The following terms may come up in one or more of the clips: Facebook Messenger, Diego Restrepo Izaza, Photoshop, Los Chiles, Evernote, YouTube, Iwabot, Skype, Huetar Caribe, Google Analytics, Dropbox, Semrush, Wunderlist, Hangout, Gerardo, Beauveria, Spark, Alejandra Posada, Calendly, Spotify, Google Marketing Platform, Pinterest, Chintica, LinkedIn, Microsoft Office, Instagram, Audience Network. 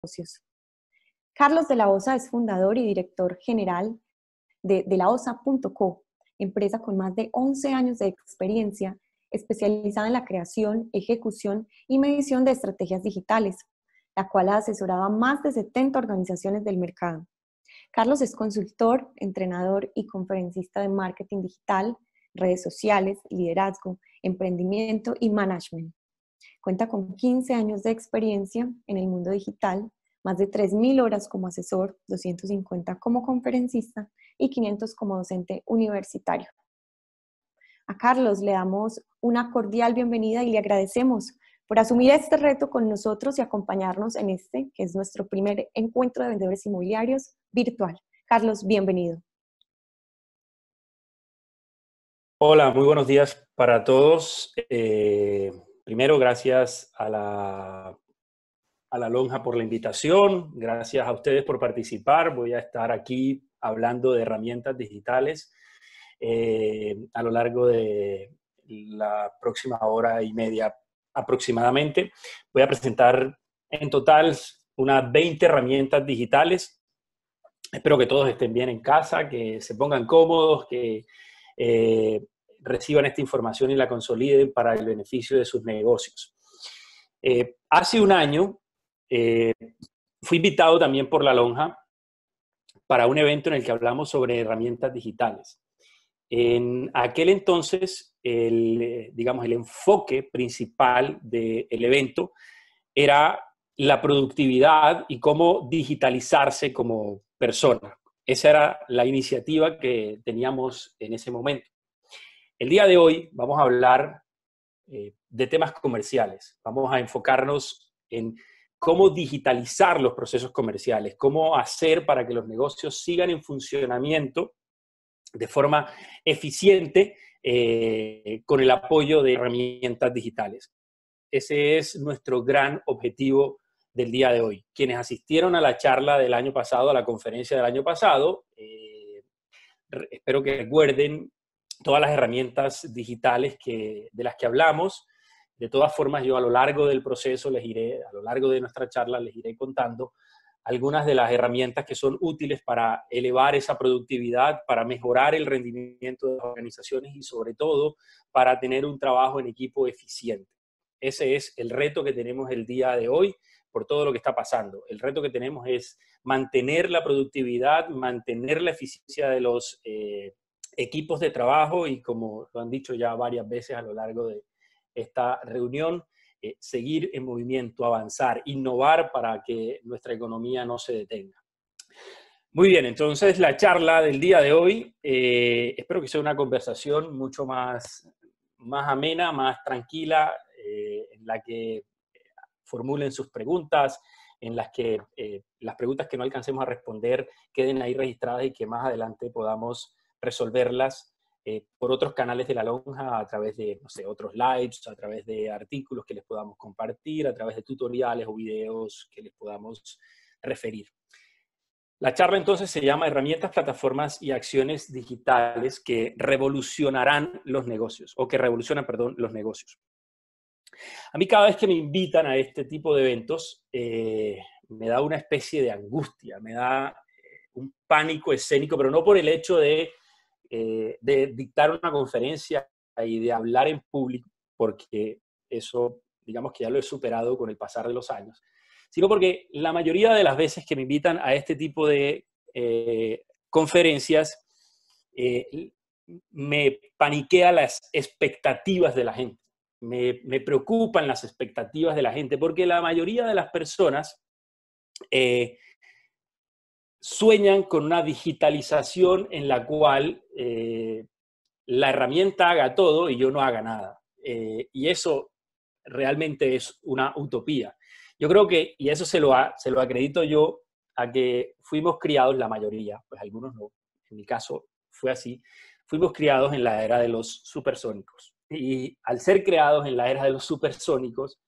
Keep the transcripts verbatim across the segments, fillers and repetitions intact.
negocios. Carlos de la Ossa es fundador y director general de de la ossa punto co, empresa con más de once años de experiencia, especializada en la creación, ejecución y medición de estrategias digitales, la cual ha asesorado a más de setenta organizaciones del mercado. Carlos es consultor, entrenador y conferencista de marketing digital, redes sociales, liderazgo, emprendimiento y management. Cuenta con quince años de experiencia en el mundo digital, más de tres mil horas como asesor, doscientas cincuenta como conferencista y quinientas como docente universitario. A Carlos le damos una cordial bienvenida y le agradecemos por asumir este reto con nosotros y acompañarnos en este, que es nuestro primer encuentro de vendedores inmobiliarios virtual. Carlos, bienvenido. Hola, muy buenos días para todos. Eh, primero, gracias a la, a La Lonja por la invitación. Gracias a ustedes por participar. Voy a estar aquí hablando de herramientas digitales eh, a lo largo de la próxima hora y media aproximadamente. Voy a presentar en total unas veinte herramientas digitales. Espero que todos estén bien en casa, que se pongan cómodos, que eh, reciban esta información y la consoliden para el beneficio de sus negocios. Eh, hace un año eh, fui invitado también por La Lonja para un evento en el que hablamos sobre herramientas digitales. En aquel entonces, el, digamos, el enfoque principal del evento era la productividad y cómo digitalizarse como persona. Esa era la iniciativa que teníamos en ese momento. El día de hoy vamos a hablar eh, de temas comerciales. Vamos a enfocarnos en cómo digitalizar los procesos comerciales, cómo hacer para que los negocios sigan en funcionamiento de forma eficiente eh, con el apoyo de herramientas digitales. Ese es nuestro gran objetivo del día de hoy. Quienes asistieron a la charla del año pasado, a la conferencia del año pasado, eh, espero que recuerden todas las herramientas digitales que, de las que hablamos. De todas formas, yo a lo largo del proceso, les iré, a lo largo de nuestra charla, les iré contando algunas de las herramientas que son útiles para elevar esa productividad, para mejorar el rendimiento de las organizaciones y sobre todo para tener un trabajo en equipo eficiente. Ese es el reto que tenemos el día de hoy por todo lo que está pasando. El reto que tenemos es mantener la productividad, mantener la eficiencia de los eh, equipos de trabajo y, como lo han dicho ya varias veces a lo largo de esta reunión, Eh, seguir en movimiento, avanzar, innovar para que nuestra economía no se detenga. Muy bien, entonces la charla del día de hoy, eh, espero que sea una conversación mucho más, más amena, más tranquila, eh, en la que formulen sus preguntas, en las que eh, las preguntas que no alcancemos a responder queden ahí registradas y que más adelante podamos resolverlas Eh, por otros canales de La Lonja, a través de, no sé, otros lives, a través de artículos que les podamos compartir, a través de tutoriales o videos que les podamos referir. La charla entonces se llama Herramientas, Plataformas y Acciones Digitales que revolucionarán los negocios, o que revolucionan, perdón, los negocios. A mí cada vez que me invitan a este tipo de eventos, eh, me da una especie de angustia, me da un pánico escénico, pero no por el hecho de Eh, de dictar una conferencia y de hablar en público, porque eso, digamos que ya lo he superado con el pasar de los años, sino porque la mayoría de las veces que me invitan a este tipo de eh, conferencias, eh, me paniquea las expectativas de la gente, me, me preocupan las expectativas de la gente, porque la mayoría de las personas eh, sueñan con una digitalización en la cual eh, la herramienta haga todo y yo no haga nada. Eh, y eso realmente es una utopía. Yo creo que, y eso se lo, a, se lo acredito yo, a que fuimos criados, la mayoría, pues algunos no, en mi caso fue así, fuimos criados en la era de los supersónicos. Y al ser creados en la era de los supersónicos,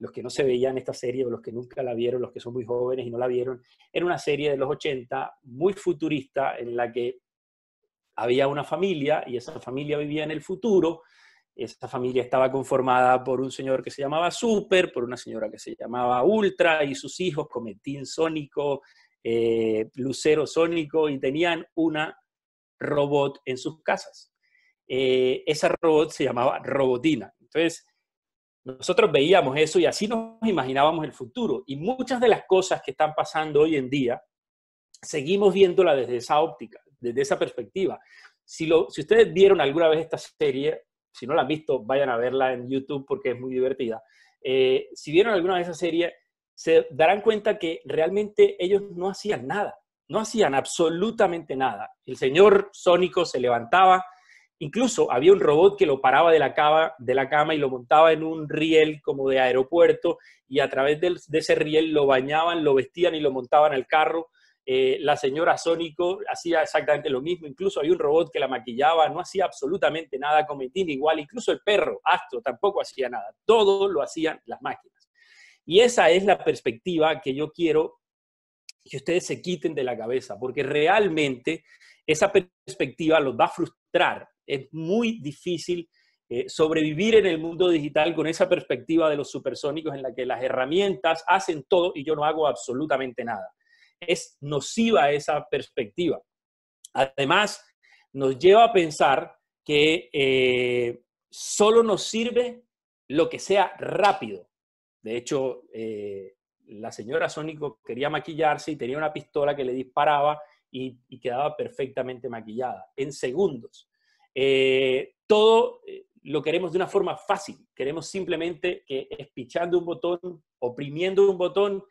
los que no se veían esta serie o los que nunca la vieron, los que son muy jóvenes y no la vieron, era una serie de los ochenta muy futurista en la que había una familia y esa familia vivía en el futuro Esa familia estaba conformada por un señor que se llamaba Super, por una señora que se llamaba Ultra, y sus hijos, Cometín Sónico, eh, Lucero Sónico, y tenían una robot en sus casas. Eh, esa robot se llamaba Robotina. Entonces, nosotros veíamos eso y así nos imaginábamos el futuro. Y muchas de las cosas que están pasando hoy en día, seguimos viéndola desde esa óptica, desde esa perspectiva. Si, lo, si ustedes vieron alguna vez esta serie, si no la han visto, vayan a verla en YouTube porque es muy divertida. Eh, si vieron alguna vez esa serie, se darán cuenta que realmente ellos no hacían nada. No hacían absolutamente nada. El señor Sónico se levantaba. Incluso había un robot que lo paraba de la cama, de la cama y lo montaba en un riel como de aeropuerto, y a través de, de ese riel lo bañaban, lo vestían y lo montaban al carro. Eh, la señora Sónico hacía exactamente lo mismo. Incluso había un robot que la maquillaba, no hacía absolutamente nada. Cometín igual, incluso el perro, Astro, tampoco hacía nada. Todo lo hacían las máquinas. Y esa es la perspectiva que yo quiero que ustedes se quiten de la cabeza, porque realmente esa perspectiva los va a frustrar. Es muy difícil eh, sobrevivir en el mundo digital con esa perspectiva de los supersónicos en la que las herramientas hacen todo y yo no hago absolutamente nada. Es nociva esa perspectiva. Además, nos lleva a pensar que eh, solo nos sirve lo que sea rápido. De hecho, eh, la señora Sónico quería maquillarse y tenía una pistola que le disparaba y, y quedaba perfectamente maquillada en segundos. Eh, todo lo queremos de una forma fácil. Queremos simplemente que espichando un botón, oprimiendo un botón,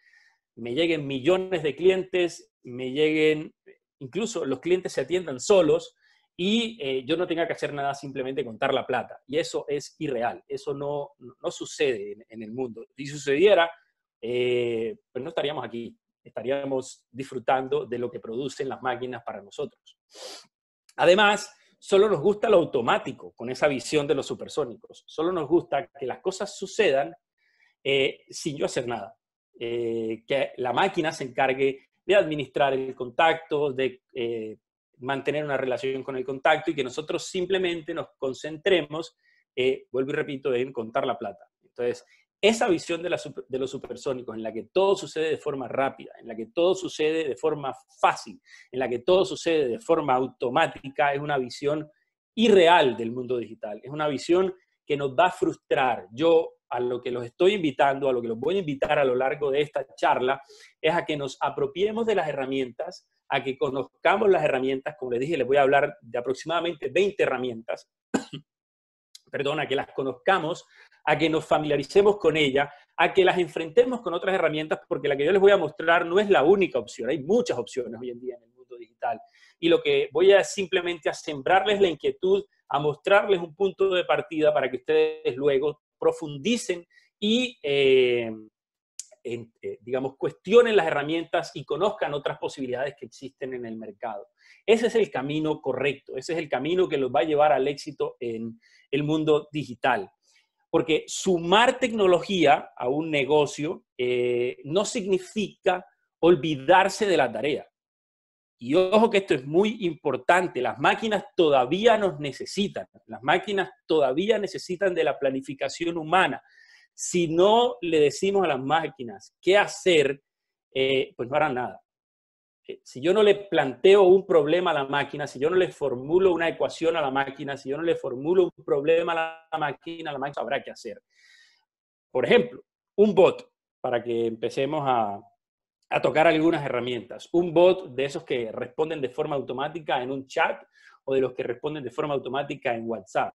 me lleguen millones de clientes, me lleguen, incluso los clientes se atiendan solos y eh, yo no tenga que hacer nada, simplemente contar la plata. Y eso es irreal. Eso no, no sucede en, en el mundo. Si sucediera, eh, pues no estaríamos aquí. Estaríamos disfrutando de lo que producen las máquinas para nosotros. Además, solo nos gusta lo automático con esa visión de los supersónicos. Solo nos gusta que las cosas sucedan eh, sin yo hacer nada. Eh, que la máquina se encargue de administrar el contacto, de eh, mantener una relación con el contacto y que nosotros simplemente nos concentremos, eh, vuelvo y repito, en contar la plata. Entonces, esa visión de, la, de los supersónicos en la que todo sucede de forma rápida, en la que todo sucede de forma fácil, en la que todo sucede de forma automática, es una visión irreal del mundo digital. Es una visión que nos va a frustrar. Yo a lo que los estoy invitando, a lo que los voy a invitar a lo largo de esta charla, es a que nos apropiemos de las herramientas, a que conozcamos las herramientas. Como les dije, les voy a hablar de aproximadamente veinte herramientas. Perdón, a que las conozcamos, a que nos familiaricemos con ellas, a que las enfrentemos con otras herramientas, porque la que yo les voy a mostrar no es la única opción. Hay muchas opciones hoy en día en el mundo digital. Y lo que voy a simplemente a sembrarles la inquietud, a mostrarles un punto de partida para que ustedes luego profundicen y, eh, en, eh, digamos, cuestionen las herramientas y conozcan otras posibilidades que existen en el mercado. Ese es el camino correcto, ese es el camino que los va a llevar al éxito en el mundo digital. Porque sumar tecnología a un negocio eh, no significa olvidarse de la tarea. Y ojo que esto es muy importante, las máquinas todavía nos necesitan, las máquinas todavía necesitan de la planificación humana. Si no le decimos a las máquinas qué hacer, eh, pues no harán nada. Si yo no le planteo un problema a la máquina, si yo no le formulo una ecuación a la máquina, si yo no le formulo un problema a la máquina, la máquina sabrá qué hacer. Por ejemplo, un bot, para que empecemos a, a tocar algunas herramientas. Un bot de esos que responden de forma automática en un chat o de los que responden de forma automática en WhatsApp.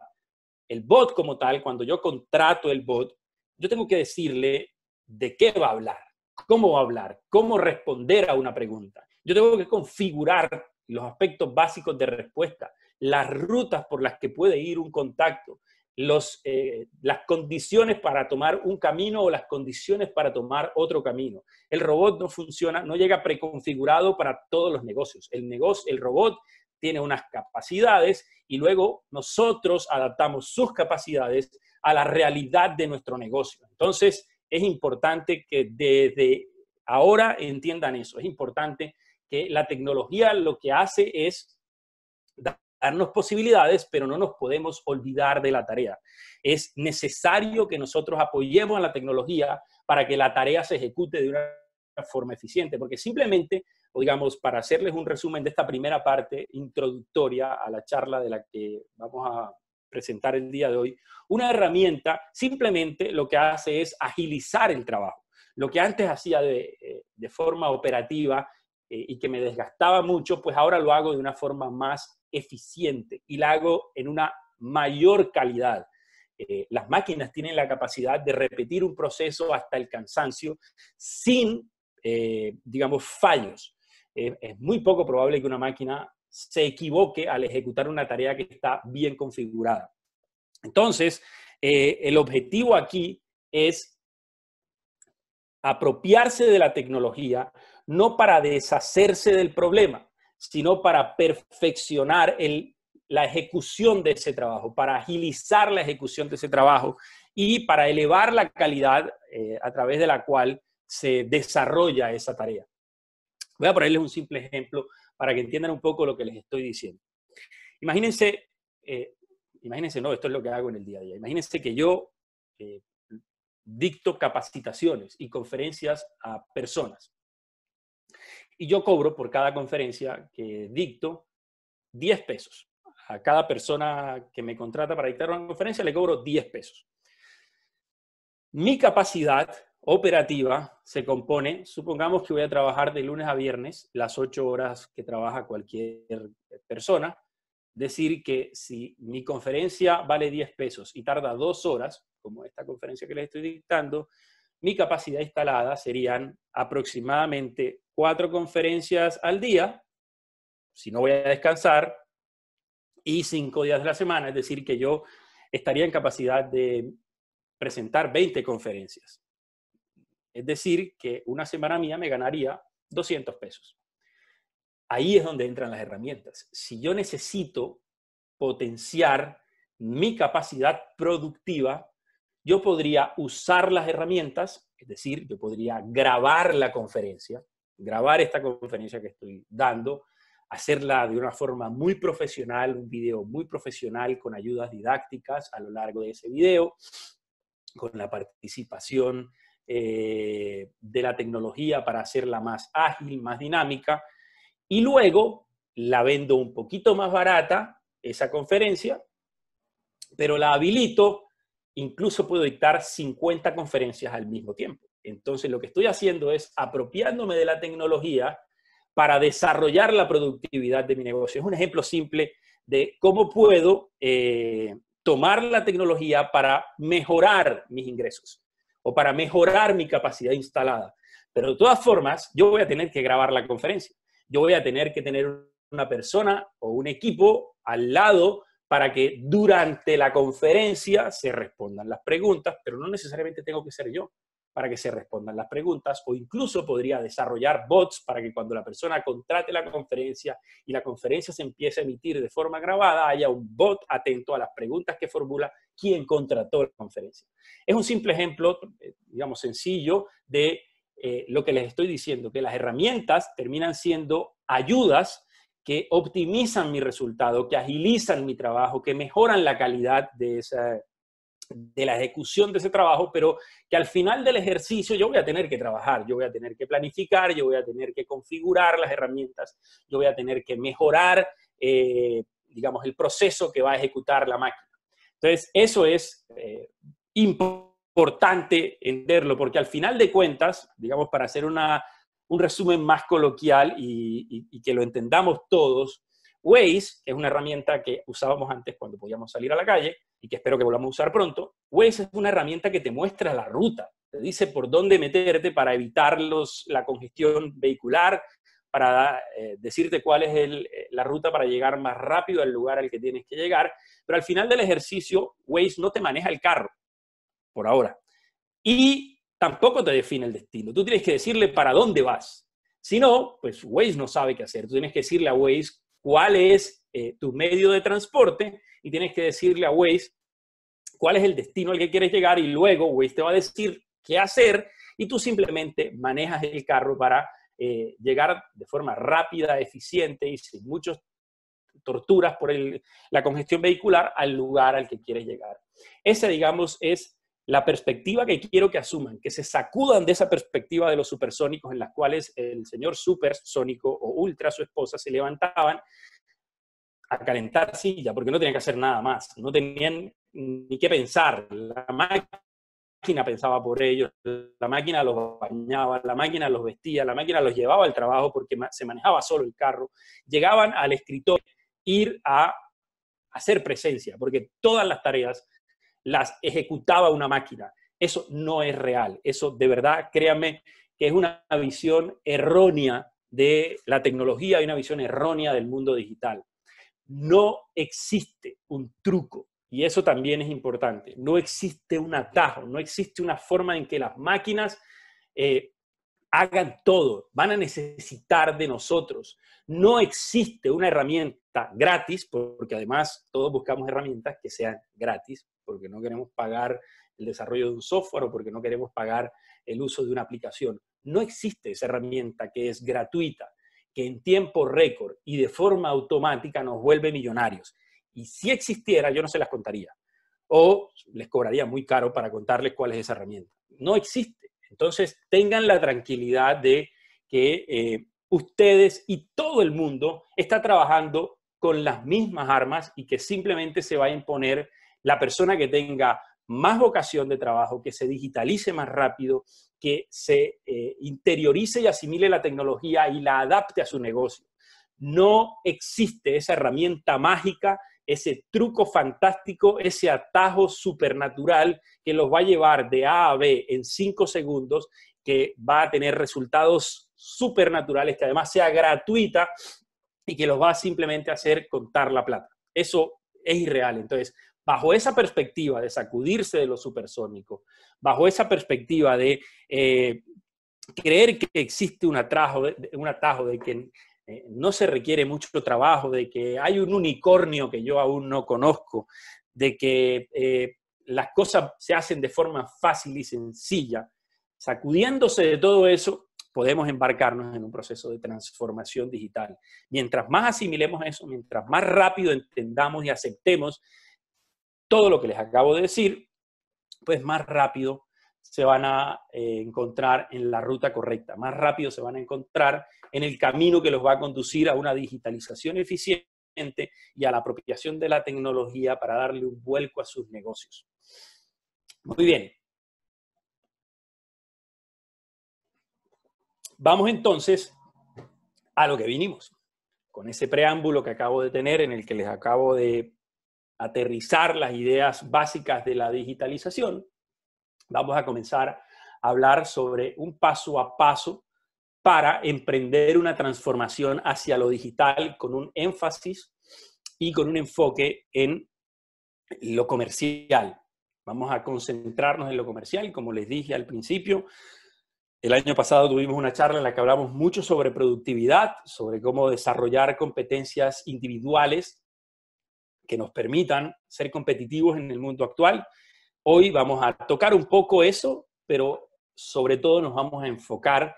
El bot como tal, cuando yo contrato el bot, yo tengo que decirle de qué va a hablar, cómo va a hablar, cómo responder a una pregunta. Yo tengo que configurar los aspectos básicos de respuesta, las rutas por las que puede ir un contacto, los, eh, las condiciones para tomar un camino o las condiciones para tomar otro camino. El robot no funciona, no llega preconfigurado para todos los negocios. El negocio, el robot tiene unas capacidades y luego nosotros adaptamos sus capacidades a la realidad de nuestro negocio. Entonces, es importante que desde ahora entiendan eso. Es importante que la tecnología lo que hace es darnos posibilidades, pero no nos podemos olvidar de la tarea. Es necesario que nosotros apoyemos a la tecnología para que la tarea se ejecute de una forma eficiente, porque simplemente, o digamos, para hacerles un resumen de esta primera parte introductoria a la charla de la que vamos a presentar el día de hoy, una herramienta simplemente lo que hace es agilizar el trabajo. Lo que antes hacía de, de forma operativa eh, y que me desgastaba mucho, pues ahora lo hago de una forma más eficiente y la hago en una mayor calidad. Eh, las máquinas tienen la capacidad de repetir un proceso hasta el cansancio sin, eh, digamos, fallos. Eh, es muy poco probable que una máquina se equivoque al ejecutar una tarea que está bien configurada. Entonces, eh, el objetivo aquí es apropiarse de la tecnología no para deshacerse del problema, sino para perfeccionar el, la ejecución de ese trabajo, para agilizar la ejecución de ese trabajo y para elevar la calidad eh, a través de la cual se desarrolla esa tarea. Voy a ponerles un simple ejemplo para que entiendan un poco lo que les estoy diciendo. Imagínense, eh, imagínense, no, esto es lo que hago en el día a día. Imagínense que yo eh, dicto capacitaciones y conferencias a personas. Y yo cobro por cada conferencia que dicto diez pesos. A cada persona que me contrata para dictar una conferencia le cobro diez pesos. Mi capacidad operativa se compone, supongamos que voy a trabajar de lunes a viernes, las ocho horas que trabaja cualquier persona. Decir que si mi conferencia vale diez pesos y tarda dos horas, como esta conferencia que les estoy dictando, mi capacidad instalada serían aproximadamente cuatro conferencias al día, si no voy a descansar, y cinco días de la semana, es decir, que yo estaría en capacidad de presentar veinte conferencias. Es decir, que una semana mía me ganaría doscientos pesos. Ahí es donde entran las herramientas. Si yo necesito potenciar mi capacidad productiva, yo podría usar las herramientas, es decir, yo podría grabar la conferencia, grabar esta conferencia que estoy dando, hacerla de una forma muy profesional, un video muy profesional con ayudas didácticas a lo largo de ese video, con la participación eh, de la tecnología para hacerla más ágil, más dinámica, y luego la vendo un poquito más barata, esa conferencia, pero la habilito. Incluso puedo dictar cincuenta conferencias al mismo tiempo. Entonces lo que estoy haciendo es apropiándome de la tecnología para desarrollar la productividad de mi negocio. Es un ejemplo simple de cómo puedo eh, tomar la tecnología para mejorar mis ingresos o para mejorar mi capacidad instalada. Pero de todas formas, yo voy a tener que grabar la conferencia. Yo voy a tener que tener una persona o un equipo al lado para que durante la conferencia se respondan las preguntas, pero no necesariamente tengo que ser yo para que se respondan las preguntas, o incluso podría desarrollar bots para que cuando la persona contrate la conferencia y la conferencia se empiece a emitir de forma grabada, haya un bot atento a las preguntas que formula quien contrató la conferencia. Es un simple ejemplo, digamos, sencillo de eh, lo que les estoy diciendo, que las herramientas terminan siendo ayudas que optimizan mi resultado, que agilizan mi trabajo, que mejoran la calidad de, esa, de la ejecución de ese trabajo, pero que al final del ejercicio yo voy a tener que trabajar, yo voy a tener que planificar, yo voy a tener que configurar las herramientas, yo voy a tener que mejorar, eh, digamos, el proceso que va a ejecutar la máquina. Entonces, eso es eh, importante entenderlo, porque al final de cuentas, digamos, para hacer una... un resumen más coloquial y, y, y que lo entendamos todos. Waze, que es una herramienta que usábamos antes cuando podíamos salir a la calle y que espero que volvamos a usar pronto. Waze es una herramienta que te muestra la ruta, te dice por dónde meterte para evitar los, la congestión vehicular, para eh, decirte cuál es el, la ruta para llegar más rápido al lugar al que tienes que llegar. Pero al final del ejercicio, Waze no te maneja el carro, por ahora. Y tampoco te define el destino. Tú tienes que decirle para dónde vas. Si no, pues Waze no sabe qué hacer. Tú tienes que decirle a Waze cuál es eh, tu medio de transporte y tienes que decirle a Waze cuál es el destino al que quieres llegar y luego Waze te va a decir qué hacer y tú simplemente manejas el carro para eh, llegar de forma rápida, eficiente y sin muchos torturas por el, la congestión vehicular al lugar al que quieres llegar. Esa, digamos, es la perspectiva que quiero que asuman, que se sacudan de esa perspectiva de los supersónicos en las cuales el señor supersónico o ultra, su esposa, se levantaban a calentar silla, porque no tenían que hacer nada más, no tenían ni qué pensar. La máquina pensaba por ellos, la máquina los bañaba, la máquina los vestía, la máquina los llevaba al trabajo porque se manejaba solo el carro. Llegaban al escritorio, ir a hacer presencia, porque todas las tareas las ejecutaba una máquina. Eso no es real. Eso, de verdad, créanme, que es una visión errónea de la tecnología y una visión errónea del mundo digital. No existe un truco, y eso también es importante. No existe un atajo, no existe una forma en que las máquinas eh, hagan todo. Van a necesitar de nosotros. No existe una herramienta gratis, porque además todos buscamos herramientas que sean gratis, porque no queremos pagar el desarrollo de un software o porque no queremos pagar el uso de una aplicación. No existe esa herramienta que es gratuita, que en tiempo récord y de forma automática nos vuelve millonarios. Y si existiera, yo no se las contaría. O les cobraría muy caro para contarles cuál es esa herramienta. No existe. Entonces, tengan la tranquilidad de que eh, ustedes y todo el mundo está trabajando con las mismas armas y que simplemente se va a imponer la persona que tenga más vocación de trabajo, que se digitalice más rápido, que se eh, interiorice y asimile la tecnología y la adapte a su negocio. No existe esa herramienta mágica, ese truco fantástico, ese atajo supernatural que los va a llevar de A a B en cinco segundos, que va a tener resultados supernaturales, que además sea gratuita y que los va a simplemente hacer contar la plata. Eso es irreal. Entonces, bajo esa perspectiva de sacudirse de lo supersónico, bajo esa perspectiva de eh, creer que existe un atajo, un atajo de que eh, no se requiere mucho trabajo, de que hay un unicornio que yo aún no conozco, de que eh, las cosas se hacen de forma fácil y sencilla, sacudiéndose de todo eso, podemos embarcarnos en un proceso de transformación digital. Mientras más asimilemos eso, mientras más rápido entendamos y aceptemos todo lo que les acabo de decir, pues más rápido se van a eh, encontrar en la ruta correcta, más rápido se van a encontrar en el camino que los va a conducir a una digitalización eficiente y a la apropiación de la tecnología para darle un vuelco a sus negocios. Muy bien. Vamos entonces a lo que vinimos, con ese preámbulo que acabo de tener en el que les acabo de aterrizar las ideas básicas de la digitalización. Vamos a comenzar a hablar sobre un paso a paso para emprender una transformación hacia lo digital con un énfasis y con un enfoque en lo comercial. Vamos a concentrarnos en lo comercial, como les dije al principio. El año pasado tuvimos una charla en la que hablamos mucho sobre productividad, sobre cómo desarrollar competencias individuales que nos permitan ser competitivos en el mundo actual. Hoy vamos a tocar un poco eso, pero sobre todo nos vamos a enfocar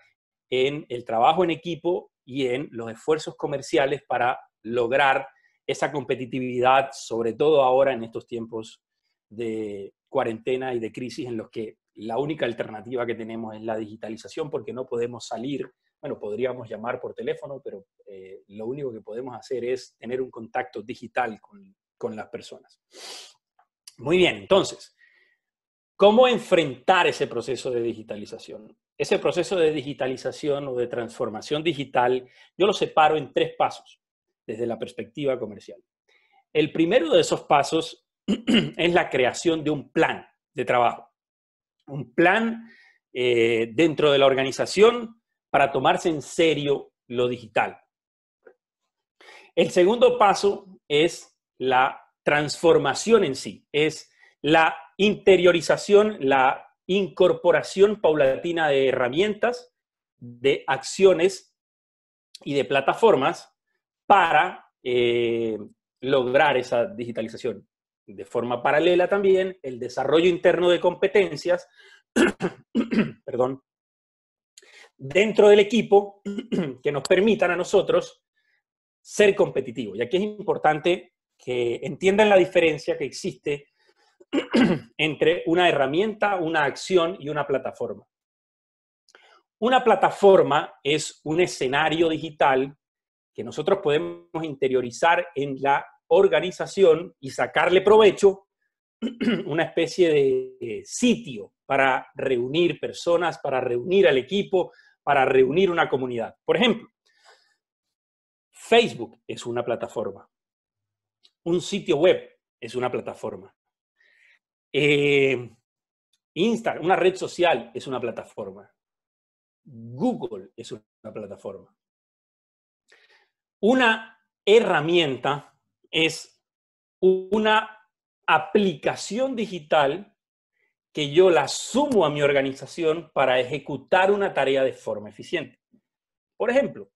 en el trabajo en equipo y en los esfuerzos comerciales para lograr esa competitividad, sobre todo ahora en estos tiempos de cuarentena y de crisis en los que la única alternativa que tenemos es la digitalización, porque no podemos salir. Bueno, podríamos llamar por teléfono, pero eh, lo único que podemos hacer es tener un contacto digital con, con las personas. Muy bien, entonces, ¿cómo enfrentar ese proceso de digitalización? Ese proceso de digitalización o de transformación digital, yo lo separo en tres pasos desde la perspectiva comercial. El primero de esos pasos es la creación de un plan de trabajo. Un plan eh, dentro de la organización para tomarse en serio lo digital. El segundo paso es la transformación en sí, es la interiorización, la incorporación paulatina de herramientas, de acciones y de plataformas para eh, lograr esa digitalización. De forma paralela también, el desarrollo interno de competencias, perdón, dentro del equipo que nos permitan a nosotros ser competitivo. Y aquí es importante que entiendan la diferencia que existe entre una herramienta, una acción y una plataforma. Una plataforma es un escenario digital que nosotros podemos interiorizar en la organización y sacarle provecho, una especie de sitio para reunir personas, para reunir al equipo, para reunir una comunidad. Por ejemplo, Facebook es una plataforma. Un sitio web es una plataforma. Eh, Instagram, una red social, es una plataforma. Google es una plataforma. Una herramienta es una aplicación digital que yo la sumo a mi organización para ejecutar una tarea de forma eficiente. Por ejemplo,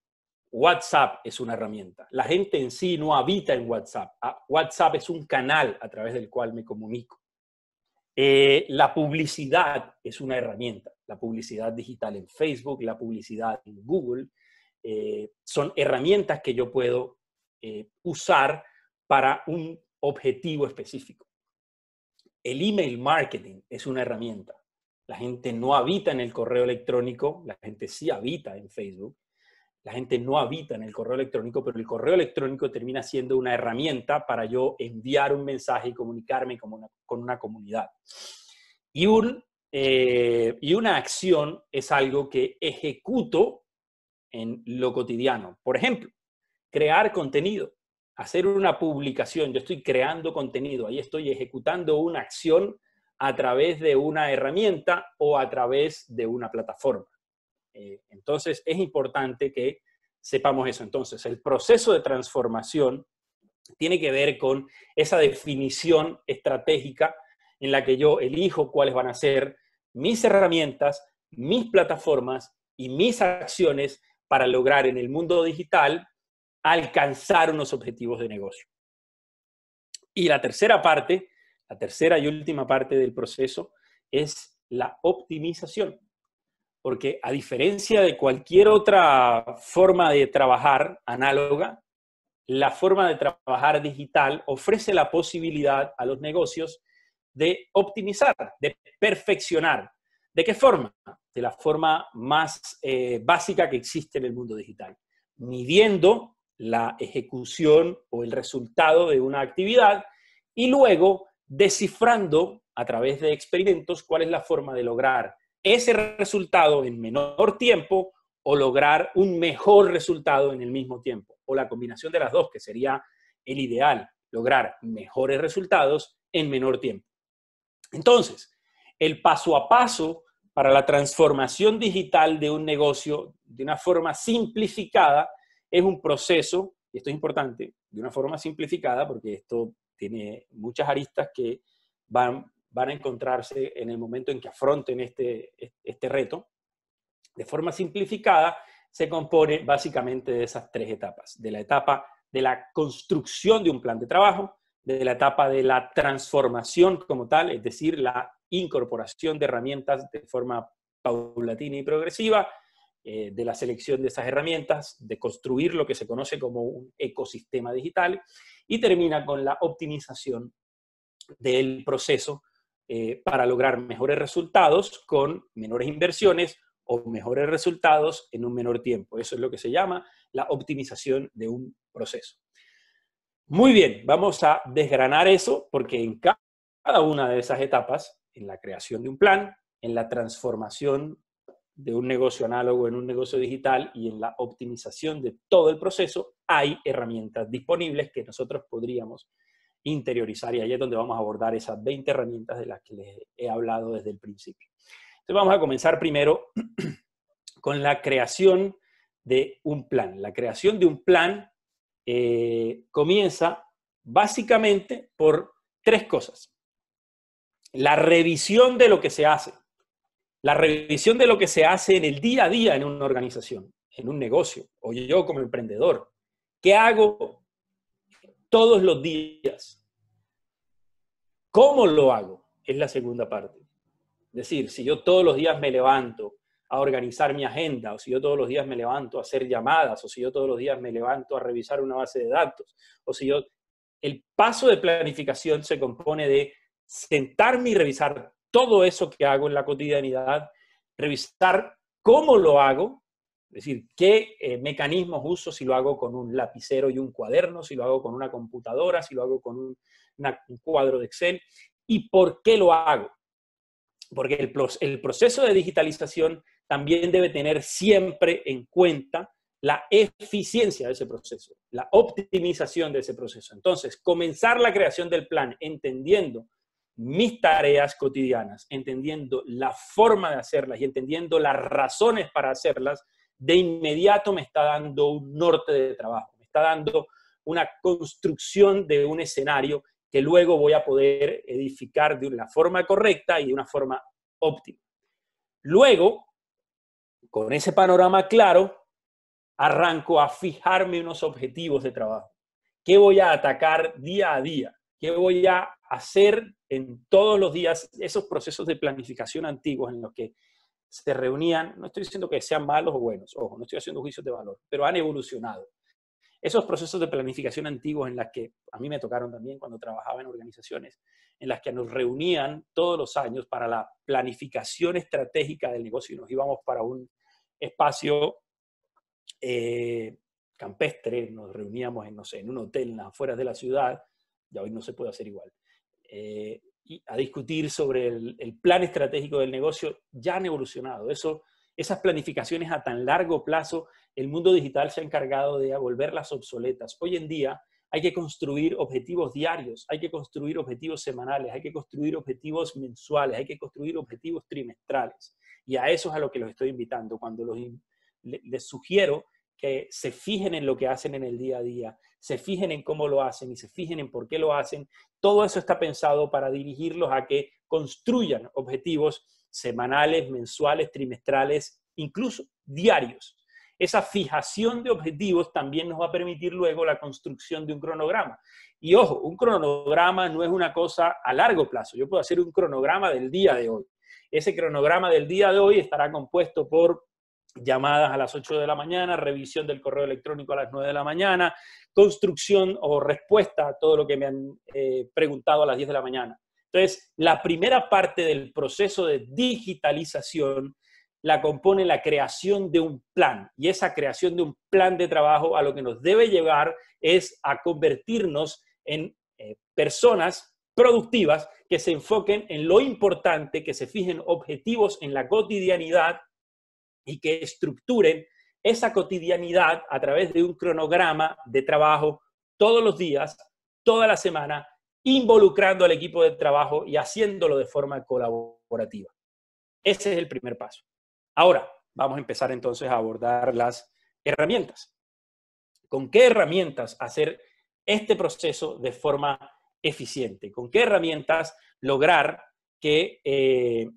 WhatsApp es una herramienta. La gente en sí no habita en WhatsApp. WhatsApp es un canal a través del cual me comunico. Eh, la publicidad es una herramienta. La publicidad digital en Facebook, la publicidad en Google, eh, son herramientas que yo puedo eh, usar para un objetivo específico. El email marketing es una herramienta. La gente no habita en el correo electrónico, la gente sí habita en Facebook. La gente no habita en el correo electrónico, pero el correo electrónico termina siendo una herramienta para yo enviar un mensaje y comunicarme con una, con una comunidad. Y, un, eh, y una acción es algo que ejecuto en lo cotidiano. Por ejemplo, crear contenido, hacer una publicación. Yo estoy creando contenido, ahí estoy ejecutando una acción a través de una herramienta o a través de una plataforma. Entonces, es importante que sepamos eso. Entonces, el proceso de transformación tiene que ver con esa definición estratégica en la que yo elijo cuáles van a ser mis herramientas, mis plataformas y mis acciones para lograr en el mundo digital alcanzar unos objetivos de negocio. Y la tercera parte, la tercera y última parte del proceso es la optimización. Porque a diferencia de cualquier otra forma de trabajar análoga, la forma de trabajar digital ofrece la posibilidad a los negocios de optimizar, de perfeccionar. ¿De qué forma? De la forma más eh, básica que existe en el mundo digital. Midiendo la ejecución o el resultado de una actividad y luego descifrando a través de experimentos cuál es la forma de lograr ese resultado en menor tiempo o lograr un mejor resultado en el mismo tiempo. O la combinación de las dos, que sería el ideal, lograr mejores resultados en menor tiempo. Entonces, el paso a paso para la transformación digital de un negocio de una forma simplificada es un proceso, y esto es importante, de una forma simplificada porque esto tiene muchas aristas que van... van a encontrarse en el momento en que afronten este, este reto. De forma simplificada, se compone básicamente de esas tres etapas. De la etapa de la construcción de un plan de trabajo, de la etapa de la transformación como tal, es decir, la incorporación de herramientas de forma paulatina y progresiva, eh, de la selección de esas herramientas, de construir lo que se conoce como un ecosistema digital, y termina con la optimización del proceso, Eh, para lograr mejores resultados con menores inversiones o mejores resultados en un menor tiempo. Eso es lo que se llama la optimización de un proceso. Muy bien, vamos a desgranar eso porque en cada una de esas etapas, en la creación de un plan, en la transformación de un negocio análogo en un negocio digital y en la optimización de todo el proceso, hay herramientas disponibles que nosotros podríamos interiorizar, y ahí es donde vamos a abordar esas veinte herramientas de las que les he hablado desde el principio. Entonces vamos a comenzar primero con la creación de un plan. La creación de un plan eh, comienza básicamente por tres cosas. La revisión de lo que se hace. La revisión de lo que se hace en el día a día en una organización, en un negocio, o yo como emprendedor. ¿Qué hago todos los días? ¿Cómo lo hago? Es la segunda parte. Es decir, si yo todos los días me levanto, a organizar mi agenda, o si yo todos los días me levanto a hacer llamadas, o si yo todos los días me levanto a revisar una base de datos, o si yo... El paso de planificación se compone de sentarme y revisar todo eso que hago en la cotidianidad, revisar cómo lo hago, es decir, qué eh, mecanismos uso, si lo hago con un lapicero y un cuaderno, si lo hago con una computadora, si lo hago con un, una, un cuadro de Excel, y por qué lo hago. Porque el, el proceso de digitalización también debe tener siempre en cuenta la eficiencia de ese proceso, la optimización de ese proceso. Entonces, comenzar la creación del plan entendiendo mis tareas cotidianas, entendiendo la forma de hacerlas y entendiendo las razones para hacerlas, de inmediato me está dando un norte de trabajo, me está dando una construcción de un escenario que luego voy a poder edificar de una forma correcta y de una forma óptima. Luego, con ese panorama claro, arranco a fijarme unos objetivos de trabajo. ¿Qué voy a atacar día a día? ¿Qué voy a hacer en todos los días? Esos procesos de planificación antiguos en los que se reunían, no estoy diciendo que sean malos o buenos, ojo, no estoy haciendo juicios de valor, pero han evolucionado. Esos procesos de planificación antiguos en las que a mí me tocaron también cuando trabajaba en organizaciones, en las que nos reunían todos los años para la planificación estratégica del negocio y nos íbamos para un espacio Eh, campestre, nos reuníamos en, no sé, en un hotel en las afueras de la ciudad, ya hoy no se puede hacer igual, eh, y a discutir sobre el, el plan estratégico del negocio. Ya han evolucionado. Eso, esas planificaciones a tan largo plazo, el mundo digital se ha encargado de volverlas obsoletas. Hoy en día hay que construir objetivos diarios, hay que construir objetivos semanales, hay que construir objetivos mensuales, hay que construir objetivos trimestrales. Y a eso es a lo que los estoy invitando. Cuando los les sugiero que se fijen en lo que hacen en el día a día, se fijen en cómo lo hacen y se fijen en por qué lo hacen. Todo eso está pensado para dirigirlos a que construyan objetivos semanales, mensuales, trimestrales, incluso diarios. Esa fijación de objetivos también nos va a permitir luego la construcción de un cronograma. Y ojo, un cronograma no es una cosa a largo plazo. Yo puedo hacer un cronograma del día de hoy. Ese cronograma del día de hoy estará compuesto por llamadas a las ocho de la mañana, revisión del correo electrónico a las nueve de la mañana, construcción o respuesta a todo lo que me han eh, preguntado a las diez de la mañana. Entonces, la primera parte del proceso de digitalización la compone la creación de un plan. Y esa creación de un plan de trabajo a lo que nos debe llevar es a convertirnos en eh, personas productivas que se enfoquen en lo importante, que se fijen objetivos en la cotidianidad y que estructuren esa cotidianidad a través de un cronograma de trabajo todos los días, toda la semana, involucrando al equipo de trabajo y haciéndolo de forma colaborativa. Ese es el primer paso. Ahora, vamos a empezar entonces a abordar las herramientas. ¿Con qué herramientas hacer este proceso de forma eficiente? ¿Con qué herramientas lograr que... Eh,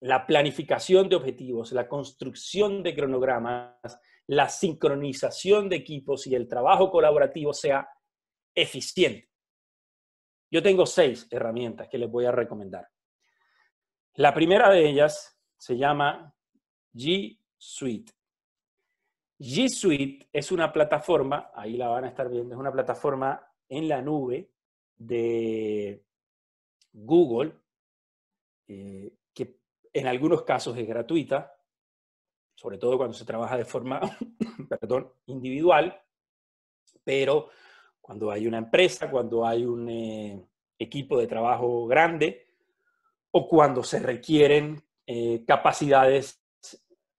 la planificación de objetivos, la construcción de cronogramas, la sincronización de equipos y el trabajo colaborativo sea eficiente? Yo tengo seis herramientas que les voy a recomendar. La primera de ellas se llama G Suite. G Suite es una plataforma, ahí la van a estar viendo, es una plataforma en la nube de Google, eh, que en algunos casos es gratuita, sobre todo cuando se trabaja de forma perdón, individual, pero cuando hay una empresa, cuando hay un eh, equipo de trabajo grande o cuando se requieren eh, capacidades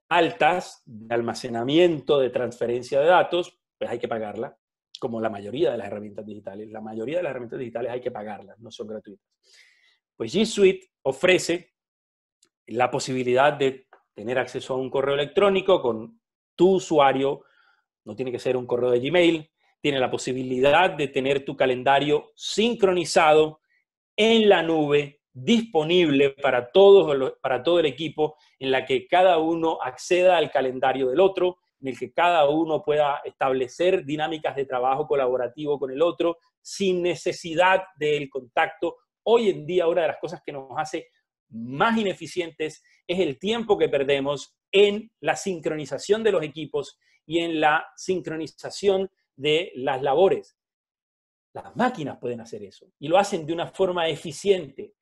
altas de almacenamiento, de transferencia de datos, pues hay que pagarla, como la mayoría de las herramientas digitales. La mayoría de las herramientas digitales hay que pagarlas, no son gratuitas. Pues G Suite ofrece la posibilidad de tener acceso a un correo electrónico con tu usuario, no tiene que ser un correo de Gmail, tiene la posibilidad de tener tu calendario sincronizado en la nube, disponible para, todos, para todo el equipo, en la que cada uno acceda al calendario del otro, en el que cada uno pueda establecer dinámicas de trabajo colaborativo con el otro, sin necesidad del contacto. Hoy en día, una de las cosas que nos hace más ineficientes es el tiempo que perdemos en la sincronización de los equipos y en la sincronización de las labores. Las máquinas pueden hacer eso y lo hacen de una forma eficiente.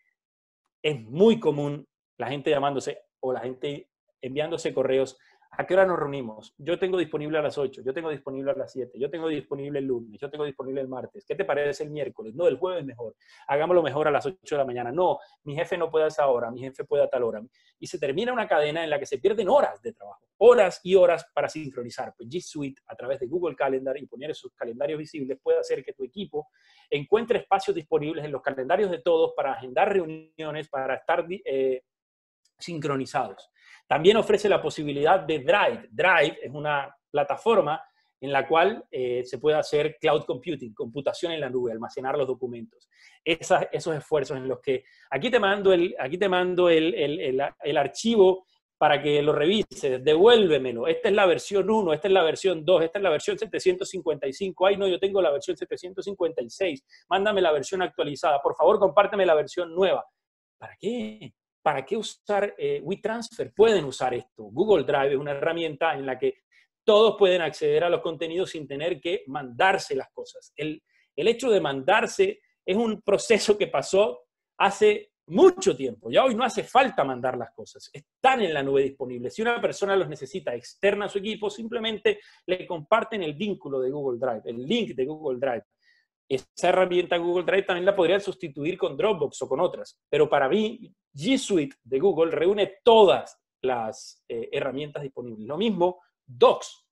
Es muy común la gente llamándose o la gente enviándose correos. ¿A qué hora nos reunimos? Yo tengo disponible a las ocho, yo tengo disponible a las siete, yo tengo disponible el lunes, yo tengo disponible el martes. ¿Qué te parece el miércoles? No, el jueves mejor. Hagámoslo mejor a las ocho de la mañana. No, mi jefe no puede a esa hora, mi jefe puede a tal hora. Y se termina una cadena en la que se pierden horas de trabajo, horas y horas para sincronizar. Pues G Suite, a través de Google Calendar y poner sus calendarios visibles, puede hacer que tu equipo encuentre espacios disponibles en los calendarios de todos para agendar reuniones, para estar eh, sincronizados. También ofrece la posibilidad de Drive. Drive es una plataforma en la cual eh, se puede hacer cloud computing, computación en la nube, almacenar los documentos. Esa, esos esfuerzos en los que aquí te mando, el, aquí te mando el, el, el, el archivo para que lo revises, devuélvemelo. Esta es la versión uno, esta es la versión dos, esta es la versión setecientos cincuenta y cinco. Ay, no, yo tengo la versión setecientos cincuenta y seis. Mándame la versión actualizada. Por favor, compárteme la versión nueva. ¿Para qué? ¿Para qué usar eh, WeTransfer? Pueden usar esto. Google Drive es una herramienta en la que todos pueden acceder a los contenidos sin tener que mandarse las cosas. El, el hecho de mandarse es un proceso que pasó hace mucho tiempo. Ya hoy no hace falta mandar las cosas. Están en la nube disponibles. Si una persona los necesita externa a su equipo, simplemente le comparten el vínculo de Google Drive, el link de Google Drive. Esa herramienta Google Drive también la podrían sustituir con Dropbox o con otras. Pero para mí, G Suite de Google reúne todas las eh, herramientas disponibles. Lo mismo, Docs.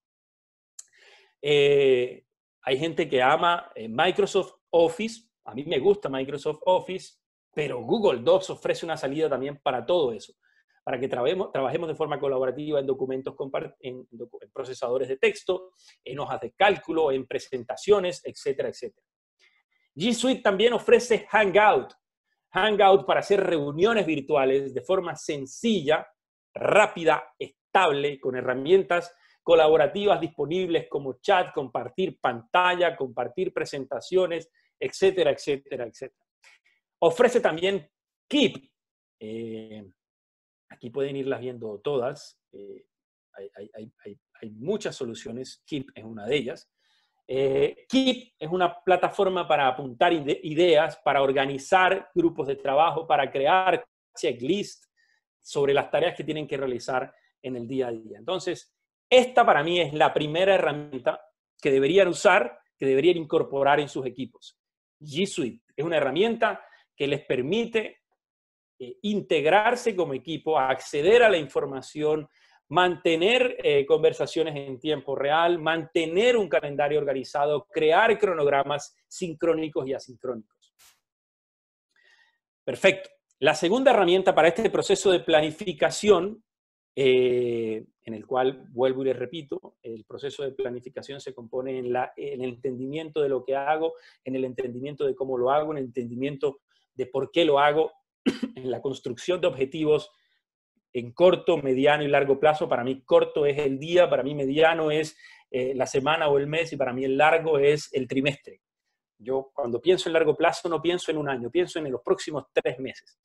Eh, hay gente que ama eh, Microsoft Office. A mí me gusta Microsoft Office, pero Google Docs ofrece una salida también para todo eso. Para que trabemos, trabajemos de forma colaborativa en documentos, en, docu en procesadores de texto, en hojas de cálculo, en presentaciones, etcétera, etcétera. G Suite también ofrece Hangout. Hangout para hacer reuniones virtuales de forma sencilla, rápida, estable, con herramientas colaborativas disponibles como chat, compartir pantalla, compartir presentaciones, etcétera, etcétera, etcétera. Ofrece también Keep. Eh, aquí pueden irlas viendo todas. Eh, hay, hay, hay, hay muchas soluciones. Keep es una de ellas. Eh, Keep es una plataforma para apuntar ide ideas, para organizar grupos de trabajo, para crear checklists sobre las tareas que tienen que realizar en el día a día. Entonces, esta para mí es la primera herramienta que deberían usar, que deberían incorporar en sus equipos. G Suite es una herramienta que les permite eh, integrarse como equipo, acceder a la información, mantener eh, conversaciones en tiempo real, mantener un calendario organizado, crear cronogramas sincrónicos y asincrónicos. Perfecto. La segunda herramienta para este proceso de planificación, eh, en el cual, vuelvo y les repito, el proceso de planificación se compone en, la, en el entendimiento de lo que hago, en el entendimiento de cómo lo hago, en el entendimiento de por qué lo hago, en la construcción de objetivos en corto, mediano y largo plazo. Para mí corto es el día, para mí mediano es eh, la semana o el mes, y para mí el largo es el trimestre. Yo cuando pienso en largo plazo no pienso en un año, pienso en los próximos tres meses.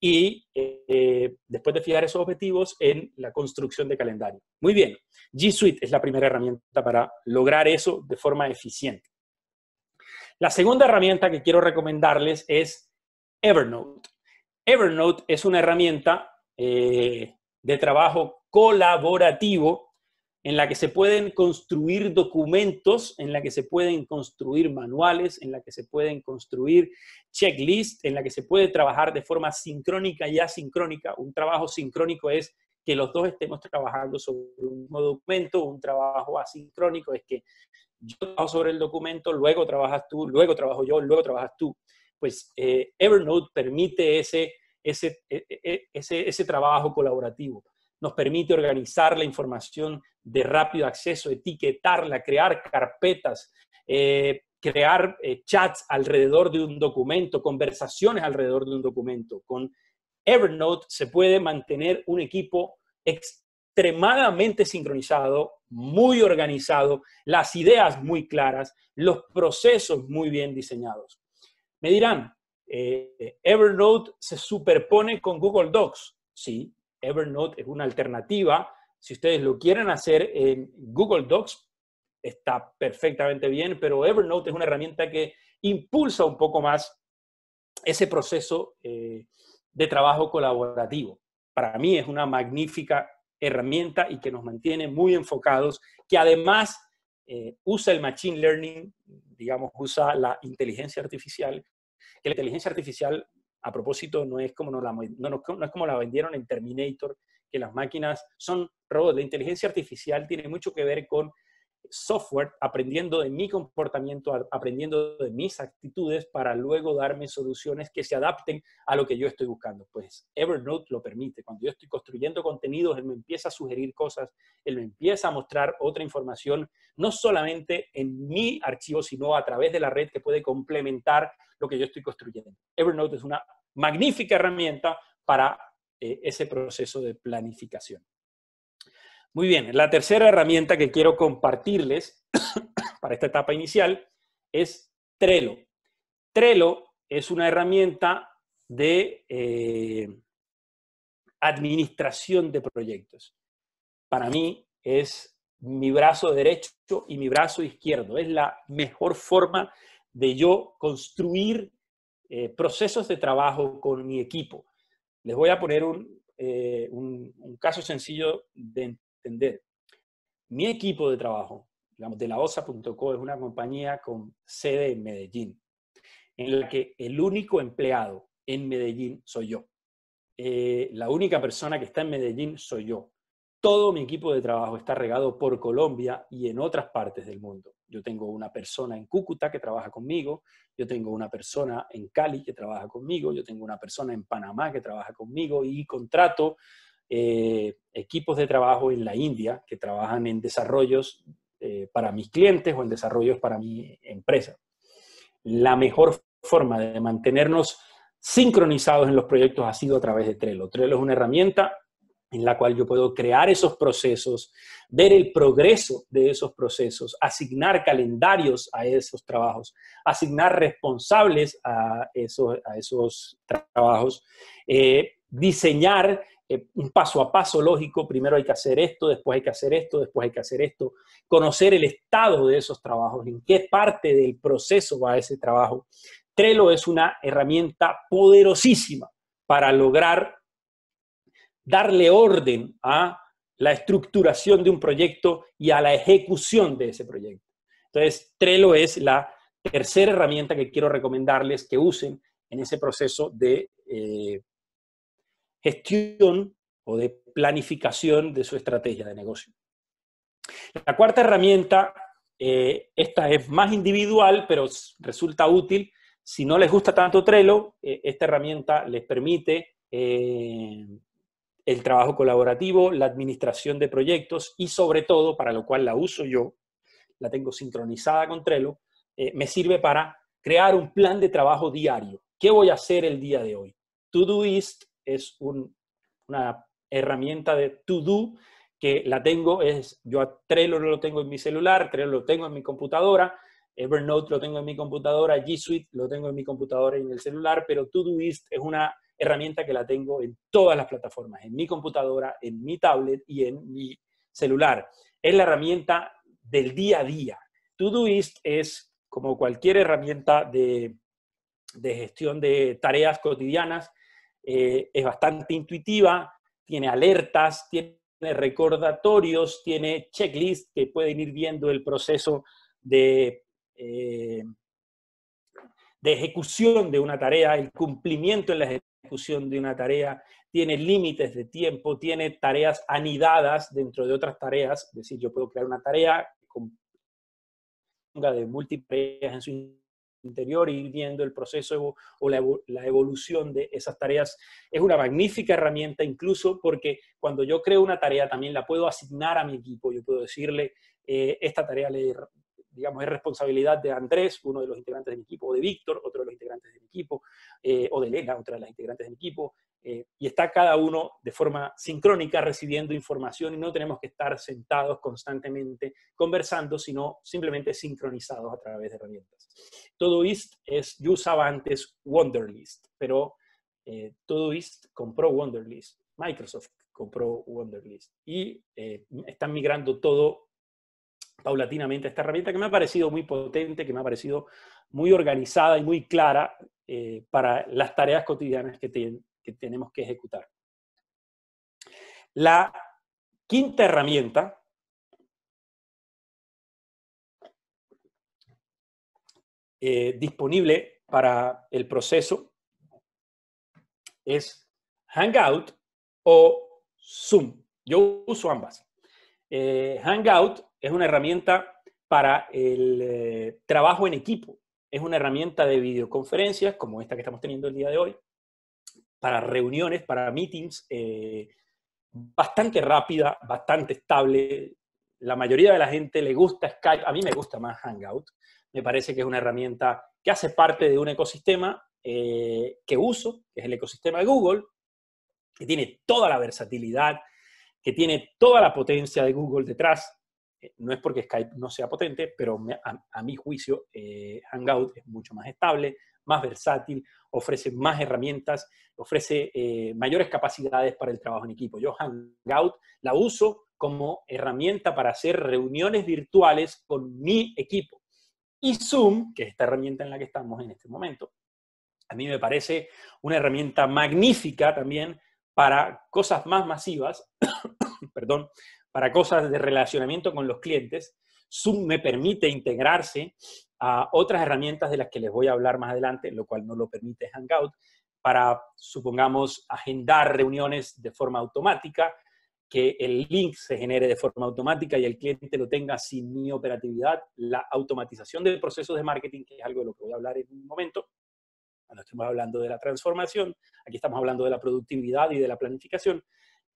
Y eh, después de fijar esos objetivos, en la construcción de calendario. Muy bien, G Suite es la primera herramienta para lograr eso de forma eficiente. La segunda herramienta que quiero recomendarles es Evernote. Evernote es una herramienta Eh, de trabajo colaborativo en la que se pueden construir documentos, en la que se pueden construir manuales, en la que se pueden construir checklists, en la que se puede trabajar de forma sincrónica y asincrónica. Un trabajo sincrónico es que los dos estemos trabajando sobre un mismo documento. Un trabajo asincrónico es que yo trabajo sobre el documento, luego trabajas tú, luego trabajo yo, luego trabajas tú. Pues eh, Evernote permite ese Ese, ese, ese trabajo colaborativo. Nos permite organizar la información de rápido acceso, etiquetarla, crear carpetas, eh, crear eh, chats alrededor de un documento, conversaciones alrededor de un documento. Con Evernote se puede mantener un equipo extremadamente sincronizado, muy organizado, las ideas muy claras, los procesos muy bien diseñados. Me dirán, Eh, Evernote se superpone con Google Docs. Sí, Evernote es una alternativa. Si ustedes lo quieren hacer en Google Docs, está perfectamente bien, pero Evernote es una herramienta que impulsa un poco más ese proceso eh, de trabajo colaborativo. Para mí es una magnífica herramienta y que nos mantiene muy enfocados, que además eh, usa el Machine Learning, digamos, usa la inteligencia artificial, que la inteligencia artificial, a propósito, no es como nos la, no, no, no es como la vendieron en Terminator, que las máquinas son robots. La inteligencia artificial tiene mucho que ver con software, aprendiendo de mi comportamiento, aprendiendo de mis actitudes para luego darme soluciones que se adapten a lo que yo estoy buscando. Pues Evernote lo permite. Cuando yo estoy construyendo contenidos, él me empieza a sugerir cosas, él me empieza a mostrar otra información, no solamente en mi archivo, sino a través de la red que puede complementar lo que yo estoy construyendo. Evernote es una magnífica herramienta para eh, ese proceso de planificación. Muy bien, la tercera herramienta que quiero compartirles para esta etapa inicial es Trello. Trello es una herramienta de eh, administración de proyectos. Para mí es mi brazo derecho y mi brazo izquierdo. Es la mejor forma de yo construir eh, procesos de trabajo con mi equipo. Les voy a poner un, eh, un, un caso sencillo de entender. Mi equipo de trabajo, digamos, de la ossa punto co, es una compañía con sede en Medellín, en la que el único empleado en Medellín soy yo. Eh, la única persona que está en Medellín soy yo. Todo mi equipo de trabajo está regado por Colombia y en otras partes del mundo. Yo tengo una persona en Cúcuta que trabaja conmigo, yo tengo una persona en Cali que trabaja conmigo, yo tengo una persona en Panamá que trabaja conmigo y contrato Eh, equipos de trabajo en la India que trabajan en desarrollos eh, para mis clientes o en desarrollos para mi empresa. La mejor forma de mantenernos sincronizados en los proyectos ha sido a través de Trello. Trello es una herramienta en la cual yo puedo crear esos procesos, ver el progreso de esos procesos, asignar calendarios a esos trabajos, asignar responsables a esos, a esos trabajos, eh, diseñar Eh, un paso a paso lógico. Primero hay que hacer esto, después hay que hacer esto, después hay que hacer esto, conocer el estado de esos trabajos, en qué parte del proceso va ese trabajo. Trello es una herramienta poderosísima para lograr darle orden a la estructuración de un proyecto y a la ejecución de ese proyecto. Entonces, Trello es la tercera herramienta que quiero recomendarles que usen en ese proceso de eh, gestión o de planificación de su estrategia de negocio. La cuarta herramienta, eh, esta es más individual, pero resulta útil. Si no les gusta tanto Trello, eh, esta herramienta les permite eh, el trabajo colaborativo, la administración de proyectos y sobre todo, para lo cual la uso yo, la tengo sincronizada con Trello, eh, me sirve para crear un plan de trabajo diario. ¿Qué voy a hacer el día de hoy? Todoist es un, una herramienta de to-do que la tengo, es, yo a Trello lo tengo en mi celular, Trello lo tengo en mi computadora, Evernote lo tengo en mi computadora, G Suite lo tengo en mi computadora y en el celular, pero Todoist es una herramienta que la tengo en todas las plataformas, en mi computadora, en mi tablet y en mi celular. Es la herramienta del día a día. Todoist es como cualquier herramienta de, de gestión de tareas cotidianas. Eh, es bastante intuitiva, tiene alertas, tiene recordatorios, tiene checklists que pueden ir viendo el proceso de, eh, de ejecución de una tarea, el cumplimiento en la ejecución de una tarea, tiene límites de tiempo, tiene tareas anidadas dentro de otras tareas, es decir, yo puedo crear una tarea con de múltiples en su interior y ir viendo el proceso o la evolución de esas tareas. Es una magnífica herramienta incluso porque cuando yo creo una tarea también la puedo asignar a mi equipo. Yo puedo decirle, eh, esta tarea le, digamos, es responsabilidad de Andrés, uno de los integrantes de mi equipo, o de Víctor, otro de los integrantes de mi equipo, eh, o de Elena, otra de las integrantes de mi equipo, eh, y está cada uno de forma sincrónica recibiendo información y no tenemos que estar sentados constantemente conversando, sino simplemente sincronizados a través de herramientas. Todoist es, yo usaba antes Wunderlist, pero eh, Todoist compró Wunderlist, Microsoft compró Wunderlist, y eh, están migrando todo paulatinamente esta herramienta que me ha parecido muy potente, que me ha parecido muy organizada y muy clara eh, para las tareas cotidianas que, te, que tenemos que ejecutar. La quinta herramienta eh, disponible para el proceso es Hangout o Zoom. Yo uso ambas. Eh, Hangout es una herramienta para el eh, trabajo en equipo. Es una herramienta de videoconferencias, como esta que estamos teniendo el día de hoy, para reuniones, para meetings, eh, bastante rápida, bastante estable. La mayoría de la gente le gusta Skype. A mí me gusta más Hangout. Me parece que es una herramienta que hace parte de un ecosistema eh, que uso, que es el ecosistema de Google, que tiene toda la versatilidad, que tiene toda la potencia de Google detrás. No es porque Skype no sea potente, pero a, a mi juicio eh, Hangout es mucho más estable, más versátil, ofrece más herramientas, ofrece eh, mayores capacidades para el trabajo en equipo. Yo Hangout la uso como herramienta para hacer reuniones virtuales con mi equipo. Y Zoom, que es esta herramienta en la que estamos en este momento, a mí me parece una herramienta magnífica también para cosas más masivas, perdón, para cosas de relacionamiento con los clientes. Zoom me permite integrarse a otras herramientas de las que les voy a hablar más adelante, lo cual no lo permite Hangout, para, supongamos, agendar reuniones de forma automática, que el link se genere de forma automática y el cliente lo tenga sin mi operatividad, la automatización de procesos de marketing, que es algo de lo que voy a hablar en un momento, cuando estamos hablando de la transformación, aquí estamos hablando de la productividad y de la planificación.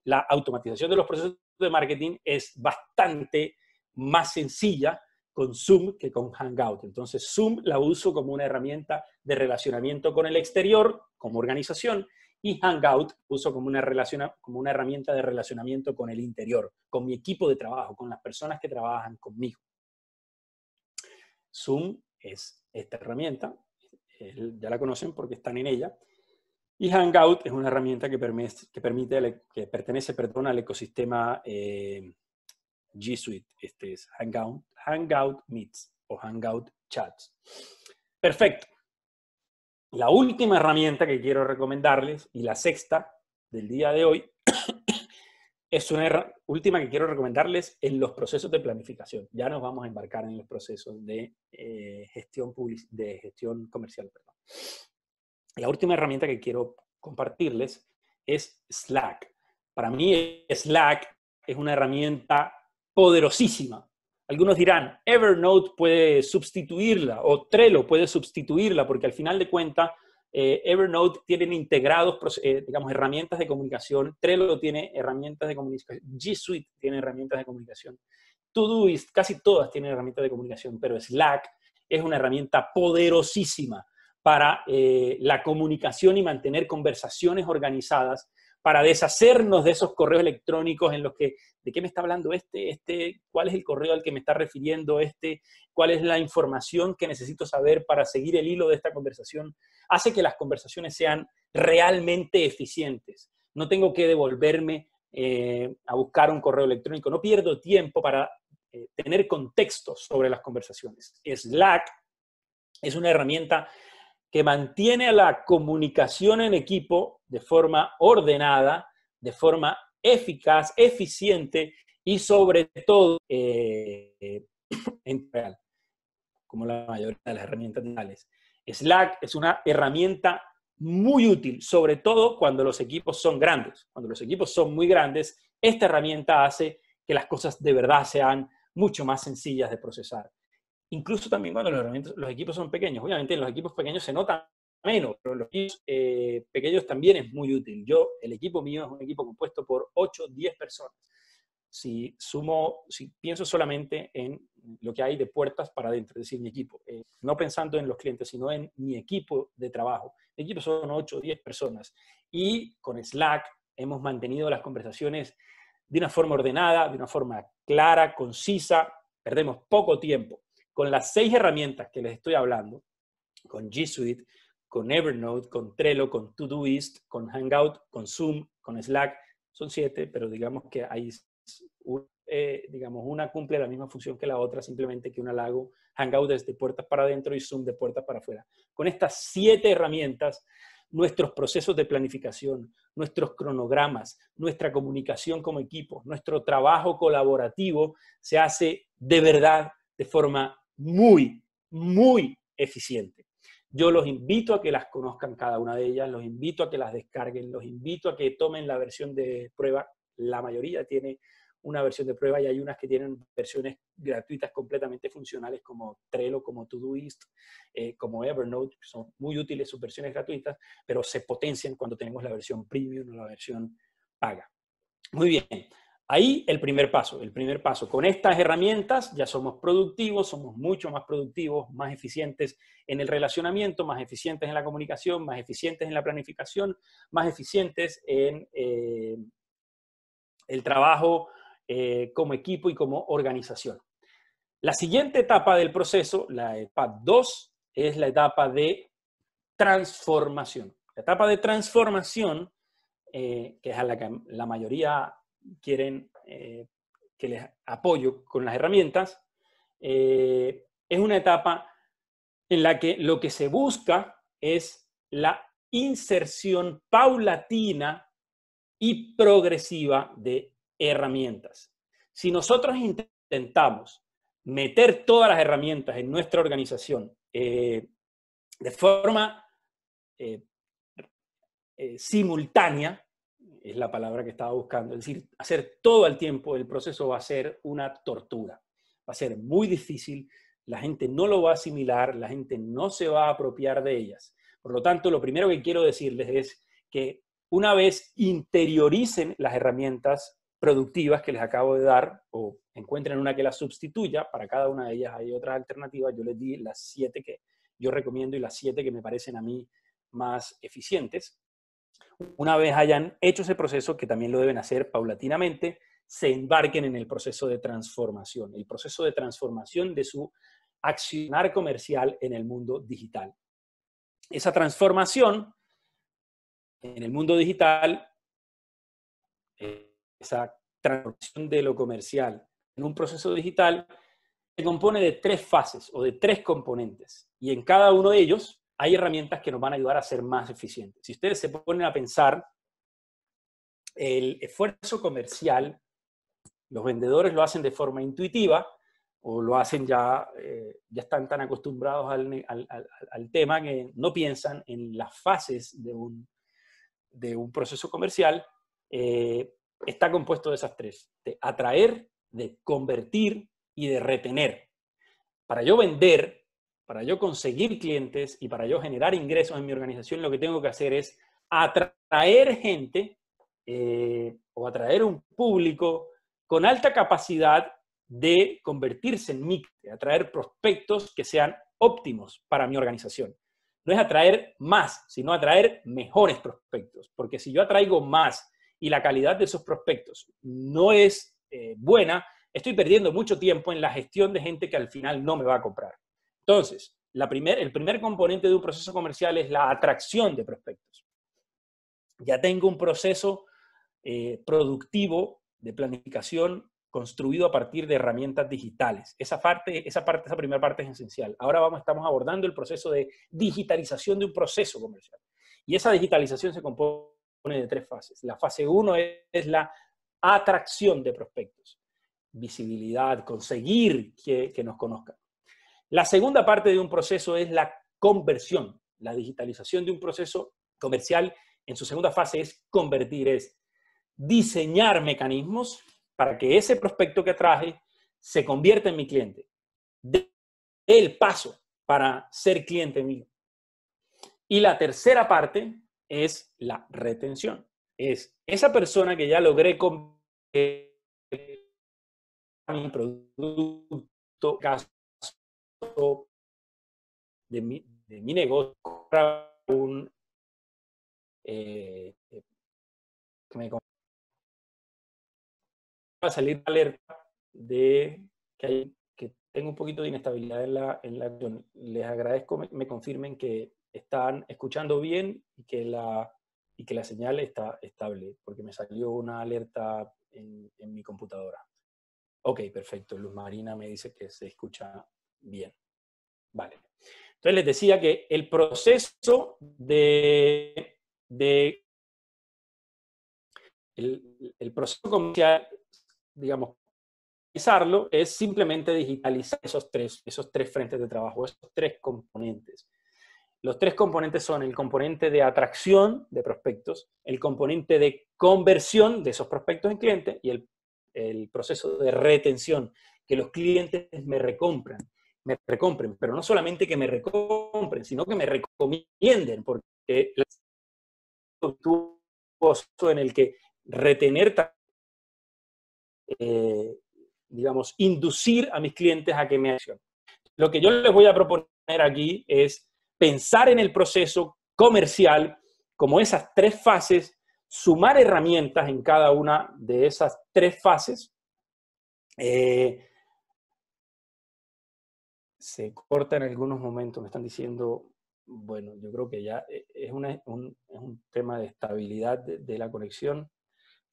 La automatización de los procesos de marketing es bastante más sencilla con Zoom que con Hangout. Entonces, Zoom la uso como una herramienta de relacionamiento con el exterior, como organización, y Hangout uso como una, relaciona, como una herramienta de relacionamiento con el interior, con mi equipo de trabajo, con las personas que trabajan conmigo. Zoom es esta herramienta, ya la conocen porque están en ella. Y Hangout es una herramienta que permite, que permite, que pertenece, perdón, al ecosistema eh, G Suite. Este es Hangout, Hangout Meets o Hangout Chats. Perfecto. La última herramienta que quiero recomendarles y la sexta del día de hoy es una última que quiero recomendarles en los procesos de planificación. Ya nos vamos a embarcar en los procesos de eh, gestión public- de gestión comercial, perdón. La última herramienta que quiero compartirles es Slack. Para mí Slack es una herramienta poderosísima. Algunos dirán, Evernote puede sustituirla o Trello puede sustituirla porque al final de cuentas eh, Evernote tiene integrados eh, digamos, herramientas de comunicación, Trello tiene herramientas de comunicación, G Suite tiene herramientas de comunicación, Todoist, casi todas tienen herramientas de comunicación, pero Slack es una herramienta poderosísima para eh, la comunicación y mantener conversaciones organizadas, para deshacernos de esos correos electrónicos en los que, ¿de qué me está hablando este? este? ¿Cuál es el correo al que me está refiriendo este? ¿Cuál es la información que necesito saber para seguir el hilo de esta conversación? Hace que las conversaciones sean realmente eficientes. No tengo que devolverme eh, a buscar un correo electrónico. No pierdo tiempo para eh, tener contexto sobre las conversaciones. Slack es una herramienta que mantiene la comunicación en equipo de forma ordenada, de forma eficaz, eficiente y sobre todo eh, en real, como la mayoría de las herramientas digitales. Slack es una herramienta muy útil, sobre todo cuando los equipos son grandes. Cuando los equipos son muy grandes, esta herramienta hace que las cosas de verdad sean mucho más sencillas de procesar. Incluso también cuando los, los equipos son pequeños. Obviamente en los equipos pequeños se nota menos, pero en los equipos eh, pequeños también es muy útil. Yo, el equipo mío es un equipo compuesto por ocho, diez personas. Si sumo, si pienso solamente en lo que hay de puertas para adentro, es decir, mi equipo. Eh, no pensando en los clientes, sino en mi equipo de trabajo. Mi equipo son ocho o diez personas. Y con Slack hemos mantenido las conversaciones de una forma ordenada, de una forma clara, concisa. Perdemos poco tiempo. Con las seis herramientas que les estoy hablando, con G Suite, con Evernote, con Trello, con Todoist, con Hangout, con Zoom, con Slack, son siete, pero digamos que hay un, eh, digamos, una cumple la misma función que la otra, simplemente que una la hago Hangout desde puertas para adentro y Zoom de puertas para afuera. Con estas siete herramientas, nuestros procesos de planificación, nuestros cronogramas, nuestra comunicación como equipo, nuestro trabajo colaborativo se hace de verdad de forma muy, muy eficiente. Yo los invito a que las conozcan cada una de ellas, los invito a que las descarguen, los invito a que tomen la versión de prueba. La mayoría tiene una versión de prueba y hay unas que tienen versiones gratuitas completamente funcionales como Trello, como Todoist, eh, como Evernote, que son muy útiles sus versiones gratuitas, pero se potencian cuando tenemos la versión premium o la versión paga. Muy bien. Ahí el primer paso, el primer paso. Con estas herramientas ya somos productivos, somos mucho más productivos, más eficientes en el relacionamiento, más eficientes en la comunicación, más eficientes en la planificación, más eficientes en eh, el trabajo eh, como equipo y como organización. La siguiente etapa del proceso, la etapa dos, es la etapa de transformación. La etapa de transformación, eh, que es a la que la mayoría quieren eh, que les apoyo con las herramientas, eh, es una etapa en la que lo que se busca es la inserción paulatina y progresiva de herramientas. Si nosotros intentamos meter todas las herramientas en nuestra organización eh, de forma eh, eh, simultánea, es la palabra que estaba buscando, es decir, hacer todo el tiempo, el proceso va a ser una tortura. Va a ser muy difícil, la gente no lo va a asimilar, la gente no se va a apropiar de ellas. Por lo tanto, lo primero que quiero decirles es que una vez interioricen las herramientas productivas que les acabo de dar, o encuentren una que las sustituya, para cada una de ellas hay otras alternativas, yo les di las siete que yo recomiendo y las siete que me parecen a mí más eficientes. Una vez hayan hecho ese proceso, que también lo deben hacer paulatinamente, se embarquen en el proceso de transformación, el proceso de transformación de su accionar comercial en el mundo digital. Esa transformación en el mundo digital, esa transformación de lo comercial en un proceso digital, se compone de tres fases o de tres componentes, y en cada uno de ellos hay herramientas que nos van a ayudar a ser más eficientes. Si ustedes se ponen a pensar, el esfuerzo comercial, los vendedores lo hacen de forma intuitiva, o lo hacen ya, eh, ya están tan acostumbrados al, al, al, al tema que no piensan en las fases de un, de un proceso comercial. Eh, está compuesto de esas tres, de atraer, de convertir y de retener. Para yo vender, para yo conseguir clientes y para yo generar ingresos en mi organización, lo que tengo que hacer es atraer gente eh, o atraer un público con alta capacidad de convertirse en mí, de atraer prospectos que sean óptimos para mi organización. No es atraer más, sino atraer mejores prospectos. Porque si yo atraigo más y la calidad de esos prospectos no es eh, buena, estoy perdiendo mucho tiempo en la gestión de gente que al final no me va a comprar. Entonces, la primer, el primer componente de un proceso comercial es la atracción de prospectos. Ya tengo un proceso eh, productivo de planificación construido a partir de herramientas digitales. Esa parte, esa parte, esa primera parte es esencial. Ahora vamos, estamos abordando el proceso de digitalización de un proceso comercial. Y esa digitalización se compone de tres fases. La fase uno es, es la atracción de prospectos. Visibilidad, conseguir que, que nos conozcan. La segunda parte de un proceso es la conversión. La digitalización de un proceso comercial en su segunda fase es convertir, es diseñar mecanismos para que ese prospecto que traje se convierta en mi cliente. Dé el paso para ser cliente mío. Y la tercera parte es la retención. Es esa persona que ya logré convertir en mi producto, estricto caso de mi, de mi negocio, un, eh, que me va a salir la alerta de que, hay, que tengo un poquito de inestabilidad en la, en la acción. Les agradezco me, me confirmen que están escuchando bien y que la, y que la señal está estable, porque me salió una alerta en, en mi computadora. Ok, perfecto. Luz Marina me dice que se escucha bien. Vale. Entonces les decía que el proceso de, de el, el proceso comercial, digamos, digitalizarlo es simplemente digitalizar esos tres, esos tres frentes de trabajo, esos tres componentes. Los tres componentes son el componente de atracción de prospectos, el componente de conversión de esos prospectos en clientes y el, el proceso de retención, que los clientes me recompran, me recompren, pero no solamente que me recompren, sino que me recomienden, porque es un proceso en el que retener, eh, digamos, inducir a mis clientes a que me accionen. Lo que yo les voy a proponer aquí es pensar en el proceso comercial como esas tres fases, sumar herramientas en cada una de esas tres fases. Eh, se corta en algunos momentos, me están diciendo, bueno, yo creo que ya es, una, un, es un tema de estabilidad de, de la conexión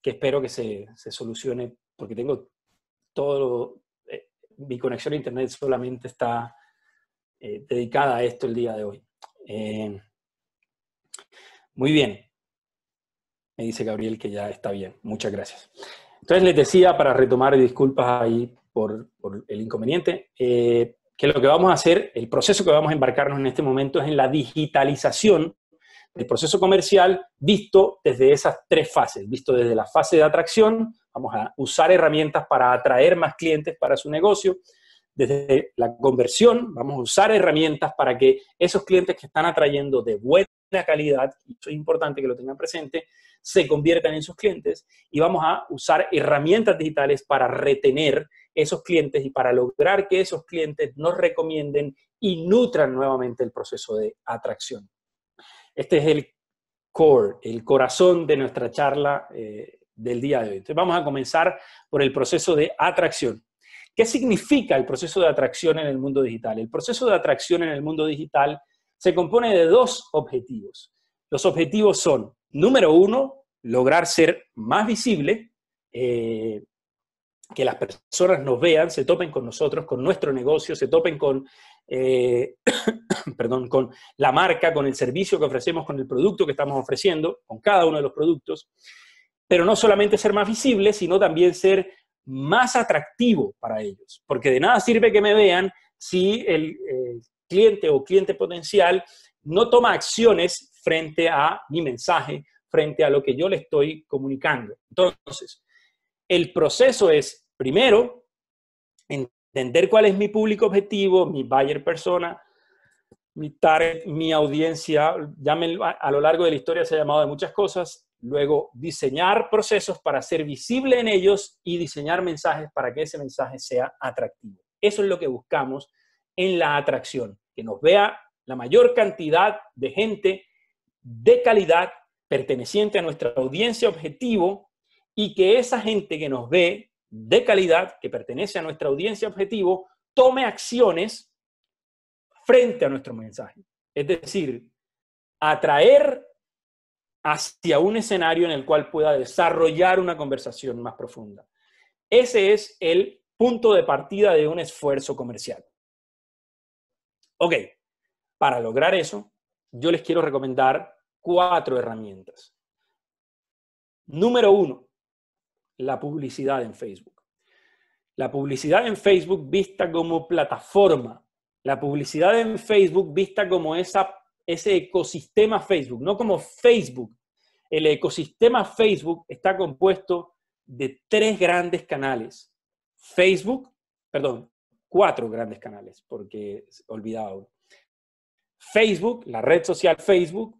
que espero que se, se solucione, porque tengo todo, eh, mi conexión a internet solamente está... Eh, dedicada a esto el día de hoy. Eh, muy bien. Me dice Gabriel que ya está bien. Muchas gracias. Entonces les decía, para retomar, disculpas ahí por, por el inconveniente, eh, que lo que vamos a hacer, el proceso que vamos a embarcarnos en este momento es en la digitalización del proceso comercial visto desde esas tres fases, visto desde la fase de atracción. Vamos a usar herramientas para atraer más clientes para su negocio. Desde la conversión, vamos a usar herramientas para que esos clientes que están atrayendo de buena calidad, y eso es importante que lo tengan presente, se conviertan en sus clientes, y vamos a usar herramientas digitales para retener esos clientes y para lograr que esos clientes nos recomienden y nutran nuevamente el proceso de atracción. Este es el core, el corazón de nuestra charla eh, del día de hoy. Entonces vamos a comenzar por el proceso de atracción. ¿Qué significa el proceso de atracción en el mundo digital? El proceso de atracción en el mundo digital se compone de dos objetivos. Los objetivos son, número uno, lograr ser más visible, eh, que las personas nos vean, se topen con nosotros, con nuestro negocio, se topen con, eh, perdón, con la marca, con el servicio que ofrecemos, con el producto que estamos ofreciendo, con cada uno de los productos. Pero no solamente ser más visible, sino también ser más atractivo para ellos, porque de nada sirve que me vean si el, el cliente o cliente potencial no toma acciones frente a mi mensaje, frente a lo que yo le estoy comunicando. Entonces, el proceso es, primero, entender cuál es mi público objetivo, mi buyer persona, mi target, mi audiencia, llámenlo, a lo largo de la historia se ha llamado de muchas cosas. Luego, diseñar procesos para ser visible en ellos y diseñar mensajes para que ese mensaje sea atractivo. Eso es lo que buscamos en la atracción, que nos vea la mayor cantidad de gente de calidad perteneciente a nuestra audiencia objetivo y que esa gente que nos ve de calidad, que pertenece a nuestra audiencia objetivo, tome acciones frente a nuestro mensaje. Es decir, atraer hacia un escenario en el cual pueda desarrollar una conversación más profunda. Ese es el punto de partida de un esfuerzo comercial. Ok, para lograr eso, yo les quiero recomendar cuatro herramientas. Número uno, la publicidad en Facebook. La publicidad en Facebook vista como plataforma. La publicidad en Facebook vista como esa ese ecosistema Facebook, no como Facebook. El ecosistema Facebook está compuesto de tres grandes canales. Facebook, perdón, cuatro grandes canales, porque olvidaba uno. Facebook, la red social Facebook.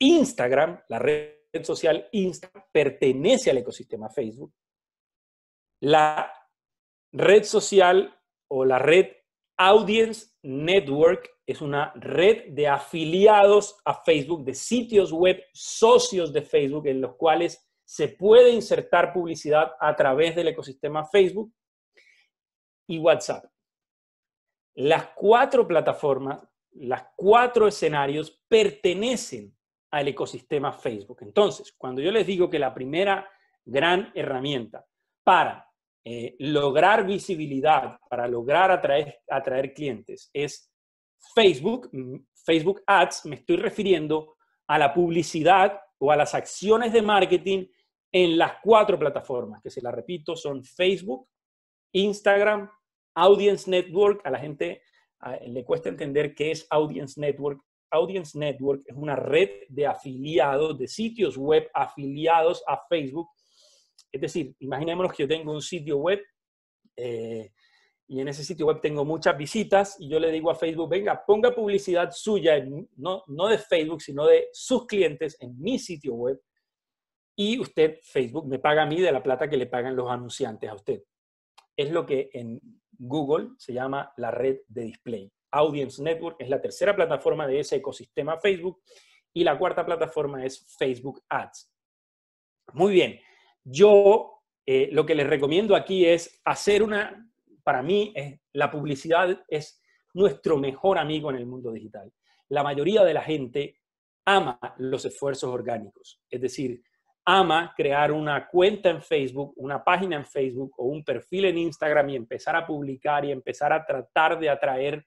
Instagram, la red social Instagram, pertenece al ecosistema Facebook. La red social o la red Audience Network es una red de afiliados a Facebook, de sitios web socios de Facebook, en los cuales se puede insertar publicidad a través del ecosistema Facebook y WhatsApp. Las cuatro plataformas, los cuatro escenarios pertenecen al ecosistema Facebook. Entonces, cuando yo les digo que la primera gran herramienta para eh, lograr visibilidad, para lograr atraer, atraer clientes, es Facebook, Facebook Ads, me estoy refiriendo a la publicidad o a las acciones de marketing en las cuatro plataformas, que se las repito, son Facebook, Instagram, Audience Network. A la gente le cuesta entender qué es Audience Network. Audience Network es una red de afiliados, de sitios web afiliados a Facebook. Es decir, imaginémonos que yo tengo un sitio web eh, y en ese sitio web tengo muchas visitas y yo le digo a Facebook, venga, ponga publicidad suya, en, no, no de Facebook, sino de sus clientes en mi sitio web, y usted, Facebook, me paga a mí de la plata que le pagan los anunciantes a usted. Es lo que en Google se llama la red de display. Audience Network es la tercera plataforma de ese ecosistema Facebook y la cuarta plataforma es Facebook Ads. Muy bien, yo eh, lo que les recomiendo aquí es hacer una, para mí es, la publicidad es nuestro mejor amigo en el mundo digital. La mayoría de la gente ama los esfuerzos orgánicos, es decir, ama crear una cuenta en Facebook, una página en Facebook o un perfil en Instagram y empezar a publicar y empezar a tratar de atraer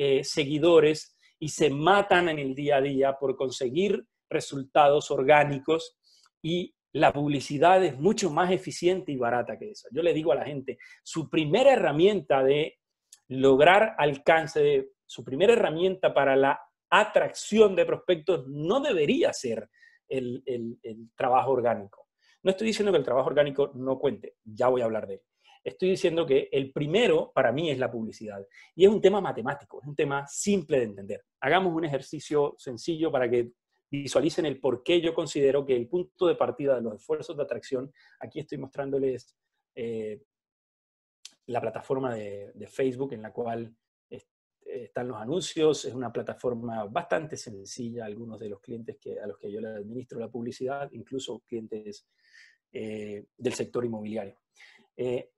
eh, seguidores, y se matan en el día a día por conseguir resultados orgánicos, y la publicidad es mucho más eficiente y barata que eso. Yo le digo a la gente, su primera herramienta de lograr alcance, de, su primera herramienta para la atracción de prospectos no debería ser El, el, el trabajo orgánico. No estoy diciendo que el trabajo orgánico no cuente, ya voy a hablar de él. Estoy diciendo que el primero para mí es la publicidad. Y es un tema matemático, es un tema simple de entender. Hagamos un ejercicio sencillo para que visualicen el por qué yo considero que el punto de partida de los esfuerzos de atracción, aquí estoy mostrándoles eh, la plataforma de, de Facebook en la cual están los anuncios, es una plataforma bastante sencilla. Algunos de los clientes que, a los que yo le administro la publicidad, incluso clientes eh, del sector inmobiliario. Eh,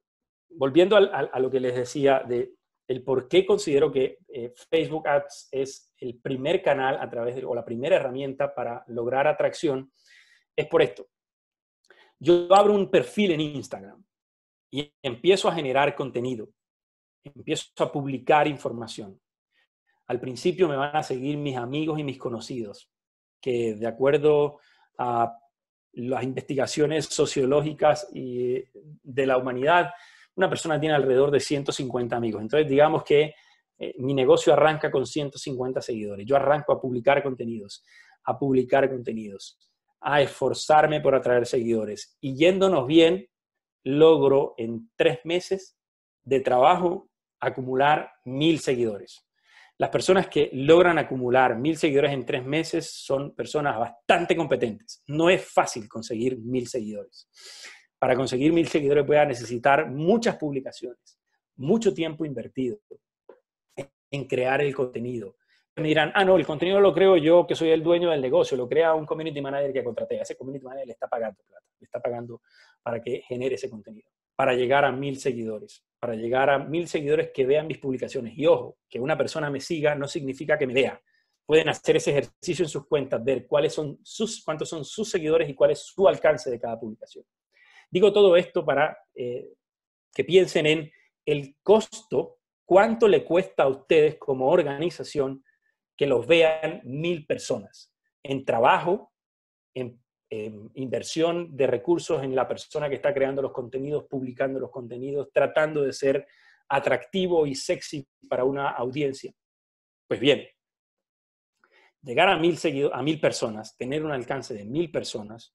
volviendo a, a, a lo que les decía, de el por qué considero que eh, Facebook Ads es el primer canal a través de, o la primera herramienta para lograr atracción, es por esto. Yo abro un perfil en Instagram y empiezo a generar contenido. Empiezo a publicar información. Al principio me van a seguir mis amigos y mis conocidos, que de acuerdo a las investigaciones sociológicas y de la humanidad, una persona tiene alrededor de ciento cincuenta amigos. Entonces digamos que eh, mi negocio arranca con ciento cincuenta seguidores. Yo arranco a publicar contenidos, a publicar contenidos, a esforzarme por atraer seguidores. Y yéndonos bien, logro en tres meses de trabajo acumular mil seguidores. Las personas que logran acumular mil seguidores en tres meses son personas bastante competentes. No es fácil conseguir mil seguidores. Para conseguir mil seguidores voy a necesitar muchas publicaciones, mucho tiempo invertido en crear el contenido. Me dirán, ah, no, el contenido lo creo yo, que soy el dueño del negocio, lo crea un community manager que contraté. A ese community manager le está pagando plata, le está pagando para que genere ese contenido, para llegar a mil seguidores, para llegar a mil seguidores que vean mis publicaciones. Y ojo, que una persona me siga no significa que me vea. Pueden hacer ese ejercicio en sus cuentas, ver cuáles son sus, cuántos son sus seguidores y cuál es su alcance de cada publicación. Digo todo esto para eh, que piensen en el costo, cuánto le cuesta a ustedes como organización que los vean mil personas, en trabajo, en Eh, inversión de recursos en la persona que está creando los contenidos, publicando los contenidos, tratando de ser atractivo y sexy para una audiencia. Pues bien, llegar a mil, seguido, a mil personas, tener un alcance de mil personas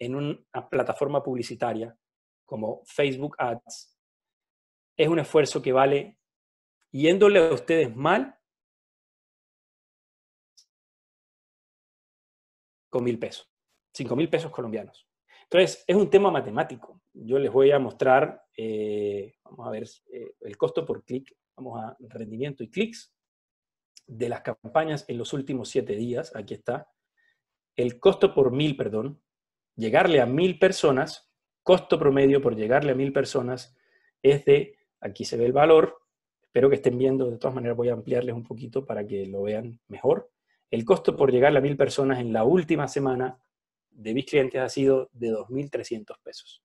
en una plataforma publicitaria como Facebook Ads, es un esfuerzo que vale, yéndole a ustedes mal, con mil pesos. cinco mil pesos colombianos. Entonces, es un tema matemático. yo les voy a mostrar, eh, vamos a ver, eh, el costo por clic, vamos a rendimiento y clics de las campañas en los últimos siete días, aquí está, el costo por mil, perdón, llegarle a mil personas, costo promedio por llegarle a mil personas es de, aquí se ve el valor, espero que estén viendo, de todas maneras voy a ampliarles un poquito para que lo vean mejor, el costo por llegarle a mil personas en la última semana de mis clientes ha sido de dos mil trescientos pesos.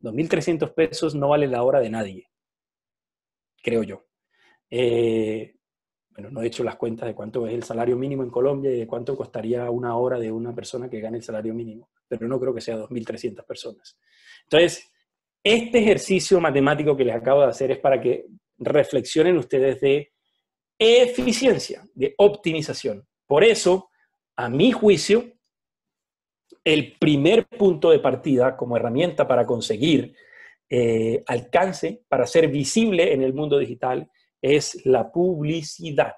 dos mil trescientos pesos no vale la hora de nadie, creo yo. Eh, bueno, no he hecho las cuentas de cuánto es el salario mínimo en Colombia y de cuánto costaría una hora de una persona que gane el salario mínimo, pero no creo que sea dos mil trescientas personas. Entonces, este ejercicio matemático que les acabo de hacer es para que reflexionen ustedes de eficiencia, de optimización. Por eso, a mi juicio, el primer punto de partida como herramienta para conseguir eh, alcance, para ser visible en el mundo digital, es la publicidad.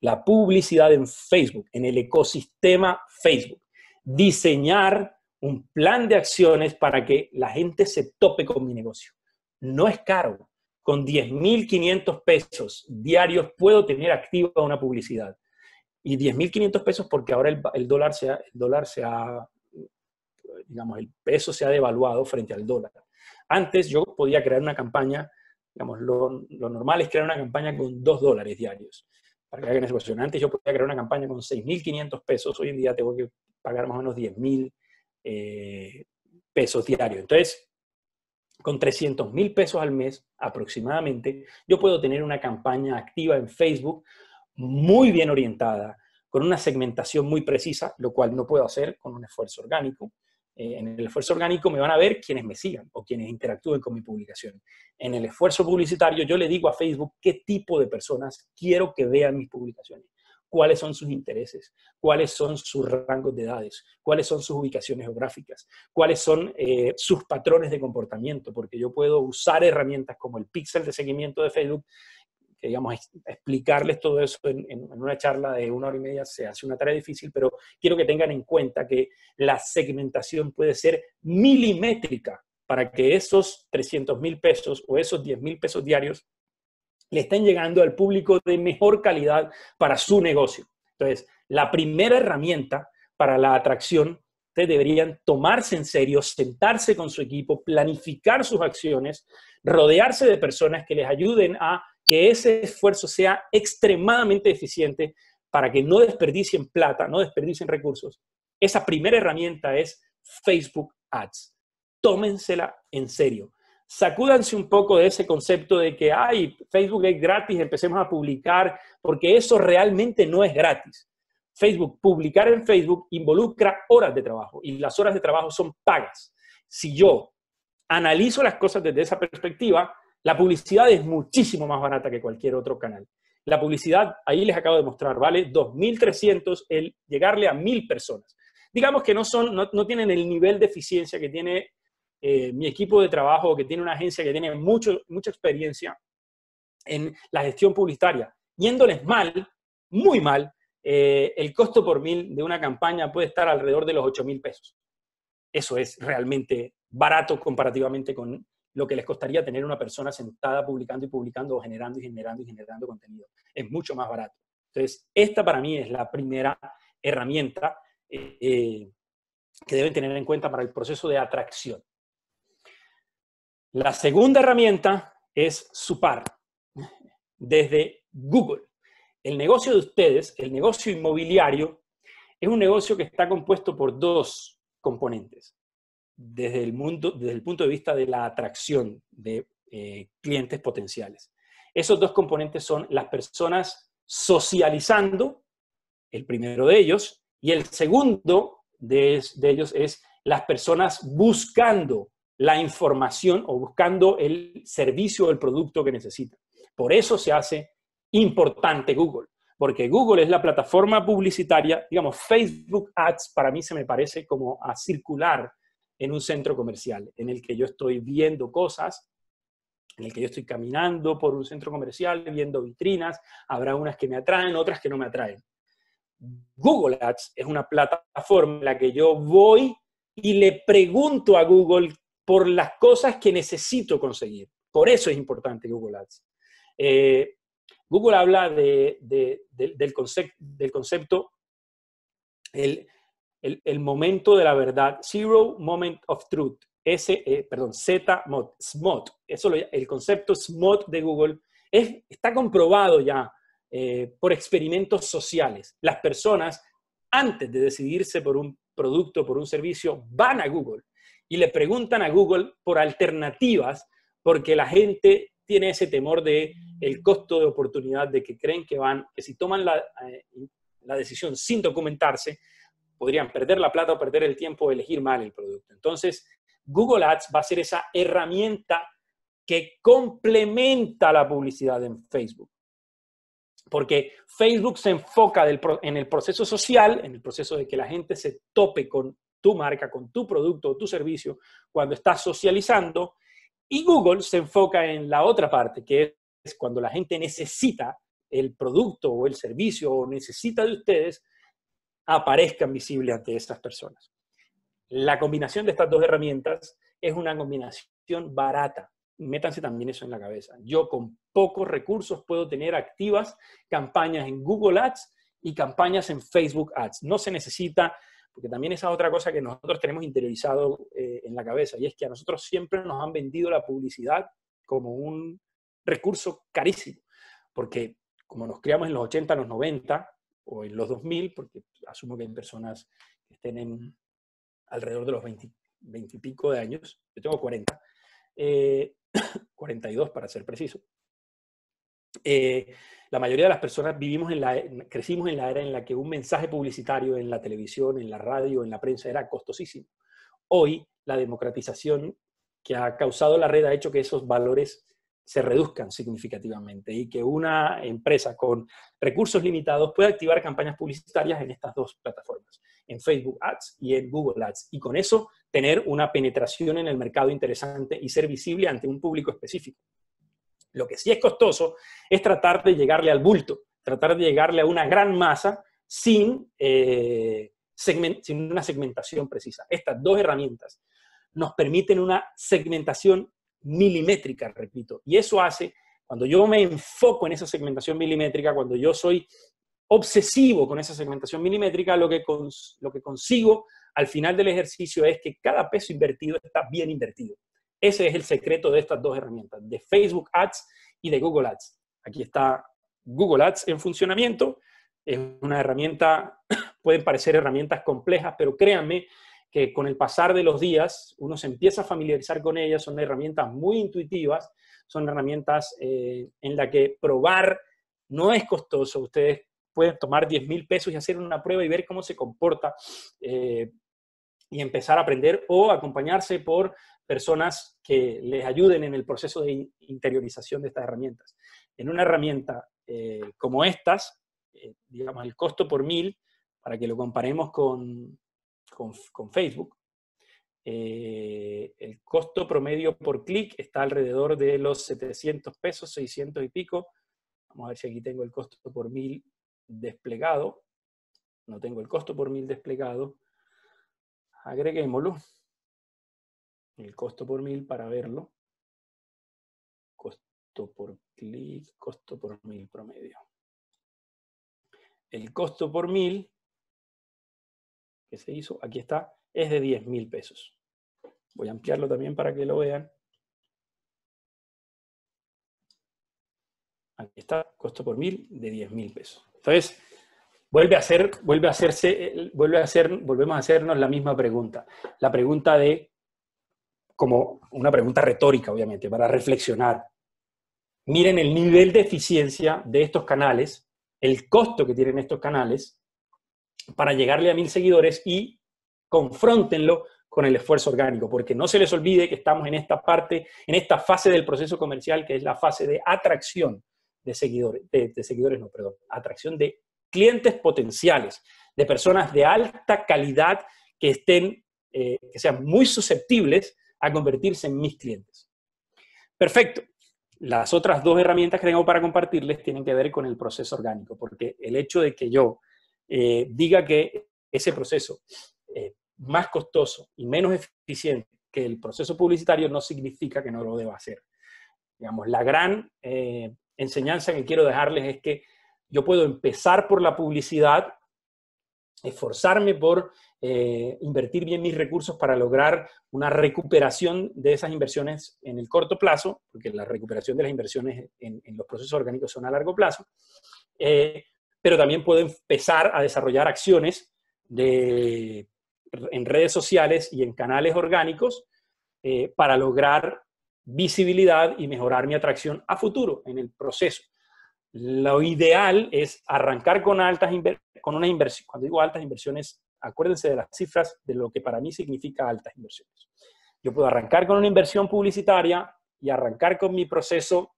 La publicidad en Facebook, en el ecosistema Facebook. Diseñar un plan de acciones para que la gente se tope con mi negocio. No es caro. Con diez mil quinientos pesos diarios puedo tener activa una publicidad. Y diez mil quinientos pesos porque ahora el, el dólar se ha... El dólar se ha digamos, el peso se ha devaluado frente al dólar. Antes yo podía crear una campaña, digamos, lo, lo normal es crear una campaña con dos dólares diarios. Para que hagan esa cuestión, antes yo podía crear una campaña con seis mil quinientos pesos, hoy en día tengo que pagar más o menos diez mil eh, pesos diarios. Entonces, con trescientos mil pesos al mes aproximadamente, yo puedo tener una campaña activa en Facebook muy bien orientada, con una segmentación muy precisa, lo cual no puedo hacer con un esfuerzo orgánico. Eh, en el esfuerzo orgánico me van a ver quienes me sigan o quienes interactúen con mi publicación. En el esfuerzo publicitario yo le digo a Facebook qué tipo de personas quiero que vean mis publicaciones, cuáles son sus intereses, cuáles son sus rangos de edades, cuáles son sus ubicaciones geográficas, cuáles son eh, sus patrones de comportamiento, porque yo puedo usar herramientas como el píxel de seguimiento de Facebook, que digamos, explicarles todo eso en, en una charla de una hora y media se hace una tarea difícil, pero quiero que tengan en cuenta que la segmentación puede ser milimétrica para que esos trescientos mil pesos o esos diez mil pesos diarios le estén llegando al público de mejor calidad para su negocio. Entonces, la primera herramienta para la atracción, ustedes deberían tomarse en serio, sentarse con su equipo, planificar sus acciones, rodearse de personas que les ayuden a que ese esfuerzo sea extremadamente eficiente para que no desperdicien plata, no desperdicien recursos. Esa primera herramienta es Facebook Ads. Tómensela en serio. Sacúdanse un poco de ese concepto de que, ay, Facebook es gratis, empecemos a publicar, porque eso realmente no es gratis. Facebook, publicar en Facebook involucra horas de trabajo y las horas de trabajo son pagas. Si yo analizo las cosas desde esa perspectiva, la publicidad es muchísimo más barata que cualquier otro canal. La publicidad, ahí les acabo de mostrar, vale dos mil trescientos el llegarle a mil personas. Digamos que no, son, no, no tienen el nivel de eficiencia que tiene eh, mi equipo de trabajo, que tiene una agencia que tiene mucho, mucha experiencia en la gestión publicitaria. Yéndoles mal, muy mal, eh, el costo por mil de una campaña puede estar alrededor de los ocho mil pesos. Eso es realmente barato comparativamente con lo que les costaría tener una persona sentada publicando y publicando o generando y generando y generando contenido. Es mucho más barato. Entonces, esta para mí es la primera herramienta eh, que deben tener en cuenta para el proceso de atracción. La segunda herramienta es Supar, desde Google. El negocio de ustedes, el negocio inmobiliario, es un negocio que está compuesto por dos componentes. Desde el, mundo, desde el punto de vista de la atracción de eh, clientes potenciales. Esos dos componentes son las personas socializando, el primero de ellos, y el segundo de, de ellos es las personas buscando la información o buscando el servicio o el producto que necesitan. Por eso se hace importante Google, porque Google es la plataforma publicitaria, digamos, Facebook Ads para mí se me parece como a circular en un centro comercial, en el que yo estoy viendo cosas, en el que yo estoy caminando por un centro comercial, viendo vitrinas, habrá unas que me atraen, otras que no me atraen. Google Ads es una plataforma en la que yo voy y le pregunto a Google por las cosas que necesito conseguir. Por eso es importante Google Ads. Eh, Google habla de, de, de, del, concept, del concepto, el, el, el momento de la verdad, Zero Moment of Truth, S, eh, perdón, Z M O T, S M O T. Eso lo, el concepto S M O T de Google es, está comprobado ya eh, por experimentos sociales. Las personas, antes de decidirse por un producto, por un servicio, van a Google y le preguntan a Google por alternativas, porque la gente tiene ese temor de el costo de oportunidad, de que creen que van, que si toman la, eh, la decisión sin documentarse, podrían perder la plata o perder el tiempo de elegir mal el producto. Entonces, Google Ads va a ser esa herramienta que complementa la publicidad en Facebook. Porque Facebook se enfoca del, en el proceso social, en el proceso de que la gente se tope con tu marca, con tu producto o tu servicio, cuando estás socializando. Y Google se enfoca en la otra parte, que es cuando la gente necesita el producto o el servicio o necesita de ustedes, aparezcan visibles ante esas personas. La combinación de estas dos herramientas es una combinación barata. Métanse también eso en la cabeza. Yo con pocos recursos puedo tener activas campañas en Google Ads y campañas en Facebook Ads. No se necesita, porque también esa es otra cosa que nosotros tenemos interiorizado eh, en la cabeza, y es que a nosotros siempre nos han vendido la publicidad como un recurso carísimo, porque como nos criamos en los ochenta, en los noventa o en los dos mil, porque asumo que hay personas que estén en alrededor de los veinte, veinte y pico de años, yo tengo cuarenta, eh, cuarenta y dos para ser preciso. Eh, la mayoría de las personas vivimos en la, crecimos en la era en la que un mensaje publicitario en la televisión, en la radio, en la prensa era costosísimo. Hoy la democratización que ha causado la red ha hecho que esos valores se reduzcan significativamente y que una empresa con recursos limitados pueda activar campañas publicitarias en estas dos plataformas, en Facebook Ads y en Google Ads, y con eso tener una penetración en el mercado interesante y ser visible ante un público específico. Lo que sí es costoso es tratar de llegarle al bulto, tratar de llegarle a una gran masa sin, eh, segment, sin una segmentación precisa. Estas dos herramientas nos permiten una segmentación milimétrica, repito. Y eso hace, cuando yo me enfoco en esa segmentación milimétrica, cuando yo soy obsesivo con esa segmentación milimétrica, lo que, cons, lo que consigo al final del ejercicio es que cada peso invertido está bien invertido. Ese es el secreto de estas dos herramientas, de Facebook Ads y de Google Ads. Aquí está Google Ads en funcionamiento. Es una herramienta, pueden parecer herramientas complejas, pero créanme que con el pasar de los días uno se empieza a familiarizar con ellas. Son herramientas muy intuitivas, son herramientas eh, en las que probar no es costoso. Ustedes pueden tomar diez mil pesos y hacer una prueba y ver cómo se comporta eh, y empezar a aprender o acompañarse por personas que les ayuden en el proceso de interiorización de estas herramientas. En una herramienta eh, como estas, eh, digamos el costo por mil, para que lo comparemos con, con, con Facebook, eh, el costo promedio por clic está alrededor de los setecientos pesos, seiscientos y pico. Vamos a ver si aquí tengo el costo por mil desplegado. No tengo el costo por mil desplegado. Agreguémoslo. El costo por mil para verlo. Costo por clic, costo por mil promedio. El costo por mil que se hizo, aquí está, es de diez mil pesos. Voy a ampliarlo también para que lo vean. Aquí está, costo por mil de diez mil pesos. Entonces, vuelve a ser, vuelve a hacerse, vuelve a hacer, volvemos a hacernos la misma pregunta. La pregunta de, como una pregunta retórica, obviamente, para reflexionar. Miren el nivel de eficiencia de estos canales, el costo que tienen estos canales para llegarle a mil seguidores y confróntenlo con el esfuerzo orgánico, porque no se les olvide que estamos en esta parte, en esta fase del proceso comercial, que es la fase de atracción de seguidores, de, de seguidores no, perdón, atracción de clientes potenciales, de personas de alta calidad que estén, eh, que sean muy susceptibles a convertirse en mis clientes. Perfecto. Las otras dos herramientas que tengo para compartirles tienen que ver con el proceso orgánico, porque el hecho de que yo eh, diga que ese proceso eh, más costoso y menos eficiente que el proceso publicitario no significa que no lo deba hacer. Digamos, la gran eh, enseñanza que quiero dejarles es que yo puedo empezar por la publicidad, esforzarme por eh, invertir bien mis recursos para lograr una recuperación de esas inversiones en el corto plazo, porque la recuperación de las inversiones en, en los procesos orgánicos son a largo plazo, eh, pero también puedo empezar a desarrollar acciones de, en redes sociales y en canales orgánicos eh, para lograr visibilidad y mejorar mi atracción a futuro en el proceso. Lo ideal es arrancar con altas con unas inversiones. Cuando digo altas inversiones, acuérdense de las cifras de lo que para mí significa altas inversiones. Yo puedo arrancar con una inversión publicitaria y arrancar con mi proceso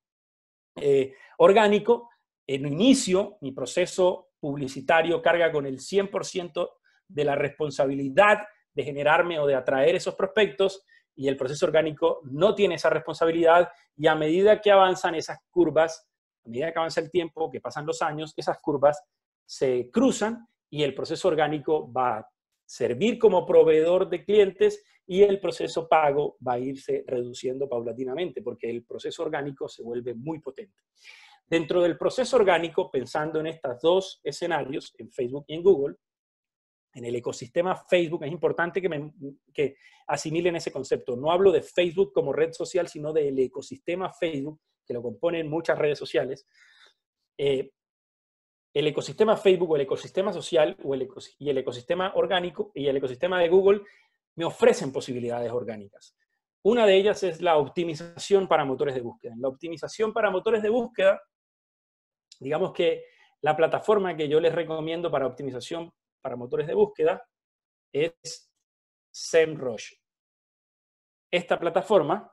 eh, orgánico. En un inicio, mi proceso publicitario carga con el cien por ciento de la responsabilidad de generarme o de atraer esos prospectos, y el proceso orgánico no tiene esa responsabilidad, y a medida que avanzan esas curvas, a medida que avanza el tiempo, que pasan los años, esas curvas se cruzan y el proceso orgánico va a servir como proveedor de clientes y el proceso pago va a irse reduciendo paulatinamente porque el proceso orgánico se vuelve muy potente. Dentro del proceso orgánico, pensando en estos dos escenarios, en Facebook y en Google, en el ecosistema Facebook, es importante que, me, que asimilen ese concepto. No hablo de Facebook como red social, sino del ecosistema Facebook, que lo componen muchas redes sociales. Eh, el ecosistema Facebook, o el ecosistema social, o el ecos- y el ecosistema orgánico, y el ecosistema de Google, me ofrecen posibilidades orgánicas. Una de ellas es la optimización para motores de búsqueda. En la optimización para motores de búsqueda, digamos que la plataforma que yo les recomiendo para optimización para motores de búsqueda es Semrush. Esta plataforma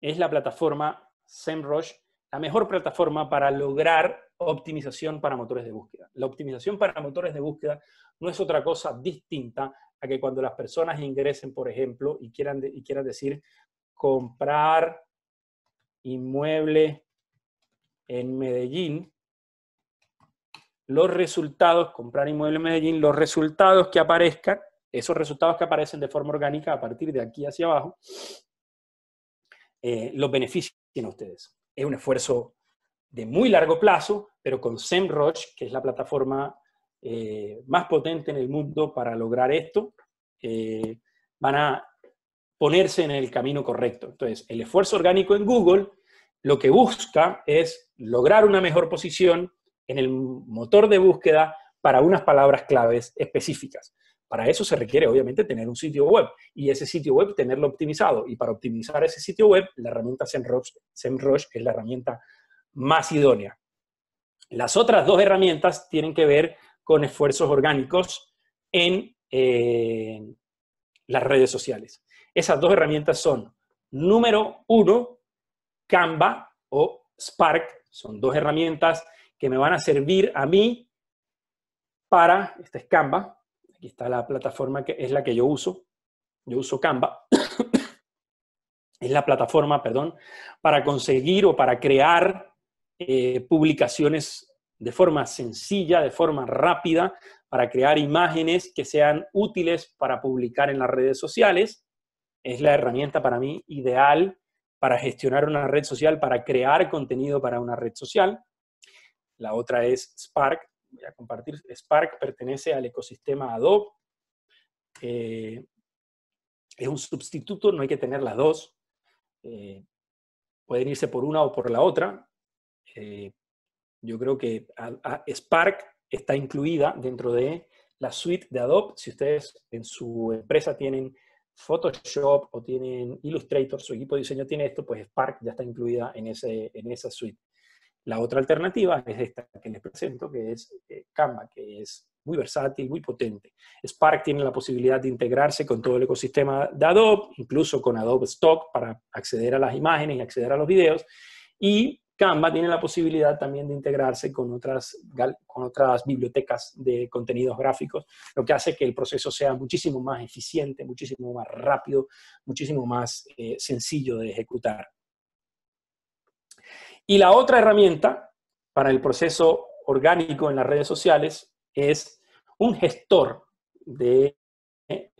es la plataforma Semrush, la mejor plataforma para lograr optimización para motores de búsqueda. La optimización para motores de búsqueda no es otra cosa distinta a que cuando las personas ingresen, por ejemplo, y quieran, de, y quieran decir comprar inmueble en Medellín, los resultados, comprar inmueble en Medellín, los resultados que aparezcan, esos resultados que aparecen de forma orgánica a partir de aquí hacia abajo, eh, los beneficios a ustedes. Es un esfuerzo de muy largo plazo, pero con SEMrush, que es la plataforma eh, más potente en el mundo para lograr esto, eh, van a ponerse en el camino correcto. Entonces, el esfuerzo orgánico en Google lo que busca es lograr una mejor posición en el motor de búsqueda para unas palabras claves específicas. Para eso se requiere, obviamente, tener un sitio web, y ese sitio web tenerlo optimizado. Y para optimizar ese sitio web, la herramienta SEMrush, SEMrush es la herramienta más idónea. Las otras dos herramientas tienen que ver con esfuerzos orgánicos en eh, las redes sociales. Esas dos herramientas son, número uno, Canva o Spark. Son dos herramientas que me van a servir a mí para, esta es Canva, aquí está la plataforma que es la que yo uso. Yo uso Canva. Es la plataforma, perdón, para conseguir o para crear eh, publicaciones de forma sencilla, de forma rápida, para crear imágenes que sean útiles para publicar en las redes sociales. Es la herramienta para mí ideal para gestionar una red social, para crear contenido para una red social. La otra es Spark. Voy a compartir. Spark pertenece al ecosistema Adobe. Eh, es un sustituto, no hay que tener las dos. Eh, pueden irse por una o por la otra. Eh, yo creo que a, a Spark está incluida dentro de la suite de Adobe. Si ustedes en su empresa tienen Photoshop o tienen Illustrator, su equipo de diseño tiene esto, pues Spark ya está incluida en, ese, en esa suite. La otra alternativa es esta que les presento, que es Canva, que es muy versátil, muy potente. Spark tiene la posibilidad de integrarse con todo el ecosistema de Adobe, incluso con Adobe Stock para acceder a las imágenes y acceder a los videos. Y Canva tiene la posibilidad también de integrarse con otras, con otras bibliotecas de contenidos gráficos, lo que hace que el proceso sea muchísimo más eficiente, muchísimo más rápido, muchísimo más eh, sencillo de ejecutar. Y la otra herramienta para el proceso orgánico en las redes sociales es un gestor de eh,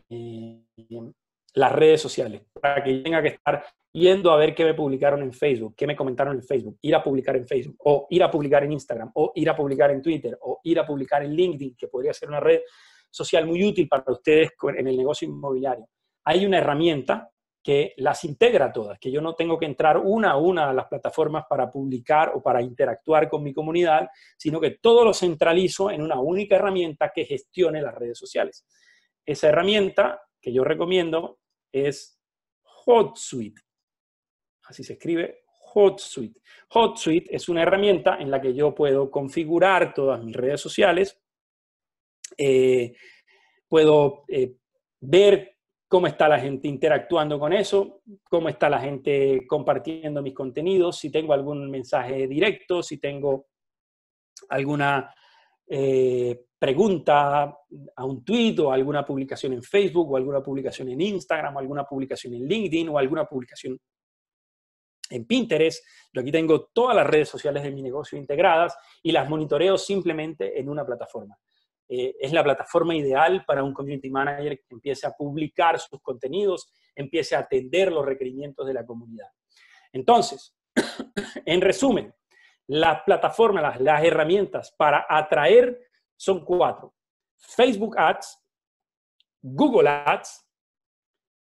las redes sociales, para que tenga que estar yendo a ver qué me publicaron en Facebook, qué me comentaron en Facebook, ir a publicar en Facebook, o ir a publicar en Instagram, o ir a publicar en Twitter, o ir a publicar en LinkedIn, que podría ser una red social muy útil para ustedes en el negocio inmobiliario. Hay una herramienta que las integra todas, que yo no tengo que entrar una a una a las plataformas para publicar o para interactuar con mi comunidad, sino que todo lo centralizo en una única herramienta que gestione las redes sociales. Esa herramienta que yo recomiendo es HubSpot. Así se escribe, HubSpot. HubSpot es una herramienta en la que yo puedo configurar todas mis redes sociales, eh, puedo eh, ver cómo está la gente interactuando con eso, cómo está la gente compartiendo mis contenidos, si tengo algún mensaje directo, si tengo alguna eh, pregunta a un tweet o alguna publicación en Facebook o alguna publicación en Instagram o alguna publicación en LinkedIn o alguna publicación en Pinterest. Yo aquí tengo todas las redes sociales de mi negocio integradas y las monitoreo simplemente en una plataforma. Eh, es la plataforma ideal para un community manager que empiece a publicar sus contenidos, empiece a atender los requerimientos de la comunidad. Entonces, en resumen, las plataformas, las, las herramientas para atraer son cuatro. Facebook Ads, Google Ads,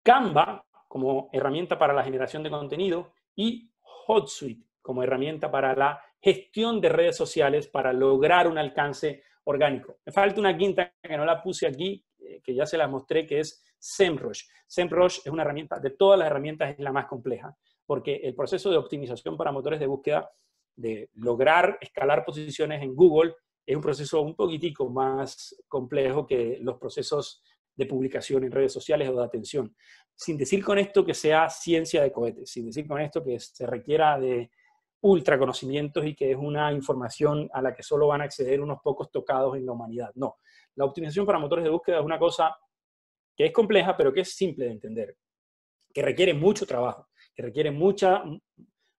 Canva como herramienta para la generación de contenido y HubSpot como herramienta para la gestión de redes sociales para lograr un alcance orgánico. Me falta una quinta que no la puse aquí, que ya se la mostré, que es Semrush. Semrush es una herramienta, de todas las herramientas es la más compleja, porque el proceso de optimización para motores de búsqueda, de lograr escalar posiciones en Google, es un proceso un poquitico más complejo que los procesos de publicación en redes sociales o de atención. Sin decir con esto que sea ciencia de cohetes, sin decir con esto que se requiera de ultra conocimientos y que es una información a la que solo van a acceder unos pocos tocados en la humanidad. No, la optimización para motores de búsqueda es una cosa que es compleja, pero que es simple de entender, que requiere mucho trabajo, que requiere mucha,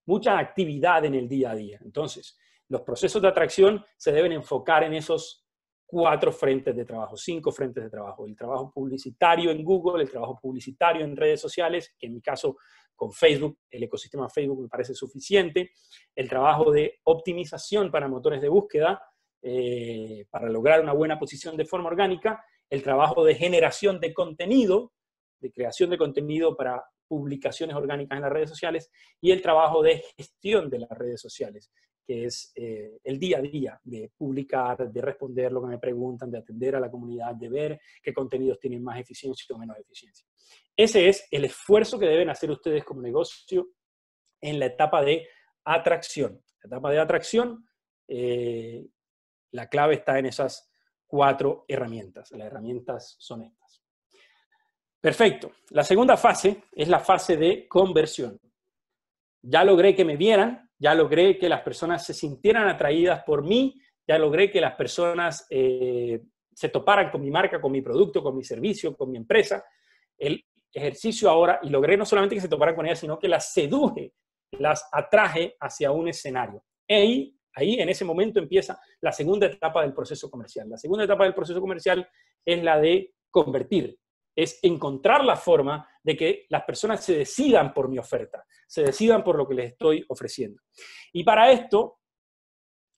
mucha actividad en el día a día. Entonces, los procesos de atracción se deben enfocar en esos cuatro frentes de trabajo, cinco frentes de trabajo. El trabajo publicitario en Google, el trabajo publicitario en redes sociales, que en mi caso con Facebook, el ecosistema Facebook me parece suficiente. El trabajo de optimización para motores de búsqueda, eh, para lograr una buena posición de forma orgánica. El trabajo de generación de contenido, de creación de contenido para publicaciones orgánicas en las redes sociales. Y el trabajo de gestión de las redes sociales, que es eh, el día a día de publicar, de responder lo que me preguntan, de atender a la comunidad, de ver qué contenidos tienen más eficiencia o menos eficiencia. Ese es el esfuerzo que deben hacer ustedes como negocio en la etapa de atracción. La etapa de atracción, eh, la clave está en esas cuatro herramientas. Las herramientas son estas. Perfecto. La segunda fase es la fase de conversión. Ya logré que me vieran, ya logré que las personas se sintieran atraídas por mí, ya logré que las personas eh, se toparan con mi marca, con mi producto, con mi servicio, con mi empresa. El ejercicio ahora, y logré no solamente que se toparan con ellas, sino que las seduje, las atraje hacia un escenario. Y ahí, ahí, en ese momento, empieza la segunda etapa del proceso comercial. La segunda etapa del proceso comercial es la de convertir. Es encontrar la forma de que las personas se decidan por mi oferta, se decidan por lo que les estoy ofreciendo. Y para esto,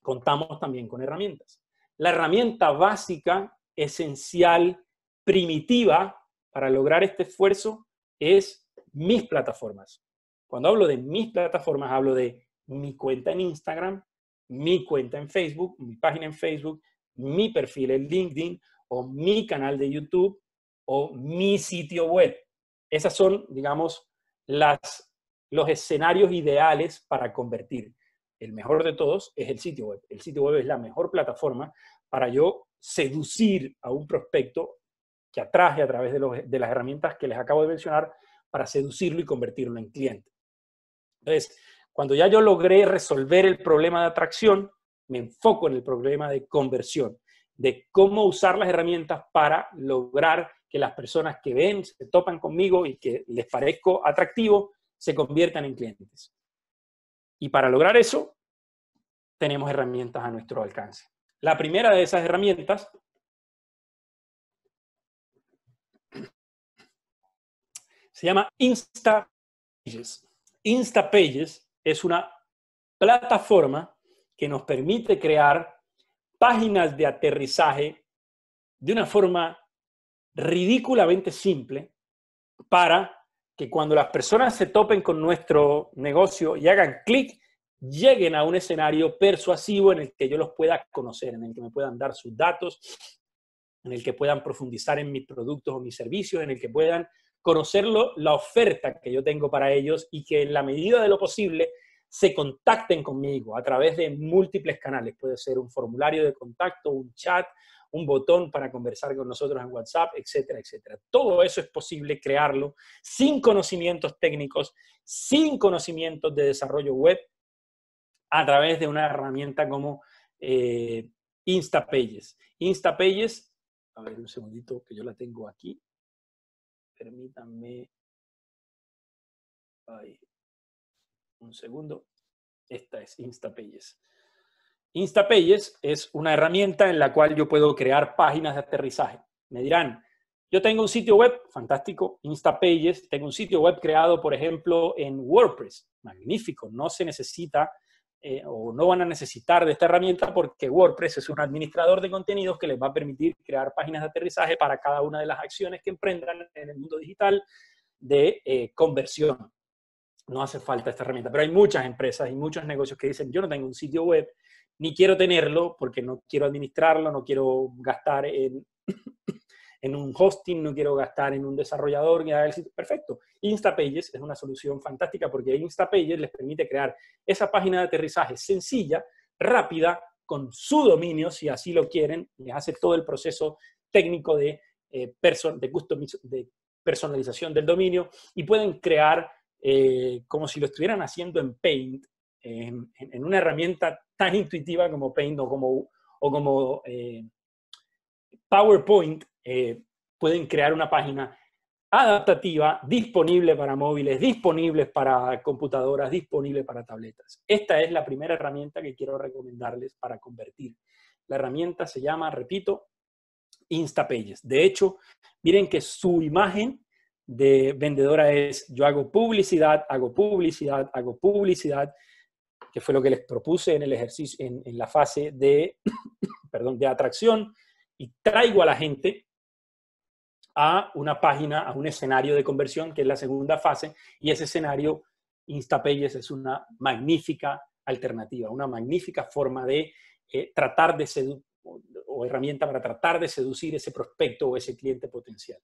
contamos también con herramientas. La herramienta básica, esencial, primitiva, para lograr este esfuerzo, es mis plataformas. Cuando hablo de mis plataformas, hablo de mi cuenta en Instagram, mi cuenta en Facebook, mi página en Facebook, mi perfil en LinkedIn, o mi canal de YouTube, o mi sitio web. Esas son, digamos, las, los escenarios ideales para convertir. El mejor de todos es el sitio web. El sitio web es la mejor plataforma para yo seducir a un prospecto que atraje a través de, los, de las herramientas que les acabo de mencionar para seducirlo y convertirlo en cliente. Entonces, cuando ya yo logré resolver el problema de atracción, me enfoco en el problema de conversión, de cómo usar las herramientas para lograr que las personas que ven, se topan conmigo y que les parezco atractivo, se conviertan en clientes. Y para lograr eso, tenemos herramientas a nuestro alcance. La primera de esas herramientas Se llama Instapages. Instapages es una plataforma que nos permite crear páginas de aterrizaje de una forma ridículamente simple para que cuando las personas se topen con nuestro negocio y hagan clic, lleguen a un escenario persuasivo en el que yo los pueda conocer, en el que me puedan dar sus datos, en el que puedan profundizar en mis productos o mis servicios, en el que puedan conocer la oferta que yo tengo para ellos y que en la medida de lo posible se contacten conmigo a través de múltiples canales. Puede ser un formulario de contacto, un chat, un botón para conversar con nosotros en WhatsApp, etcétera, etcétera. Todo eso es posible crearlo sin conocimientos técnicos, sin conocimientos de desarrollo web, a través de una herramienta como eh, Instapages. Instapages, a ver un segundito que yo la tengo aquí. Permítanme. Ahí. Un segundo. Esta es Instapages. Instapages es una herramienta en la cual yo puedo crear páginas de aterrizaje. Me dirán, yo tengo un sitio web, fantástico, Instapages. Tengo un sitio web creado, por ejemplo, en WordPress. Magnífico, no se necesita... Eh, o no van a necesitar de esta herramienta porque WordPress es un administrador de contenidos que les va a permitir crear páginas de aterrizaje para cada una de las acciones que emprendan en el mundo digital de eh, conversión. No hace falta esta herramienta, pero hay muchas empresas y muchos negocios que dicen, yo no tengo un sitio web, ni quiero tenerlo porque no quiero administrarlo, no quiero gastar en, en un hosting, no quiero gastar en un desarrollador, ni haga el sitio. Perfecto. Instapages es una solución fantástica porque Instapages les permite crear esa página de aterrizaje sencilla, rápida, con su dominio, si así lo quieren, les hace todo el proceso técnico de, eh, person de, de personalización del dominio y pueden crear eh, como si lo estuvieran haciendo en Paint, en, en una herramienta tan intuitiva como Paint o como, o como eh, PowerPoint, eh, pueden crear una página adaptativa, disponible para móviles, disponibles para computadoras, disponible para tabletas. Esta es la primera herramienta que quiero recomendarles para convertir. La herramienta se llama, repito, Instapages. De hecho, miren que su imagen de vendedora es, yo hago publicidad, hago publicidad, hago publicidad, que fue lo que les propuse en el ejercicio, en, en la fase de, perdón, de atracción, y traigo a la gente a una página, a un escenario de conversión, que es la segunda fase, y ese escenario, Instapages es una magnífica alternativa, una magnífica forma de eh, tratar de seducir, o, o herramienta para tratar de seducir ese prospecto o ese cliente potencial.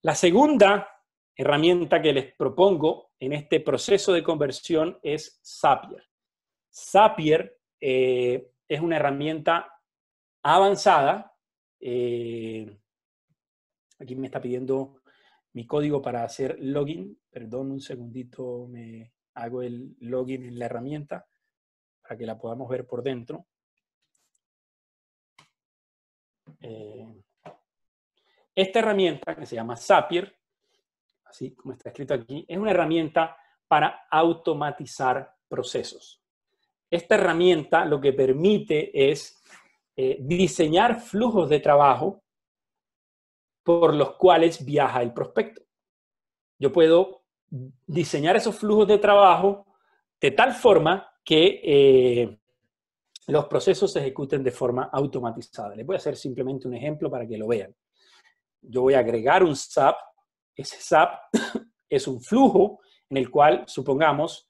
La segunda herramienta que les propongo en este proceso de conversión es Zapier. Zapier eh, es una herramienta avanzada, eh, aquí me está pidiendo mi código para hacer login. Perdón, un segundito, me hago el login en la herramienta para que la podamos ver por dentro. Eh, esta herramienta, que se llama Zapier, así como está escrito aquí, es una herramienta para automatizar procesos. Esta herramienta lo que permite es eh, diseñar flujos de trabajo por los cuales viaja el prospecto. Yo puedo diseñar esos flujos de trabajo de tal forma que eh, los procesos se ejecuten de forma automatizada. Les voy a hacer simplemente un ejemplo para que lo vean. Yo voy a agregar un zap. Ese zap es un flujo en el cual, supongamos,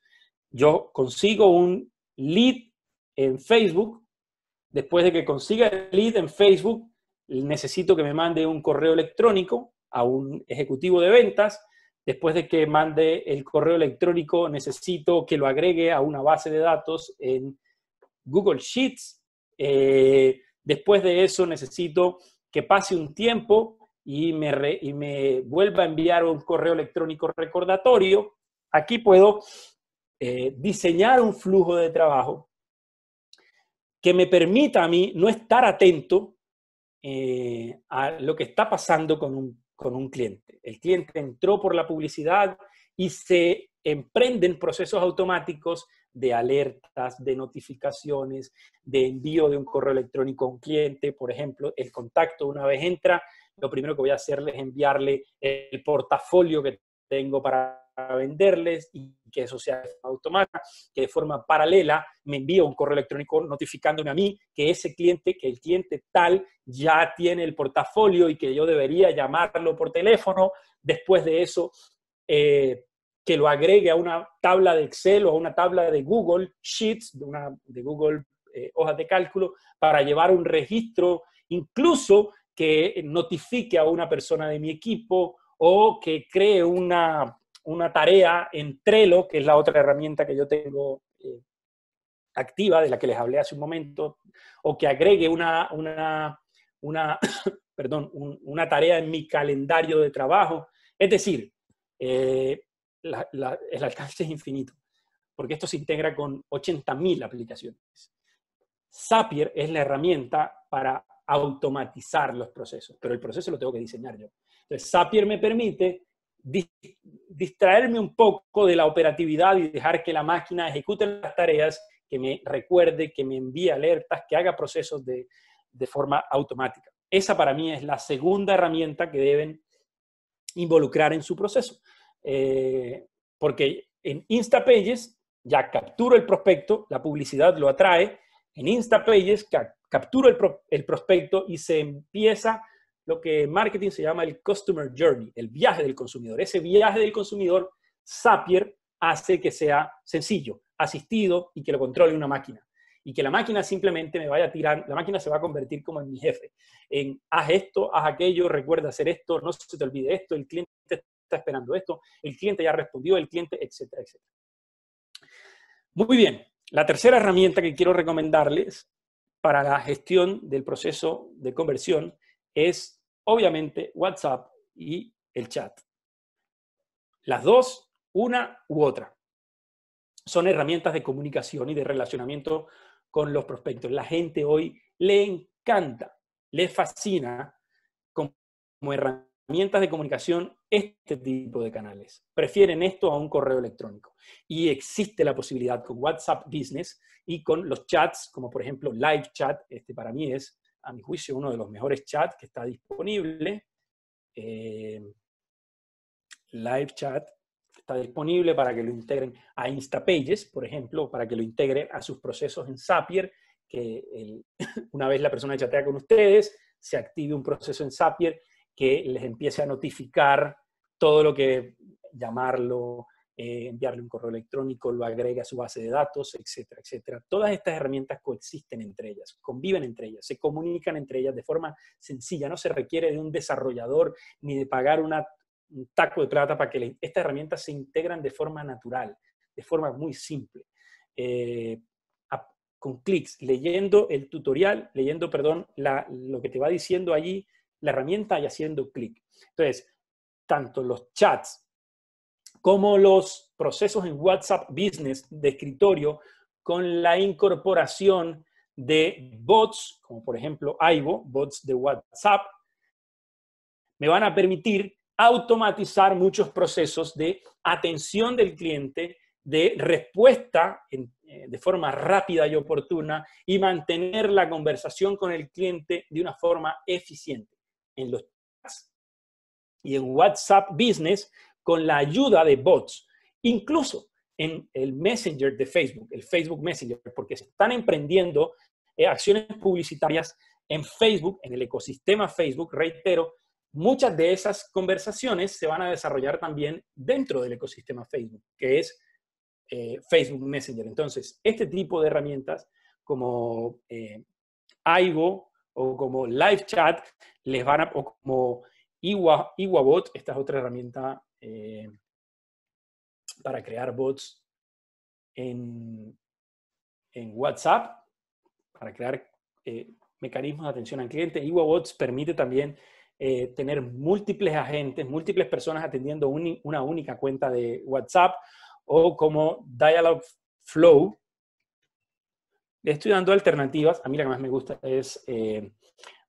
yo consigo un lead en Facebook. Después de que consiga el lead en Facebook, necesito que me mande un correo electrónico a un ejecutivo de ventas. Después de que mande el correo electrónico, necesito que lo agregue a una base de datos en Google Sheets. Eh, después de eso, necesito que pase un tiempo y me, re, y me vuelva a enviar un correo electrónico recordatorio. Aquí puedo eh, diseñar un flujo de trabajo que me permita a mí no estar atento Eh, a lo que está pasando con un, con un cliente. El cliente entró por la publicidad y se emprenden procesos automáticos de alertas, de notificaciones, de envío de un correo electrónico a un cliente, por ejemplo, el contacto. Una vez entra, lo primero que voy a hacer es enviarle el portafolio que tengo para venderles y que eso sea automático, que de forma paralela me envía un correo electrónico notificándome a mí que ese cliente, que el cliente tal ya tiene el portafolio y que yo debería llamarlo por teléfono. Después de eso, eh, que lo agregue a una tabla de Excel o a una tabla de Google Sheets, de, una, de Google eh, hojas de cálculo, para llevar un registro, incluso que notifique a una persona de mi equipo o que cree una, una tarea en Trello, que es la otra herramienta que yo tengo eh, activa, de la que les hablé hace un momento, o que agregue una, una, una, perdón, un, una tarea en mi calendario de trabajo. Es decir, eh, La, la, el alcance es infinito, porque esto se integra con ochenta mil aplicaciones. Zapier es la herramienta para automatizar los procesos, pero el proceso lo tengo que diseñar yo. Entonces, Zapier me permite distraerme un poco de la operatividad y dejar que la máquina ejecute las tareas, que me recuerde, que me envíe alertas, que haga procesos de, de forma automática. Esa para mí es la segunda herramienta que deben involucrar en su proceso. Eh, porque en Instapages ya capturo el prospecto, la publicidad lo atrae, en Instapages ca capturo el, pro el prospecto y se empieza lo que en marketing se llama el Customer Journey, el viaje del consumidor. Ese viaje del consumidor, Zapier hace que sea sencillo, asistido y que lo controle una máquina. Y que la máquina simplemente me vaya a tirar, la máquina se va a convertir como en mi jefe. En haz esto, haz aquello, recuerda hacer esto, no se te olvide esto, el cliente está esperando esto, el cliente ya respondió, el cliente, etcétera, etcétera. Muy bien, la tercera herramienta que quiero recomendarles para la gestión del proceso de conversión es, obviamente, WhatsApp y el chat. Las dos, una u otra, son herramientas de comunicación y de relacionamiento con los prospectos. La gente hoy le encanta, le fascina como herramienta. herramientas de comunicación, este tipo de canales. Prefieren esto a un correo electrónico. Y existe la posibilidad con WhatsApp Business y con los chats, como por ejemplo Live Chat. Este para mí es, a mi juicio, uno de los mejores chats que está disponible. Eh, Live Chat está disponible para que lo integren a Instapages, por ejemplo, para que lo integren a sus procesos en Zapier, que el, una vez la persona chatea con ustedes, se active un proceso en Zapier que les empiece a notificar todo lo que, llamarlo, eh, enviarle un correo electrónico, lo agregue a su base de datos, etcétera, etcétera. Todas estas herramientas coexisten entre ellas, conviven entre ellas, se comunican entre ellas de forma sencilla. No se requiere de un desarrollador ni de pagar una, un taco de plata para que le, estas herramientas se integran de forma natural, de forma muy simple. Eh, a, con clics, leyendo el tutorial, leyendo, perdón, la, lo que te va diciendo allí, la herramienta y haciendo clic. Entonces, tanto los chats como los procesos en WhatsApp Business de escritorio con la incorporación de bots, como por ejemplo Aibo, bots de WhatsApp, me van a permitir automatizar muchos procesos de atención del cliente, de respuesta en, de forma rápida y oportuna y mantener la conversación con el cliente de una forma eficiente. En los chats y en WhatsApp Business con la ayuda de bots, incluso en el Messenger de Facebook, el Facebook Messenger, porque se están emprendiendo eh, acciones publicitarias en Facebook, en el ecosistema Facebook, reitero, muchas de esas conversaciones se van a desarrollar también dentro del ecosistema Facebook, que es eh, Facebook Messenger. Entonces, este tipo de herramientas como eh, Aibo, o como Live Chat, les van a, o como Iwa, Iwabot, esta es otra herramienta eh, para crear bots en, en WhatsApp, para crear eh, mecanismos de atención al cliente. Iwabots permite también eh, tener múltiples agentes, múltiples personas atendiendo un, una única cuenta de WhatsApp, o como Dialog Flow. Estoy dando alternativas. A mí la que más me gusta es eh,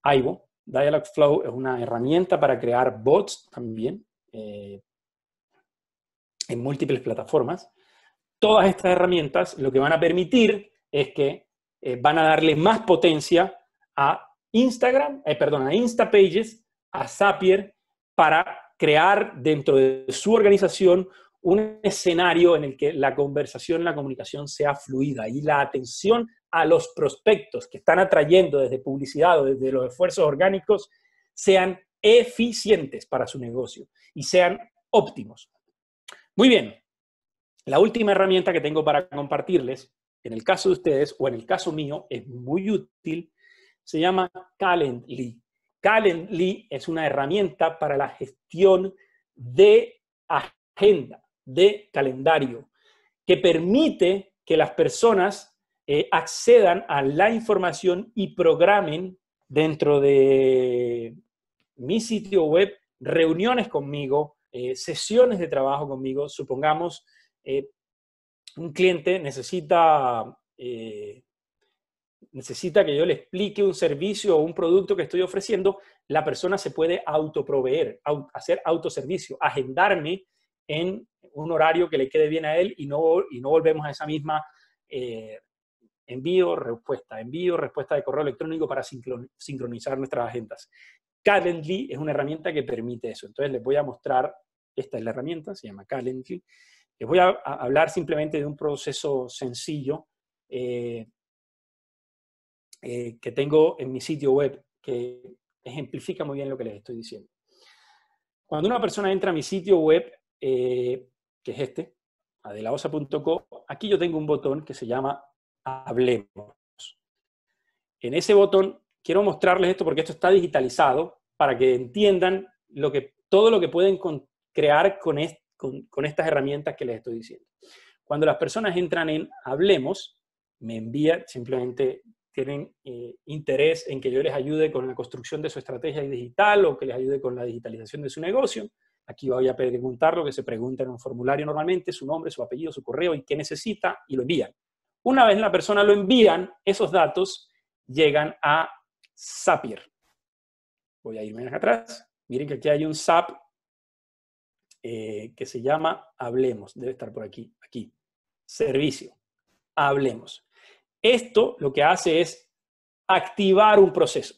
Aibo. Dialogflow es una herramienta para crear bots también eh, en múltiples plataformas. todas estas herramientas lo que van a permitir es que eh, van a darle más potencia a Instagram, eh, perdón, a Instapages, a Zapier, para crear dentro de su organización un escenario en el que la conversación, la comunicación sea fluida y la atención a los prospectos que están atrayendo desde publicidad o desde los esfuerzos orgánicos sean eficientes para su negocio y sean óptimos. Muy bien, la última herramienta que tengo para compartirles, en el caso de ustedes o en el caso mío, es muy útil, se llama Calendly. Calendly es una herramienta para la gestión de agenda, de calendario, que permite que las personas eh, accedan a la información y programen dentro de mi sitio web reuniones conmigo, eh, sesiones de trabajo conmigo. Supongamos eh, un cliente necesita... Eh, necesita que yo le explique un servicio o un producto que estoy ofreciendo, la persona se puede autoproveer, au- hacer autoservicio, agendarme en un horario que le quede bien a él y no, y no volvemos a esa misma eh, envío, respuesta, envío, respuesta de correo electrónico para sincron- sincronizar nuestras agendas. Calendly es una herramienta que permite eso. Entonces les voy a mostrar, esta es la herramienta, se llama Calendly. Les voy a, a hablar simplemente de un proceso sencillo eh, Eh, que tengo en mi sitio web, que ejemplifica muy bien lo que les estoy diciendo. Cuando una persona entra a mi sitio web, eh, que es este, delaossa punto co, aquí yo tengo un botón que se llama Hablemos. En ese botón, quiero mostrarles esto porque esto está digitalizado, para que entiendan lo que, todo lo que pueden con, crear con, est, con, con estas herramientas que les estoy diciendo. Cuando las personas entran en Hablemos, me envía simplemente... tienen eh, interés en que yo les ayude con la construcción de su estrategia digital o que les ayude con la digitalización de su negocio. Aquí voy a preguntar lo que se pregunta en un formulario normalmente, su nombre, su apellido, su correo y qué necesita, y lo envían. Una vez la persona lo envían, esos datos llegan a Zapier. Voy a irme atrás. Miren que aquí hay un Zap eh, que se llama Hablemos. Debe estar por aquí. Aquí. Servicio. Hablemos. Esto lo que hace es activar un proceso.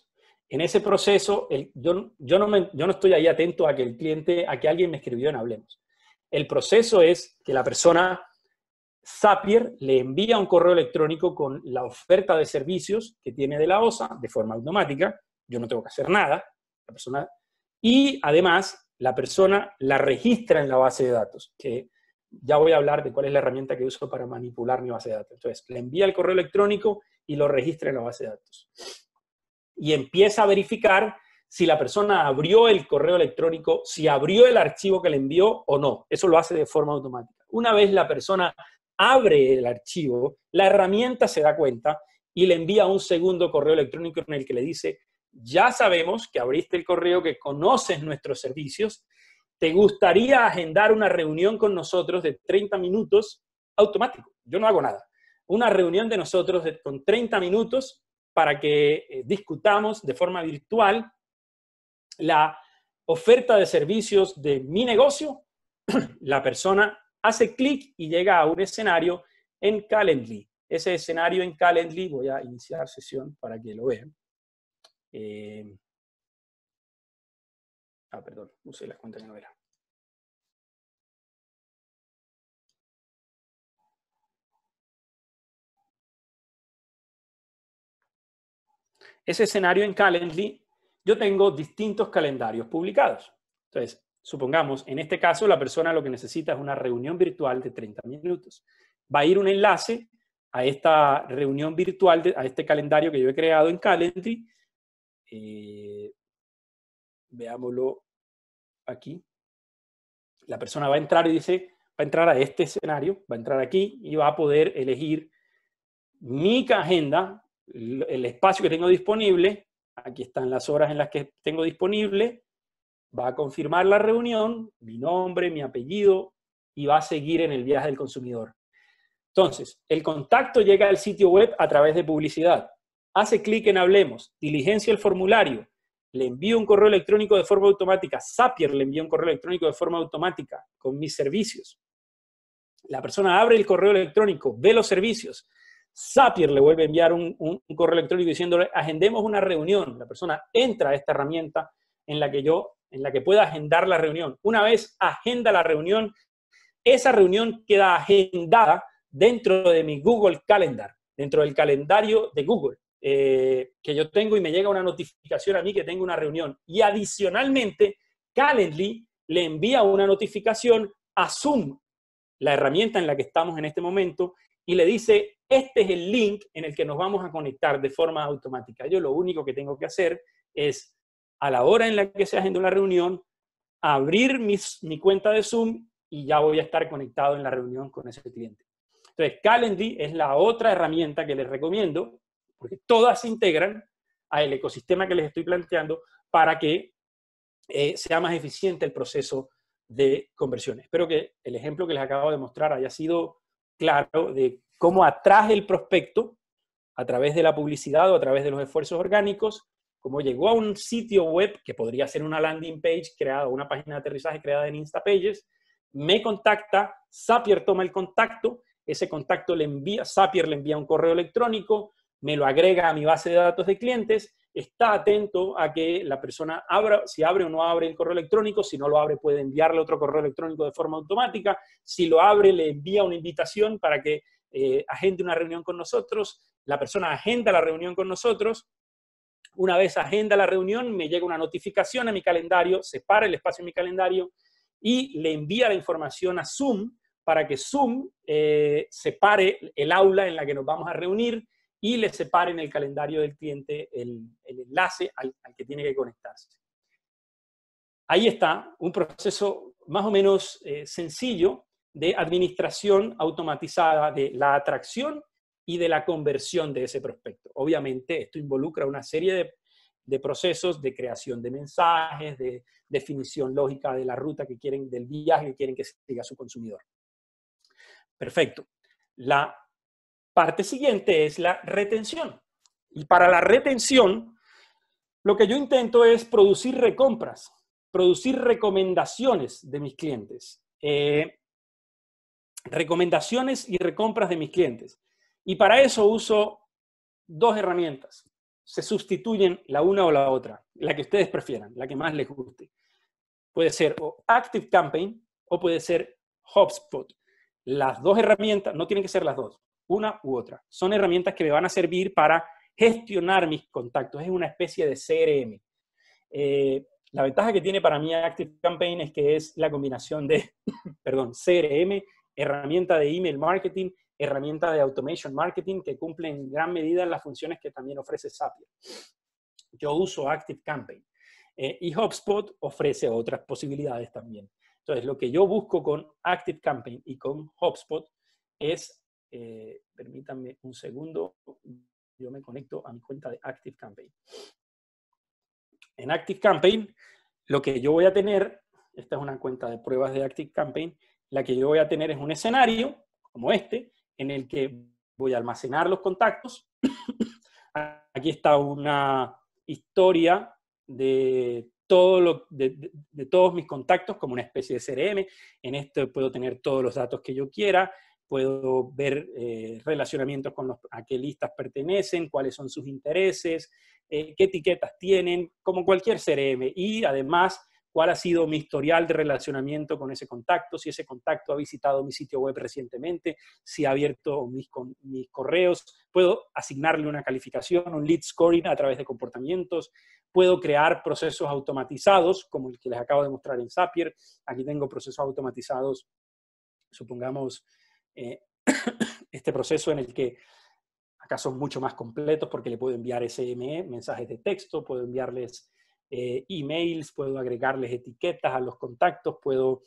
En ese proceso, el, yo, yo, no me, yo no estoy ahí atento a que el cliente, a que alguien me escribió en Hablemos. El proceso es que la persona, Zapier, le envía un correo electrónico con la oferta de servicios que tiene de la Ossa de forma automática. Yo no tengo que hacer nada. La persona, y además, la persona la registra en la base de datos, que ya voy a hablar de cuál es la herramienta que uso para manipular mi base de datos. Entonces, le envía el correo electrónico y lo registra en la base de datos. Y empieza a verificar si la persona abrió el correo electrónico, si abrió el archivo que le envió o no. Eso lo hace de forma automática. Una vez la persona abre el archivo, la herramienta se da cuenta y le envía un segundo correo electrónico en el que le dice, ya sabemos que abriste el correo, que conoces nuestros servicios, ¿te gustaría agendar una reunión con nosotros de treinta minutos? Automático, yo no hago nada. Una reunión de nosotros de, con treinta minutos para que eh, discutamos de forma virtual la oferta de servicios de mi negocio. La persona hace clic y llega a un escenario en Calendly. Ese escenario en Calendly, voy a iniciar sesión para que lo vean. Eh, Ah, perdón, usé las cuentas que no era. Ese escenario en Calendly, yo tengo distintos calendarios publicados. Entonces, supongamos, en este caso, la persona lo que necesita es una reunión virtual de treinta minutos. Va a ir un enlace a esta reunión virtual, de, a este calendario que yo he creado en Calendly. Eh, veámoslo. Aquí, la persona va a entrar y dice, va a entrar a este escenario, va a entrar aquí y va a poder elegir mi agenda, el espacio que tengo disponible, aquí están las horas en las que tengo disponible, va a confirmar la reunión, mi nombre, mi apellido, y va a seguir en el viaje del consumidor. Entonces, el contacto llega al sitio web a través de publicidad, hace clic en Hablemos, diligencia el formulario, le envío un correo electrónico de forma automática, Zapier le envía un correo electrónico de forma automática con mis servicios. La persona abre el correo electrónico, ve los servicios. Zapier le vuelve a enviar un, un, un correo electrónico diciéndole, agendemos una reunión. La persona entra a esta herramienta en la que yo, en la que pueda agendar la reunión. Una vez agenda la reunión, esa reunión queda agendada dentro de mi Google Calendar, dentro del calendario de Google eh, que yo tengo, y me llega una notificación a mí que tengo una reunión. Y adicionalmente, Calendly le envía una notificación a Zoom, la herramienta en la que estamos en este momento, y le dice, este es el link en el que nos vamos a conectar de forma automática. Yo lo único que tengo que hacer es, a la hora en la que se agenda una reunión, abrir mis, mi cuenta de Zoom y ya voy a estar conectado en la reunión con ese cliente. Entonces, Calendly es la otra herramienta que les recomiendo, porque todas se integran al ecosistema que les estoy planteando para que eh, sea más eficiente el proceso de conversión. Espero que el ejemplo que les acabo de mostrar haya sido claro de cómo atraje el prospecto a través de la publicidad o a través de los esfuerzos orgánicos, cómo llegó a un sitio web que podría ser una landing page creada, una página de aterrizaje creada en Instapages, me contacta, Zapier toma el contacto, ese contacto le envía, Zapier le envía un correo electrónico, me lo agrega a mi base de datos de clientes, está atento a que la persona abra, si abre o no abre el correo electrónico, si no lo abre puede enviarle otro correo electrónico de forma automática, si lo abre le envía una invitación para que eh, agende una reunión con nosotros, la persona agenda la reunión con nosotros, una vez agenda la reunión me llega una notificación a mi calendario, separa el espacio en mi calendario y le envía la información a Zoom, para que Zoom eh, separe el aula en la que nos vamos a reunir y le separe en el calendario del cliente el, el enlace al, al que tiene que conectarse. Ahí está un proceso más o menos eh, sencillo de administración automatizada de la atracción y de la conversión de ese prospecto. Obviamente esto involucra una serie de, de procesos de creación de mensajes, de definición lógica de la ruta que quieren, del viaje que quieren que siga su consumidor. Perfecto. La parte siguiente es la retención. Y para la retención, lo que yo intento es producir recompras, producir recomendaciones de mis clientes. Eh, recomendaciones y recompras de mis clientes. Y para eso uso dos herramientas. Se sustituyen la una o la otra, la que ustedes prefieran, la que más les guste. Puede ser o Active Campaign o puede ser HubSpot. Las dos herramientas, no tienen que ser las dos, una u otra. Son herramientas que me van a servir para gestionar mis contactos. Es una especie de C R M. Eh, la ventaja que tiene para mí Active Campaign es que es la combinación de, perdón, C R M, herramienta de email marketing, herramienta de automation marketing, que cumple en gran medida las funciones que también ofrece Zapier. Yo uso Active Campaign. Eh, y HubSpot ofrece otras posibilidades también. Entonces, lo que yo busco con Active Campaign y con HubSpot es, eh, permítanme un segundo, yo me conecto a mi cuenta de Active Campaign. En Active Campaign, lo que yo voy a tener, esta es una cuenta de pruebas de Active Campaign, la que yo voy a tener es un escenario como este, en el que voy a almacenar los contactos. Aquí está una historia de... Todo lo, de, de, de todos mis contactos como una especie de C R M. En esto puedo tener todos los datos que yo quiera, puedo ver eh, relacionamientos con los, a qué listas pertenecen, cuáles son sus intereses, eh, qué etiquetas tienen, como cualquier C R M. Y además, cuál ha sido mi historial de relacionamiento con ese contacto, si ese contacto ha visitado mi sitio web recientemente, si ha abierto mis, con, mis correos. Puedo asignarle una calificación, un lead scoring a través de comportamientos. Puedo crear procesos automatizados, como el que les acabo de mostrar en Zapier. Aquí tengo procesos automatizados, supongamos, eh, este proceso en el que acá son mucho más completos porque le puedo enviar S M E, mensajes de texto, puedo enviarles Eh, emails, puedo agregarles etiquetas a los contactos, puedo,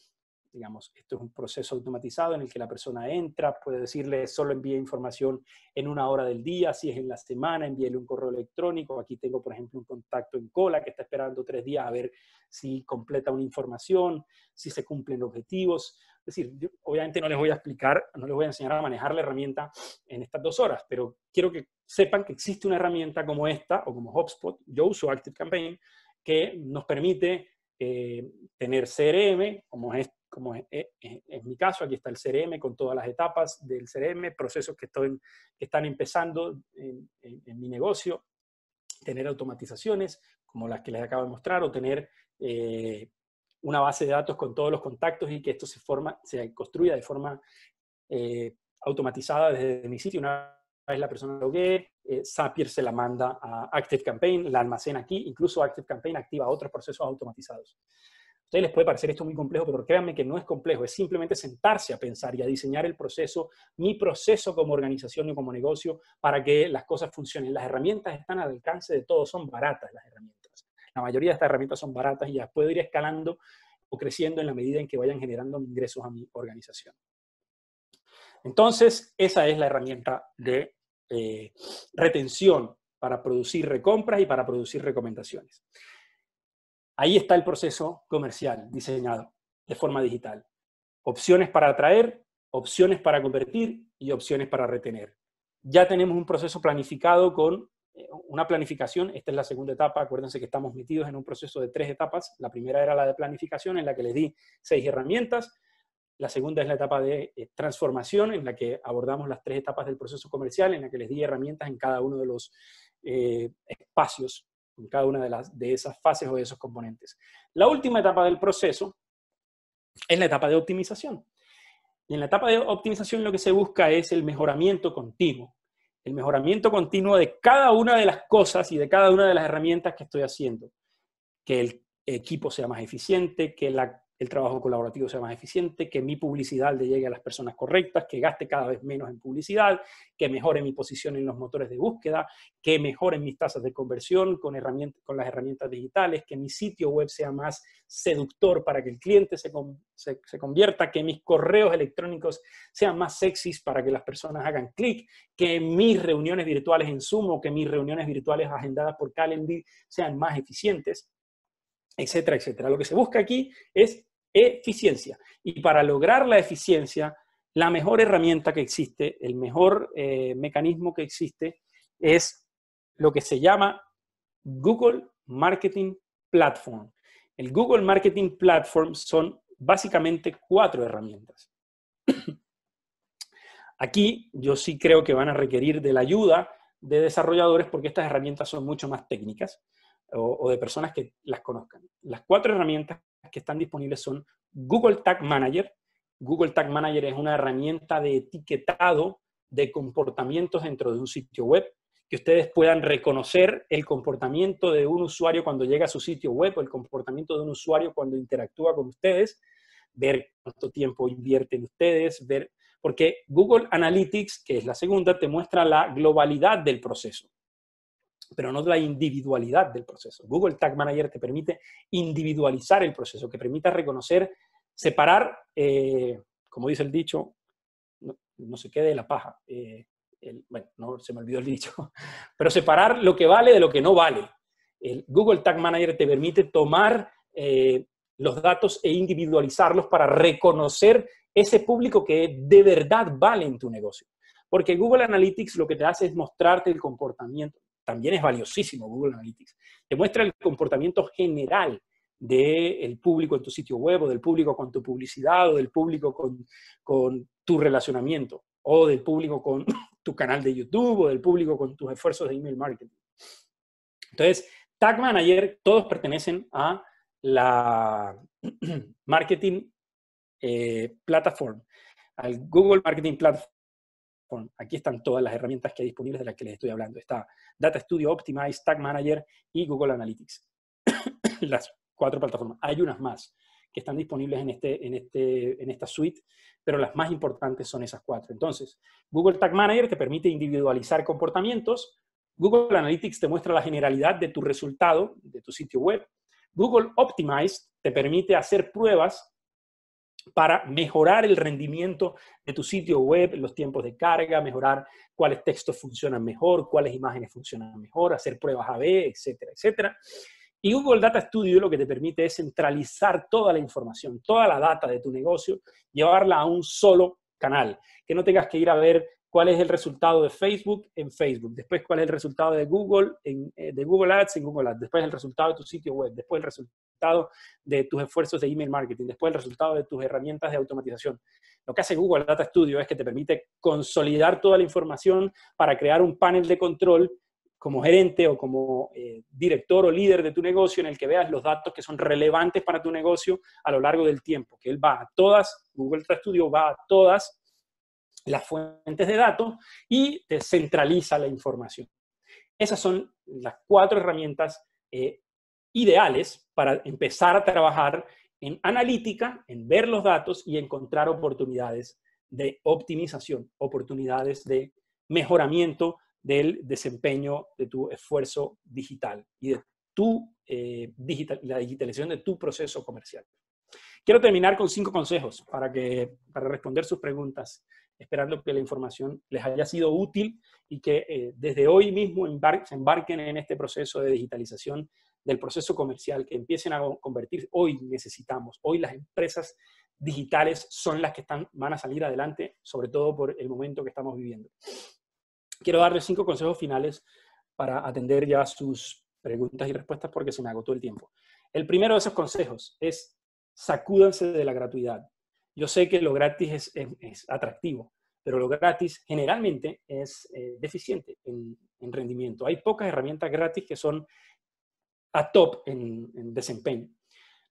digamos, esto es un proceso automatizado en el que la persona entra, puedo decirle solo envíe información en una hora del día, si es en la semana, envíele un correo electrónico. Aquí tengo, por ejemplo, un contacto en cola que está esperando tres días a ver si completa una información, si se cumplen objetivos. Es decir, yo obviamente no les voy a explicar, no les voy a enseñar a manejar la herramienta en estas dos horas, pero quiero que sepan que existe una herramienta como esta o como HubSpot, yo uso Active Campaign, que nos permite eh, tener C R M, como es como es, es, es mi caso, aquí está el C R M con todas las etapas del C R M, procesos que, estoy, que están empezando en, en, en mi negocio, tener automatizaciones como las que les acabo de mostrar, o tener eh, una base de datos con todos los contactos y que esto se, forma, se construya de forma eh, automatizada desde mi sitio. Una vez la persona logue, eh, Zapier se la manda a Active Campaign, la almacena aquí, incluso Active Campaign activa otros procesos automatizados. A ustedes les puede parecer esto muy complejo, pero créanme que no es complejo, es simplemente sentarse a pensar y a diseñar el proceso, mi proceso como organización y como negocio, para que las cosas funcionen. Las herramientas están al alcance de todos, son baratas las herramientas. La mayoría de estas herramientas son baratas y las puedo ir escalando o creciendo en la medida en que vayan generando ingresos a mi organización. Entonces, esa es la herramienta de eh, retención para producir recompras y para producir recomendaciones. Ahí está el proceso comercial diseñado de forma digital. Opciones para atraer, opciones para convertir y opciones para retener. Ya tenemos un proceso planificado con una planificación. Esta es la segunda etapa. Acuérdense que estamos metidos en un proceso de tres etapas. La primera era la de planificación, en la que les di seis herramientas. La segunda es la etapa de transformación, en la que abordamos las tres etapas del proceso comercial, en la que les di herramientas en cada uno de los eh, espacios, en cada una de, las, de esas fases o de esos componentes. La última etapa del proceso es la etapa de optimización. Y en la etapa de optimización lo que se busca es el mejoramiento continuo. El mejoramiento continuo de cada una de las cosas y de cada una de las herramientas que estoy haciendo. Que el equipo sea más eficiente, que la, el trabajo colaborativo sea más eficiente, que mi publicidad le llegue a las personas correctas, que gaste cada vez menos en publicidad, que mejore mi posición en los motores de búsqueda, que mejore mis tasas de conversión con, herramientas, con las herramientas digitales, que mi sitio web sea más seductor para que el cliente se, con, se, se convierta, que mis correos electrónicos sean más sexys para que las personas hagan clic, que mis reuniones virtuales en Zoom o que mis reuniones virtuales agendadas por Calendly sean más eficientes, etcétera, etcétera. Lo que se busca aquí es eficiencia. Y para lograr la eficiencia, la mejor herramienta que existe, el mejor eh, mecanismo que existe, es lo que se llama Google Marketing Platform. El Google Marketing Platform son básicamente cuatro herramientas. Aquí yo sí creo que van a requerir de la ayuda de desarrolladores porque estas herramientas son mucho más técnicas o, o de personas que las conozcan. Las cuatro herramientas que están disponibles son Google Tag Manager. Google Tag Manager es una herramienta de etiquetado de comportamientos dentro de un sitio web, que ustedes puedan reconocer el comportamiento de un usuario cuando llega a su sitio web o el comportamiento de un usuario cuando interactúa con ustedes, ver cuánto tiempo invierten ustedes, ver, porque Google Analytics, que es la segunda, te muestra la globalidad del proceso, pero no la individualidad del proceso. Google Tag Manager te permite individualizar el proceso, que permita reconocer, separar, eh, como dice el dicho, no, no se quede la paja. Eh, el, bueno, no, se me olvidó el dicho. Pero separar lo que vale de lo que no vale. El Google Tag Manager te permite tomar eh, los datos e individualizarlos para reconocer ese público que de verdad vale en tu negocio. Porque Google Analytics lo que te hace es mostrarte el comportamiento. También es valiosísimo Google Analytics. Te muestra el comportamiento general del público en tu sitio web, o del público con tu publicidad, o del público con, con tu relacionamiento, o del público con tu canal de YouTube, o del público con tus esfuerzos de email marketing. Entonces, Tag Manager, todos pertenecen a la Marketing eh, Platform, al Google Marketing Platform. Aquí están todas las herramientas que hay disponibles de las que les estoy hablando. Está Data Studio, Optimize, Tag Manager y Google Analytics. Las cuatro plataformas. Hay unas más que están disponibles en, este, en, este, en esta suite, pero las más importantes son esas cuatro. Entonces, Google Tag Manager te permite individualizar comportamientos. Google Analytics te muestra la generalidad de tu resultado, de tu sitio web. Google Optimize te permite hacer pruebas para mejorar el rendimiento de tu sitio web, los tiempos de carga, mejorar cuáles textos funcionan mejor, cuáles imágenes funcionan mejor, hacer pruebas A B, etcétera, etcétera. Y Google Data Studio lo que te permite es centralizar toda la información, toda la data de tu negocio, llevarla a un solo canal, que no tengas que ir a ver cuál es el resultado de Facebook en Facebook, después cuál es el resultado de Google, en, de Google Ads en Google Ads, después el resultado de tu sitio web, después el resultado de tus esfuerzos de email marketing, después el resultado de tus herramientas de automatización. Lo que hace Google Data Studio es que te permite consolidar toda la información para crear un panel de control como gerente o como eh, director o líder de tu negocio, en el que veas los datos que son relevantes para tu negocio a lo largo del tiempo. Que él va a todas, Google Tag Studio va a todas las fuentes de datos y te centraliza la información. Esas son las cuatro herramientas eh, ideales para empezar a trabajar en analítica, en ver los datos y encontrar oportunidades de optimización, oportunidades de mejoramiento del desempeño de tu esfuerzo digital y de tu, eh, digital, la digitalización de tu proceso comercial. Quiero terminar con cinco consejos para, que, para responder sus preguntas, esperando que la información les haya sido útil y que eh, desde hoy mismo embar- se embarquen en este proceso de digitalización del proceso comercial, que empiecen a convertirse. Hoy necesitamos, hoy las empresas digitales son las que están, van a salir adelante, sobre todo por el momento que estamos viviendo. Quiero darles cinco consejos finales para atender ya sus preguntas y respuestas porque se me agotó el tiempo. El primero de esos consejos es: sacúdanse de la gratuidad. Yo sé que lo gratis es, es, es atractivo, pero lo gratis generalmente es eh, deficiente en, en rendimiento. Hay pocas herramientas gratis que son a top en, en desempeño.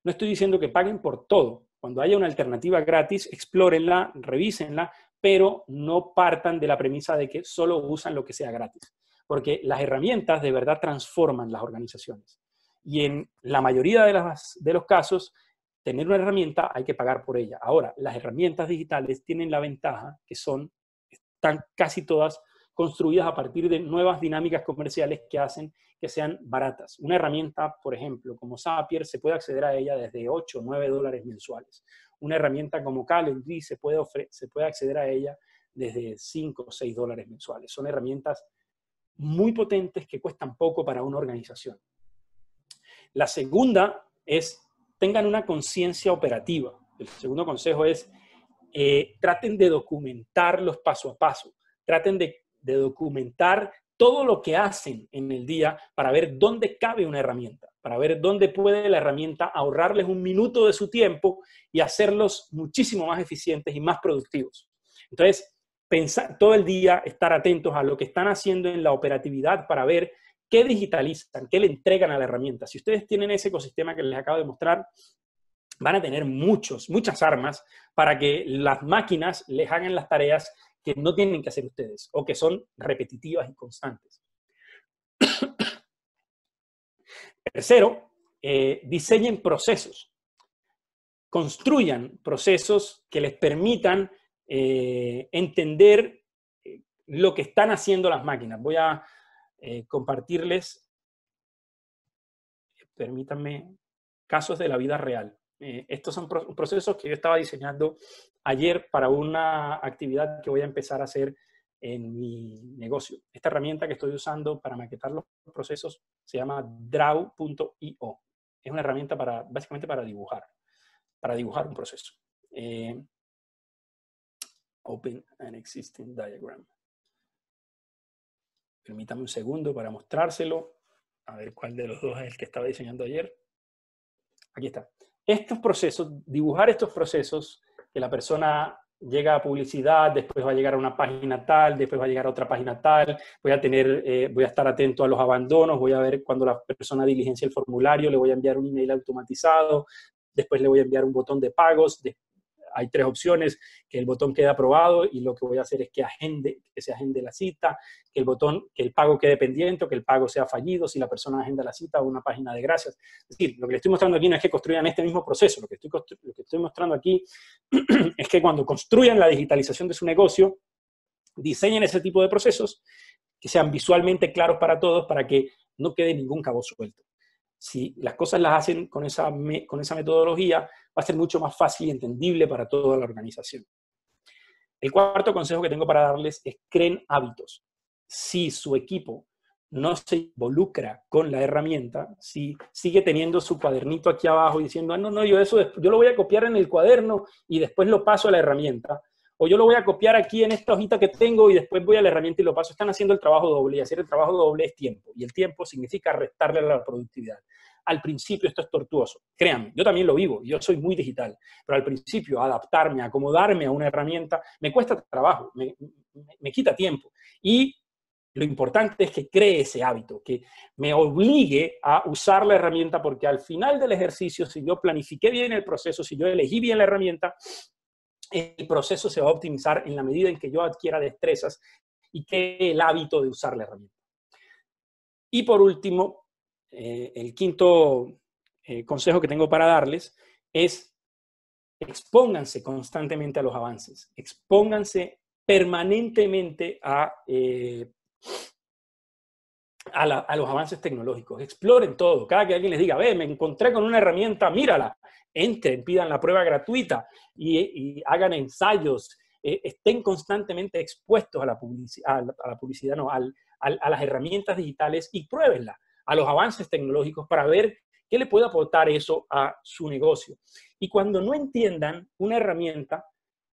No estoy diciendo que paguen por todo. Cuando haya una alternativa gratis, explórenla, revísenla, pero no partan de la premisa de que solo usan lo que sea gratis, porque las herramientas de verdad transforman las organizaciones. Y en la mayoría de, las, de los casos, tener una herramienta hay que pagar por ella. Ahora, las herramientas digitales tienen la ventaja que son, están casi todas construidas a partir de nuevas dinámicas comerciales que hacen que sean baratas. Una herramienta, por ejemplo, como Zapier, se puede acceder a ella desde ocho o nueve dólares mensuales. Una herramienta como Calendly se puede, se puede acceder a ella desde cinco o seis dólares mensuales. Son herramientas muy potentes que cuestan poco para una organización. La segunda es: tengan una conciencia operativa. El segundo consejo es, eh, traten de documentar los paso a paso. Traten de, de documentar todo lo que hacen en el día para ver dónde cabe una herramienta, para ver dónde puede la herramienta ahorrarles un minuto de su tiempo y hacerlos muchísimo más eficientes y más productivos. Entonces, pensar todo el día, estar atentos a lo que están haciendo en la operatividad para ver ¿qué digitalizan? ¿Qué le entregan a la herramienta? Si ustedes tienen ese ecosistema que les acabo de mostrar, van a tener muchos, muchas armas para que las máquinas les hagan las tareas que no tienen que hacer ustedes o que son repetitivas y constantes. Tercero, eh, diseñen procesos. Construyan procesos que les permitan eh, entender lo que están haciendo las máquinas. Voy a Eh, compartirles, permítanme, casos de la vida real. Eh, estos son pro- procesos que yo estaba diseñando ayer para una actividad que voy a empezar a hacer en mi negocio. Esta herramienta que estoy usando para maquetar los procesos se llama draw punto i o. Es una herramienta para, básicamente para dibujar, para dibujar un proceso. Eh, open an existing diagram. Permítame un segundo para mostrárselo. A ver cuál de los dos es el que estaba diseñando ayer. Aquí está. Estos procesos, dibujar estos procesos, que la persona llega a publicidad, después va a llegar a una página tal, después va a llegar a otra página tal, voy a tener, eh, voy a estar atento a los abandonos, voy a ver cuando la persona diligencia el formulario, le voy a enviar un email automatizado, después le voy a enviar un botón de pagos, de, hay tres opciones, que el botón quede aprobado y lo que voy a hacer es que, agende, que se agende la cita, que el, botón, que el pago quede pendiente o que el pago sea fallido si la persona agenda la cita o una página de gracias. Es decir, lo que les estoy mostrando aquí no es que construyan este mismo proceso, lo que estoy, lo que estoy mostrando aquí es que cuando construyan la digitalización de su negocio, diseñen ese tipo de procesos, que sean visualmente claros para todos para que no quede ningún cabo suelto. Si las cosas las hacen con esa, me, con esa metodología, va a ser mucho más fácil y entendible para toda la organización. El cuarto consejo que tengo para darles es: creen hábitos. Si su equipo no se involucra con la herramienta, si sigue teniendo su cuadernito aquí abajo y diciendo, ah, no, no, yo eso yo lo voy a copiar en el cuaderno y después lo paso a la herramienta, o yo lo voy a copiar aquí en esta hojita que tengo y después voy a la herramienta y lo paso. Están haciendo el trabajo doble, y hacer el trabajo doble es tiempo, y el tiempo significa restarle a la productividad. Al principio esto es tortuoso, créanme, yo también lo vivo, yo soy muy digital, pero al principio adaptarme, acomodarme a una herramienta, me cuesta trabajo, me, me, me quita tiempo. Y lo importante es que cree ese hábito, que me obligue a usar la herramienta, porque al final del ejercicio, si yo planifiqué bien el proceso, si yo elegí bien la herramienta, el proceso se va a optimizar en la medida en que yo adquiera destrezas y cree el hábito de usar la herramienta. Y por último, Eh, el quinto eh, consejo que tengo para darles es: expónganse constantemente a los avances, expónganse permanentemente a, eh, a, la, a los avances tecnológicos, exploren todo. Cada que alguien les diga, ve, me encontré con una herramienta, mírala, entren, pidan la prueba gratuita y, y hagan ensayos, eh, estén constantemente expuestos a la publicidad, a la, a la publicidad no, al, al, a las herramientas digitales y pruébenla, a los avances tecnológicos, para ver qué le puede aportar eso a su negocio. Y cuando no entiendan una herramienta,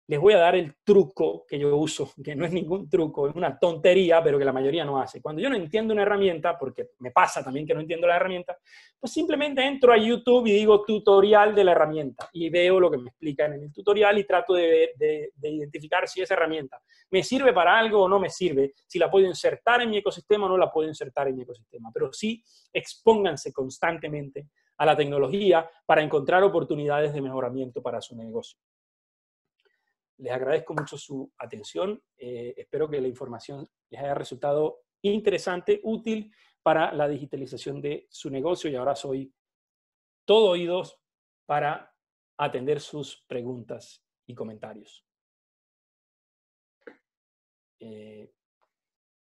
les voy a dar el truco que yo uso, que no es ningún truco, es una tontería, pero que la mayoría no hace. Cuando yo no entiendo una herramienta, porque me pasa también que no entiendo la herramienta, pues simplemente entro a YouTube y digo tutorial de la herramienta, y veo lo que me explican en el tutorial y trato de, de, de identificar si esa herramienta me sirve para algo o no me sirve, si la puedo insertar en mi ecosistema o no la puedo insertar en mi ecosistema. Pero sí, expónganse constantemente a la tecnología para encontrar oportunidades de mejoramiento para su negocio. Les agradezco mucho su atención. Eh, espero que la información les haya resultado interesante, útil para la digitalización de su negocio. Y ahora soy todo oídos para atender sus preguntas y comentarios. Eh,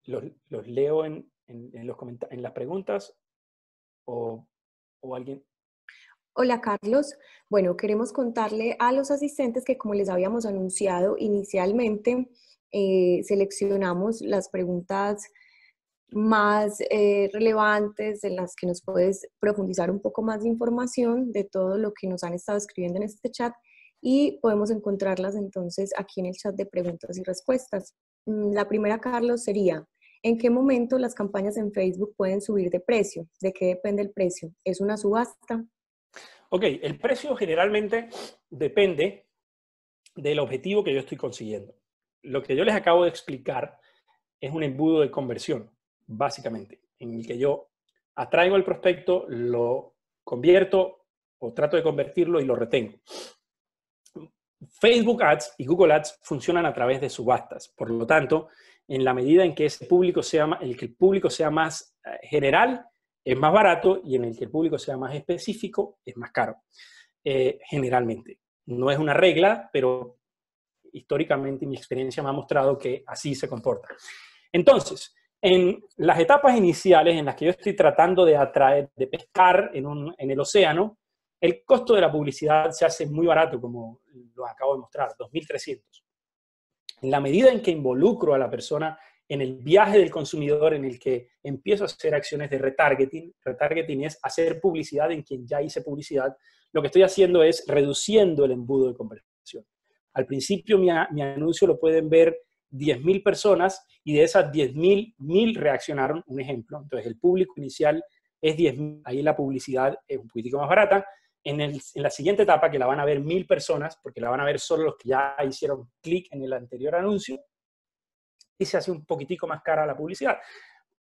los, los leo en, en, en, los en las preguntas o, o alguien... Hola Carlos, bueno, queremos contarle a los asistentes que, como les habíamos anunciado inicialmente, eh, seleccionamos las preguntas más eh, relevantes, en las que nos puedes profundizar un poco más de información de todo lo que nos han estado escribiendo en este chat, y podemos encontrarlas entonces aquí en el chat de preguntas y respuestas. La primera, Carlos, sería: ¿en qué momento las campañas en Facebook pueden subir de precio? ¿De qué depende el precio? ¿Es una subasta? Ok, el precio generalmente depende del objetivo que yo estoy consiguiendo. Lo que yo les acabo de explicar es un embudo de conversión, básicamente, en el que yo atraigo al prospecto, lo convierto o trato de convertirlo y lo retengo. Facebook Ads y Google Ads funcionan a través de subastas. Por lo tanto, en la medida en que ese público sea, el que el público sea más general, es más barato, y en el que el público sea más específico, es más caro, eh, generalmente. No es una regla, pero históricamente mi experiencia me ha mostrado que así se comporta. Entonces, en las etapas iniciales en las que yo estoy tratando de atraer, de pescar en, un, en el océano, el costo de la publicidad se hace muy barato, como lo acabo de mostrar, dos mil trescientos. En la medida en que involucro a la persona en el viaje del consumidor, en el que empiezo a hacer acciones de retargeting, retargeting es hacer publicidad en quien ya hice publicidad, lo que estoy haciendo es reduciendo el embudo de conversión. Al principio mi, mi anuncio lo pueden ver diez mil personas, y de esas diez mil, mil reaccionaron, un ejemplo. Entonces el público inicial es diez mil, ahí la publicidad es un poquitico más barata. En, el, en la siguiente etapa, que la van a ver mil personas, porque la van a ver solo los que ya hicieron clic en el anterior anuncio, y se hace un poquitico más cara la publicidad.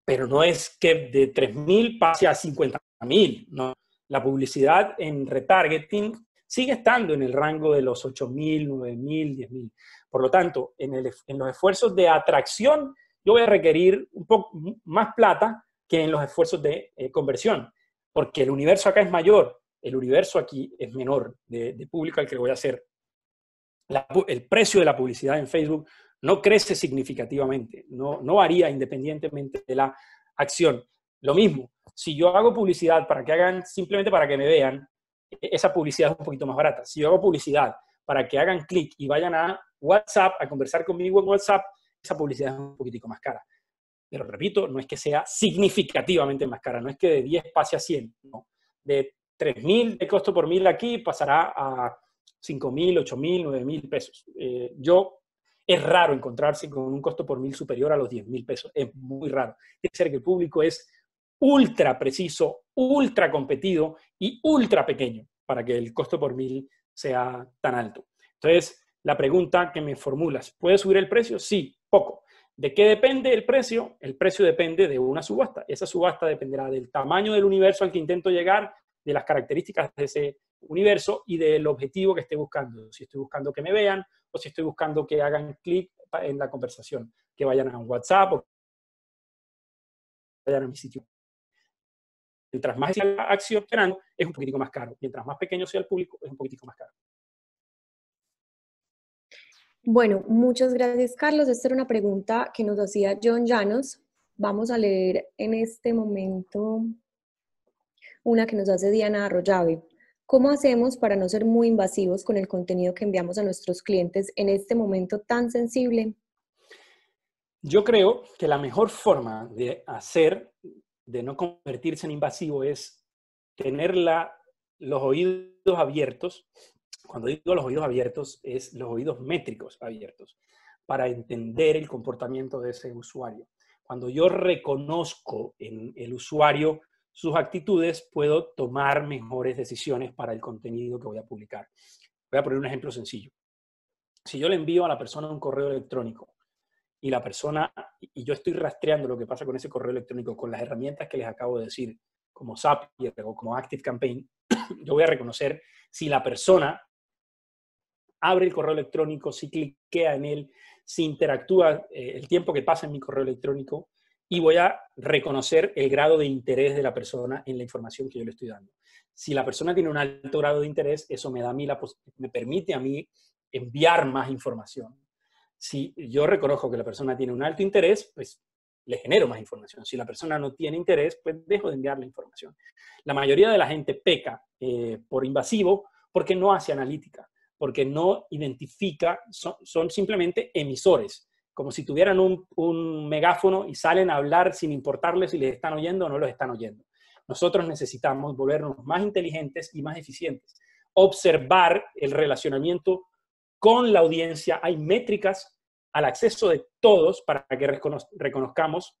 Pero no es que de tres mil pase a cincuenta mil, ¿no? La publicidad en retargeting sigue estando en el rango de los ocho mil, nueve mil, diez mil. Por lo tanto, en, el, en los esfuerzos de atracción, yo voy a requerir un poco más plata que en los esfuerzos de eh, conversión, porque el universo acá es mayor, el universo aquí es menor de, de público al que voy a hacer. La, el precio de la publicidad en Facebook no crece significativamente, no, no varía independientemente de la acción. Lo mismo, si yo hago publicidad para que hagan, simplemente para que me vean, esa publicidad es un poquito más barata. Si yo hago publicidad para que hagan clic y vayan a WhatsApp a conversar conmigo en WhatsApp, esa publicidad es un poquitico más cara. Pero repito, no es que sea significativamente más cara, no es que de diez pase a cien, no. De tres mil de costo por mil aquí pasará a cinco mil, ocho mil, nueve mil pesos. Eh, yo Es raro encontrarse con un costo por mil superior a los diez mil pesos. Es muy raro. Debe ser que el público es ultra preciso, ultra competido y ultra pequeño para que el costo por mil sea tan alto. Entonces, la pregunta que me formulas, ¿puede subir el precio? Sí, poco. ¿De qué depende el precio? El precio depende de una subasta. Esa subasta dependerá del tamaño del universo al que intento llegar, de las características de ese universo y del objetivo que esté buscando. Si estoy buscando que me vean o si estoy buscando que hagan clic en la conversación, que vayan a un WhatsApp o que vayan a mi sitio. Mientras más sea la acción operando, es un poquitico más caro. Mientras más pequeño sea el público, es un poquitico más caro. Bueno, muchas gracias, Carlos. Esta era una pregunta que nos hacía John Llanos. Vamos a leer en este momento una que nos hace Diana Arroyave. ¿Cómo hacemos para no ser muy invasivos con el contenido que enviamos a nuestros clientes en este momento tan sensible? Yo creo que la mejor forma de hacer, de no convertirse en invasivo, es tener la, los oídos abiertos. Cuando digo los oídos abiertos, es los oídos métricos abiertos para entender el comportamiento de ese usuario. Cuando yo reconozco en el usuario sus actitudes, puedo tomar mejores decisiones para el contenido que voy a publicar. Voy a poner un ejemplo sencillo. Si yo le envío a la persona un correo electrónico y la persona, y yo estoy rastreando lo que pasa con ese correo electrónico con las herramientas que les acabo de decir, como Zapier o como Active Campaign, yo voy a reconocer si la persona abre el correo electrónico, si cliquea en él, si interactúa eh, el tiempo que pasa en mi correo electrónico, y voy a reconocer el grado de interés de la persona en la información que yo le estoy dando. Si la persona tiene un alto grado de interés, eso me da a mí la pos- me permite a mí enviar más información. Si yo reconozco que la persona tiene un alto interés, pues le genero más información. Si la persona no tiene interés, pues dejo de enviarle información. La mayoría de la gente peca eh, por invasivo porque no hace analítica, porque no identifica, son, son simplemente emisores, como si tuvieran un, un megáfono y salen a hablar sin importarles si les están oyendo o no los están oyendo. Nosotros necesitamos volvernos más inteligentes y más eficientes. Observar el relacionamiento con la audiencia. Hay métricas al acceso de todos para que reconoz- reconozcamos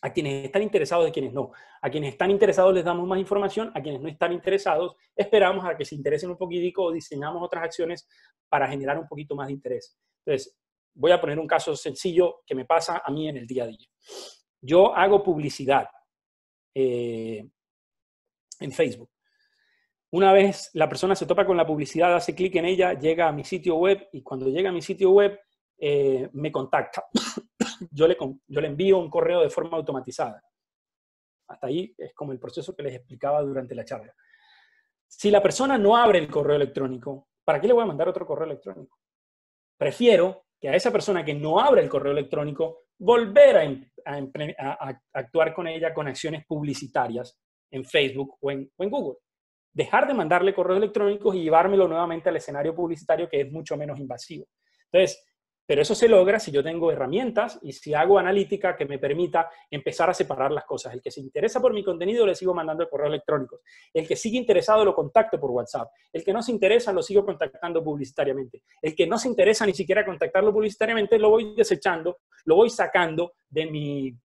a quienes están interesados y a quienes no. A quienes están interesados les damos más información, a quienes no están interesados esperamos a que se interesen un poquitico o diseñamos otras acciones para generar un poquito más de interés. Entonces, voy a poner un caso sencillo que me pasa a mí en el día a día. Yo hago publicidad eh, en Facebook. Una vez la persona se topa con la publicidad, hace clic en ella, llega a mi sitio web y cuando llega a mi sitio web eh, me contacta. Yo le, yo le envío un correo de forma automatizada. Hasta ahí es como el proceso que les explicaba durante la charla. Si la persona no abre el correo electrónico, ¿para qué le voy a mandar otro correo electrónico? Prefiero que a esa persona que no abre el correo electrónico, volver a, a, a, a actuar con ella con acciones publicitarias en Facebook o en, o en Google. Dejar de mandarle correos electrónicos y llevármelo nuevamente al escenario publicitario que es mucho menos invasivo. Entonces, pero eso se logra si yo tengo herramientas y si hago analítica que me permita empezar a separar las cosas. El que se interesa por mi contenido le sigo mandando correos electrónicos. El que sigue interesado lo contacto por WhatsApp. El que no se interesa lo sigo contactando publicitariamente. El que no se interesa ni siquiera contactarlo publicitariamente lo voy desechando, lo voy sacando de mi,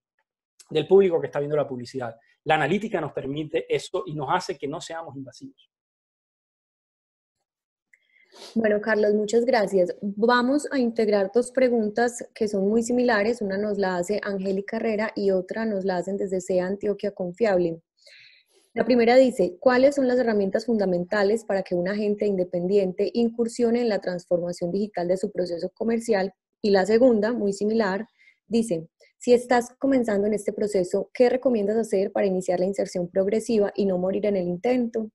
del público que está viendo la publicidad. La analítica nos permite eso y nos hace que no seamos invasivos. Bueno, Carlos, muchas gracias. Vamos a integrar dos preguntas que son muy similares. Una nos la hace Angélica Herrera y otra nos la hacen desde C E A Antioquia Confiable. La primera dice, ¿cuáles son las herramientas fundamentales para que un agente independiente incursione en la transformación digital de su proceso comercial? Y la segunda, muy similar, dice, si estás comenzando en este proceso, ¿qué recomiendas hacer para iniciar la inserción progresiva y no morir en el intento?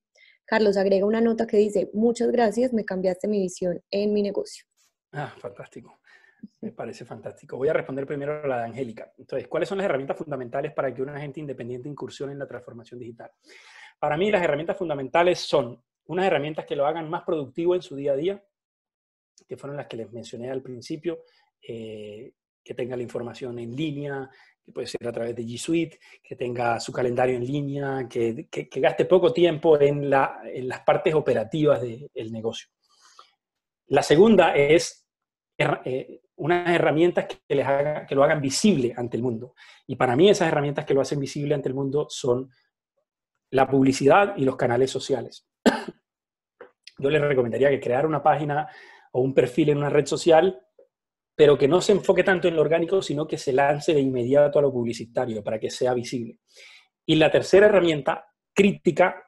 Carlos agrega una nota que dice, muchas gracias, me cambiaste mi visión en mi negocio. Ah, fantástico. Me parece fantástico. Voy a responder primero a la de Angélica. Entonces, ¿cuáles son las herramientas fundamentales para que un agente independiente incursione en la transformación digital? Para mí, las herramientas fundamentales son unas herramientas que lo hagan más productivo en su día a día, que fueron las que les mencioné al principio, eh, que tenga la información en línea, que puede ser a través de G Suite, que tenga su calendario en línea, que, que, que gaste poco tiempo en, la, en las partes operativas del negocio. La segunda es eh, unas herramientas que, les haga, que lo hagan visible ante el mundo. Y para mí esas herramientas que lo hacen visible ante el mundo son la publicidad y los canales sociales. Yo les recomendaría que crear una página o un perfil en una red social, pero que no se enfoque tanto en lo orgánico, sino que se lance de inmediato a lo publicitario para que sea visible. Y la tercera herramienta crítica,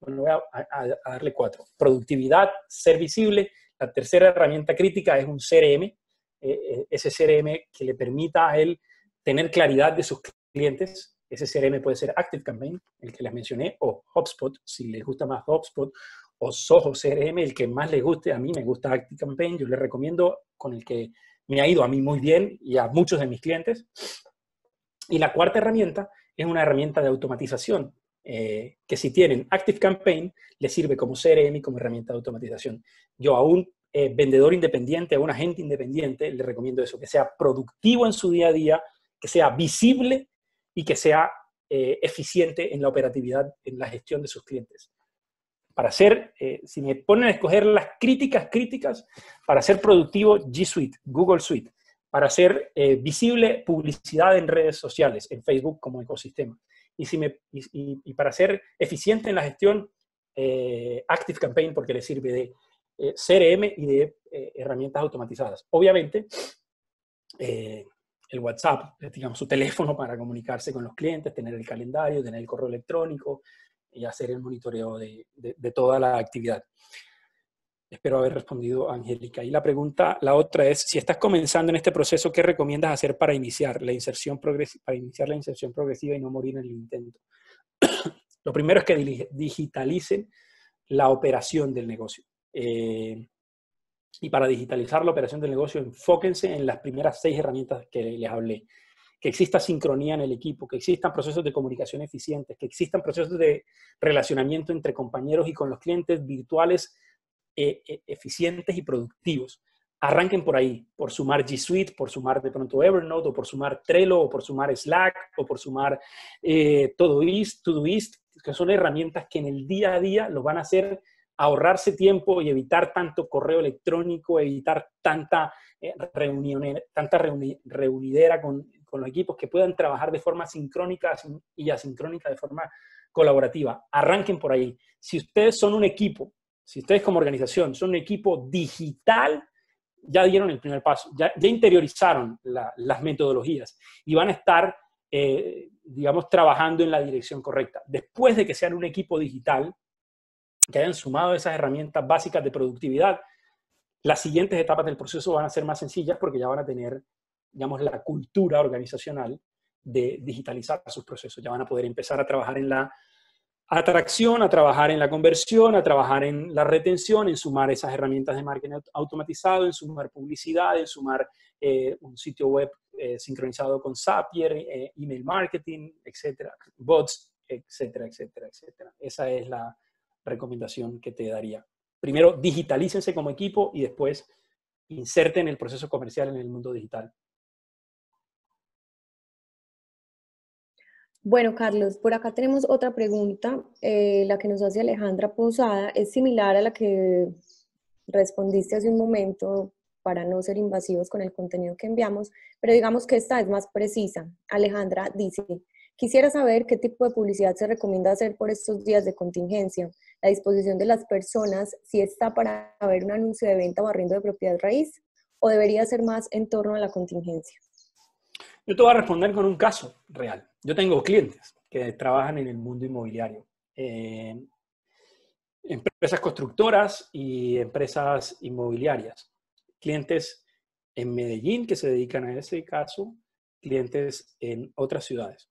bueno, voy a, a, a darle cuatro. Productividad, ser visible. La tercera herramienta crítica es un C R M, eh, ese C R M que le permita a él tener claridad de sus clientes. Ese C R M puede ser Active Campaign, el que les mencioné, o HubSpot, si les gusta más HubSpot, o Zoho C R M, el que más les guste. A mí me gusta Active Campaign, yo les recomiendo, con el que me ha ido a mí muy bien y a muchos de mis clientes. Y la cuarta herramienta es una herramienta de automatización, eh, que si tienen Active Campaign, les sirve como C R M y como herramienta de automatización. Yo a un eh, vendedor independiente, a un agente independiente, le recomiendo eso, que sea productivo en su día a día, que sea visible y que sea eh, eficiente en la operatividad, en la gestión de sus clientes. Para ser, eh, si me ponen a escoger las críticas críticas, para ser productivo, G Suite, Google Suite. Para ser eh, visible, publicidad en redes sociales, en Facebook como ecosistema. Y, si me, y, y para ser eficiente en la gestión, eh, Active Campaign, porque le sirve de eh, C R M y de eh, herramientas automatizadas. Obviamente, eh, el WhatsApp, digamos, su teléfono para comunicarse con los clientes, tener el calendario, tener el correo electrónico, y hacer el monitoreo de, de, de toda la actividad. Espero haber respondido, Angélica. Y la pregunta, la otra es, si estás comenzando en este proceso, ¿qué recomiendas hacer para iniciar la inserción, progres para iniciar la inserción progresiva y no morir en el intento? Lo primero es que digitalicen la operación del negocio. Eh, y para digitalizar la operación del negocio, enfóquense en las primeras seis herramientas que les hablé. Que exista sincronía en el equipo, que existan procesos de comunicación eficientes, que existan procesos de relacionamiento entre compañeros y con los clientes virtuales eh, eh, eficientes y productivos. Arranquen por ahí, por sumar G Suite, por sumar de pronto Evernote, o por sumar Trello, o por sumar Slack, o por sumar eh, Todoist, Todoist, que son herramientas que en el día a día los van a hacer ahorrarse tiempo y evitar tanto correo electrónico, evitar tanta eh, reunión, tanta reuni, reunidera con... con los equipos, que puedan trabajar de forma sincrónica y asincrónica, de forma colaborativa. Arranquen por ahí. Si ustedes son un equipo, si ustedes como organización son un equipo digital, ya dieron el primer paso, ya, ya interiorizaron la, las metodologías y van a estar, eh, digamos, trabajando en la dirección correcta. Después de que sean un equipo digital, que hayan sumado esas herramientas básicas de productividad, las siguientes etapas del proceso van a ser más sencillas porque ya van a tener, digamos, la cultura organizacional de digitalizar sus procesos. Ya van a poder empezar a trabajar en la atracción, a trabajar en la conversión, a trabajar en la retención, en sumar esas herramientas de marketing automatizado, en sumar publicidad, en sumar eh, un sitio web eh, sincronizado con Zapier, eh, email marketing, etcétera, bots, etcétera, etcétera, etcétera. Esa es la recomendación que te daría. Primero, digitalícense como equipo y después inserten el proceso comercial en el mundo digital. Bueno, Carlos, por acá tenemos otra pregunta, eh, la que nos hace Alejandra Posada, es similar a la que respondiste hace un momento para no ser invasivos con el contenido que enviamos, pero digamos que esta es más precisa. Alejandra dice, quisiera saber qué tipo de publicidad se recomienda hacer por estos días de contingencia, la disposición de las personas, si está para ver un anuncio de venta o arriendo de propiedad raíz, o debería ser más en torno a la contingencia. Yo te voy a responder con un caso real. Yo tengo clientes que trabajan en el mundo inmobiliario. Eh, empresas constructoras y empresas inmobiliarias. Clientes en Medellín que se dedican a ese caso. Clientes en otras ciudades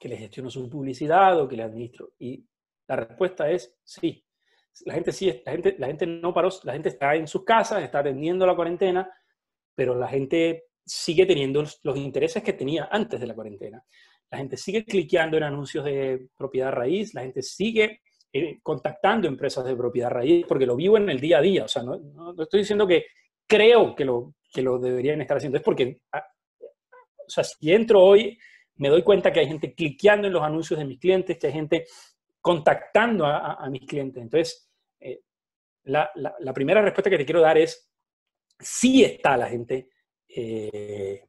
que les gestiono su publicidad o que les administro. Y la respuesta es sí. La gente, sí, la gente, la gente no paró. La gente está en sus casas, está atendiendo la cuarentena, pero la gente sigue teniendo los intereses que tenía antes de la cuarentena. La gente sigue cliqueando en anuncios de propiedad raíz, la gente sigue eh, contactando empresas de propiedad raíz, porque lo vivo en el día a día. O sea, no, no, no estoy diciendo que creo que lo, que lo deberían estar haciendo. Es porque, a, o sea, si entro hoy, me doy cuenta que hay gente cliqueando en los anuncios de mis clientes, que hay gente contactando a, a, a mis clientes. Entonces, eh, la, la, la primera respuesta que te quiero dar es sí está la gente, eh,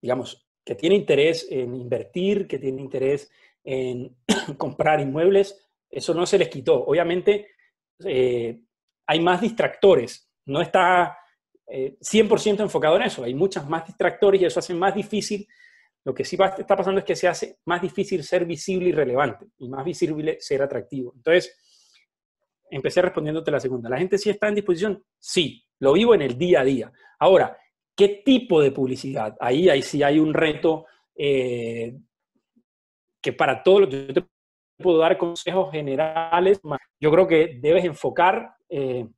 digamos, que tiene interés en invertir, que tiene interés en comprar inmuebles, eso no se les quitó. Obviamente eh, hay más distractores, no está eh, cien por ciento enfocado en eso, hay muchas más distractores y eso hace más difícil, lo que sí va, está pasando es que se hace más difícil ser visible y relevante, y más visible ser atractivo. Entonces, empecé respondiéndote la segunda. ¿La gente sí está en disposición? Sí, lo vivo en el día a día. Ahora, ¿qué tipo de publicidad? Ahí, ahí sí hay un reto eh, que para todo lo que yo te puedo dar consejos generales, yo creo que debes enfocar eh,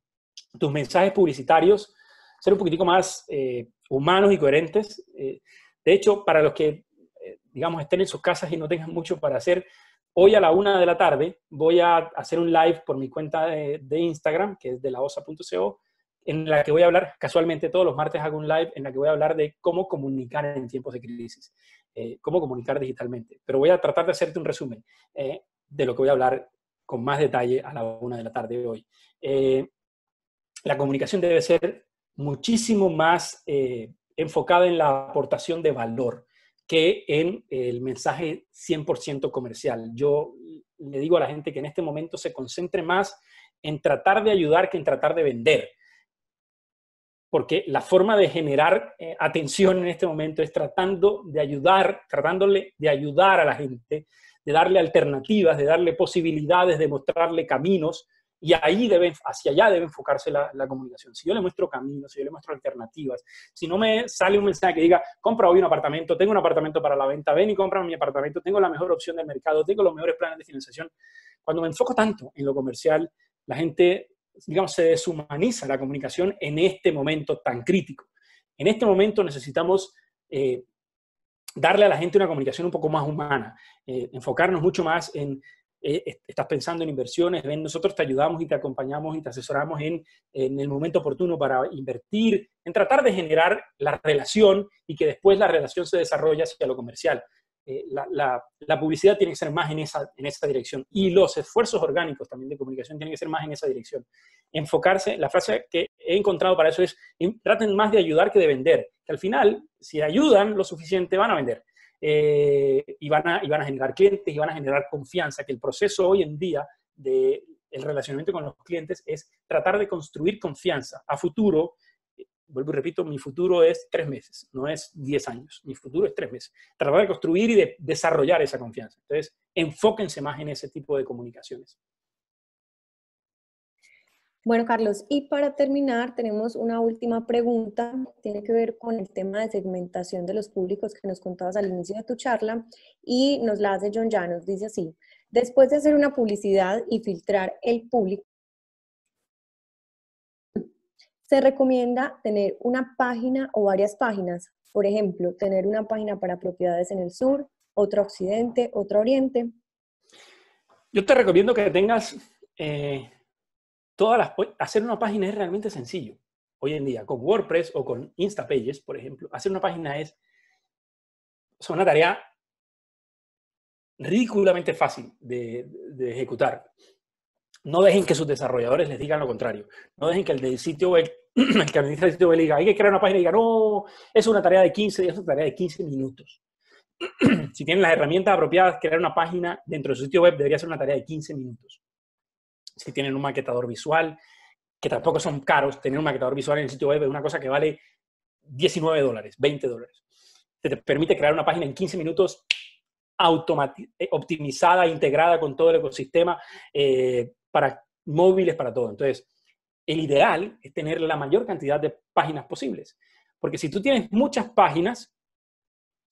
tus mensajes publicitarios, ser un poquitico más eh, humanos y coherentes. Eh, de hecho, para los que, eh, digamos, estén en sus casas y no tengan mucho para hacer, hoy a la una de la tarde voy a hacer un live por mi cuenta de, de Instagram, que es de la ossa punto co, en la que voy a hablar, casualmente todos los martes hago un live, en la que voy a hablar de cómo comunicar en tiempos de crisis, eh, cómo comunicar digitalmente. Pero voy a tratar de hacerte un resumen eh, de lo que voy a hablar con más detalle a la una de la tarde de hoy. Eh, la comunicación debe ser muchísimo más eh, enfocada en la aportación de valor que en el mensaje cien por ciento comercial. Yo le digo a la gente que en este momento se concentre más en tratar de ayudar que en tratar de vender. Porque la forma de generar eh, atención en este momento es tratando de ayudar, tratándole de ayudar a la gente, de darle alternativas, de darle posibilidades, de mostrarle caminos, y ahí debe, hacia allá debe enfocarse la, la comunicación. Si yo le muestro caminos, si yo le muestro alternativas, si no me sale un mensaje que diga, compra hoy un apartamento, tengo un apartamento para la venta, ven y compra mi apartamento, tengo la mejor opción del mercado, tengo los mejores planes de financiación. Cuando me enfoco tanto en lo comercial, la gente, digamos, se deshumaniza la comunicación en este momento tan crítico. En este momento necesitamos eh, darle a la gente una comunicación un poco más humana, eh, enfocarnos mucho más en... Eh, estás pensando en inversiones, ven, nosotros te ayudamos y te acompañamos y te asesoramos en, en el momento oportuno para invertir, en tratar de generar la relación y que después la relación se desarrolle hacia lo comercial. Eh, la, la, la publicidad tiene que ser más en esa, en esa dirección, y los esfuerzos orgánicos también de comunicación tienen que ser más en esa dirección. Enfocarse, la frase que he encontrado para eso es, traten más de ayudar que de vender, que al final, si ayudan lo suficiente, van a vender. Eh, y, van a, y van a generar clientes y van a generar confianza, que el proceso hoy en día del relacionamiento con los clientes es tratar de construir confianza. A futuro, eh, vuelvo y repito, mi futuro es tres meses, no es diez años, mi futuro es tres meses. Tratar de construir y de desarrollar esa confianza. Entonces, enfóquense más en ese tipo de comunicaciones. Bueno, Carlos, y para terminar tenemos una última pregunta, tiene que ver con el tema de segmentación de los públicos que nos contabas al inicio de tu charla, y nos la hace John Llanos, dice así: después de hacer una publicidad y filtrar el público, se recomienda tener una página o varias páginas, por ejemplo, tener una página para propiedades en el sur, otra occidente, otra oriente. Yo te recomiendo que tengas... Eh... Todas las, hacer una página es realmente sencillo. Hoy en día, con WordPress o con Instapages, por ejemplo, hacer una página es, es una tarea ridículamente fácil de, de ejecutar. No dejen que sus desarrolladores les digan lo contrario. No dejen que el del sitio web, el que administra el sitio web diga, hay que crear una página, y diga, no, es una tarea de quince, es una tarea de quince minutos. Si tienen las herramientas apropiadas, crear una página dentro de su sitio web debería ser una tarea de quince minutos. Si tienen un maquetador visual, que tampoco son caros, tener un maquetador visual en el sitio web es una cosa que vale diecinueve dólares, veinte dólares. Te permite crear una página en quince minutos optimizada, integrada con todo el ecosistema, eh, para móviles, para todo. Entonces, el ideal es tener la mayor cantidad de páginas posibles. Porque si tú tienes muchas páginas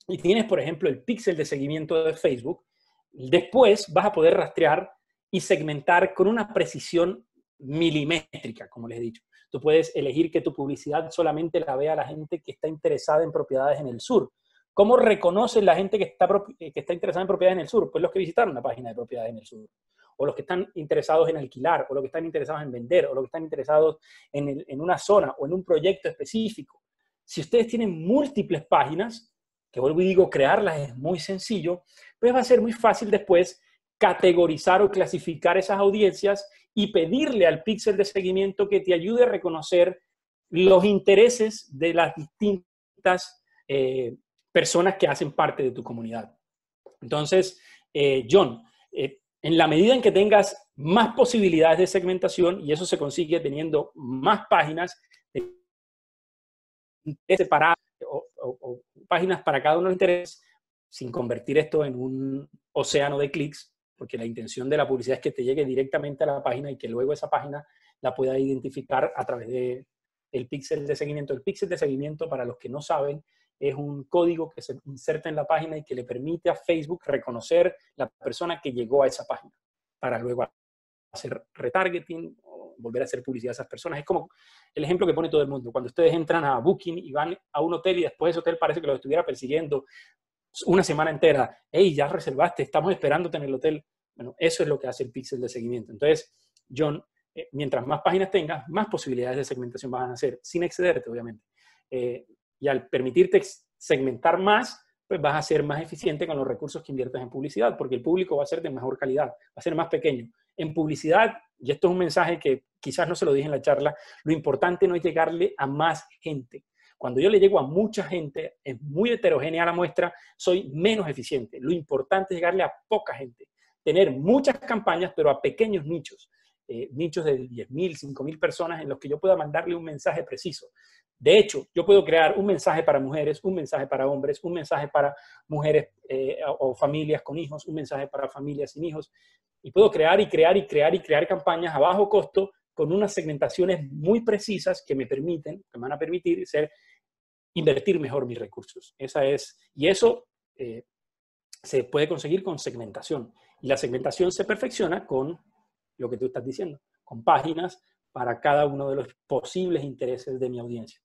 y tienes, por ejemplo, el píxel de seguimiento de Facebook, después vas a poder rastrear y segmentar con una precisión milimétrica, como les he dicho. Tú puedes elegir que tu publicidad solamente la vea la gente que está interesada en propiedades en el sur. ¿Cómo reconoce la gente que está, que está interesada en propiedades en el sur? Pues los que visitaron una página de propiedades en el sur, o los que están interesados en alquilar, o los que están interesados en vender, o los que están interesados en, el, en una zona o en un proyecto específico. Si ustedes tienen múltiples páginas, que vuelvo y digo, crearlas es muy sencillo, pues va a ser muy fácil después categorizar o clasificar esas audiencias y pedirle al píxel de seguimiento que te ayude a reconocer los intereses de las distintas eh, personas que hacen parte de tu comunidad. Entonces, eh, John, eh, en la medida en que tengas más posibilidades de segmentación, y eso se consigue teniendo más páginas separadas o, o, o páginas para cada uno de los intereses, sin convertir esto en un océano de clics, porque la intención de la publicidad es que te llegue directamente a la página y que luego esa página la pueda identificar a través de el píxel de seguimiento. El píxel de seguimiento, para los que no saben, es un código que se inserta en la página y que le permite a Facebook reconocer la persona que llegó a esa página para luego hacer retargeting o volver a hacer publicidad a esas personas. Es como el ejemplo que pone todo el mundo. Cuando ustedes entran a Booking y van a un hotel y después ese hotel parece que lo estuviera persiguiendo una semana entera. ¡Hey, ya reservaste! Estamos esperándote en el hotel. Bueno, eso es lo que hace el píxel de seguimiento. Entonces, John, eh, mientras más páginas tengas, más posibilidades de segmentación van a hacer, sin excederte, obviamente. Eh, y al permitirte segmentar más, pues vas a ser más eficiente con los recursos que inviertes en publicidad, porque el público va a ser de mejor calidad, va a ser más pequeño. En publicidad, y esto es un mensaje que quizás no se lo dije en la charla, lo importante no es llegarle a más gente. Cuando yo le llego a mucha gente, es muy heterogénea la muestra, soy menos eficiente. Lo importante es llegarle a poca gente. Tener muchas campañas, pero a pequeños nichos. Eh, nichos de diez mil, cinco mil personas en los que yo pueda mandarle un mensaje preciso. De hecho, yo puedo crear un mensaje para mujeres, un mensaje para hombres, un mensaje para mujeres eh, o, o familias con hijos, un mensaje para familias sin hijos. Y puedo crear y crear y crear y crear campañas a bajo costo con unas segmentaciones muy precisas que me permiten, que me van a permitir ser, invertir mejor mis recursos. Esa es, y eso eh, se puede conseguir con segmentación. Y la segmentación se perfecciona con lo que tú estás diciendo, con páginas para cada uno de los posibles intereses de mi audiencia.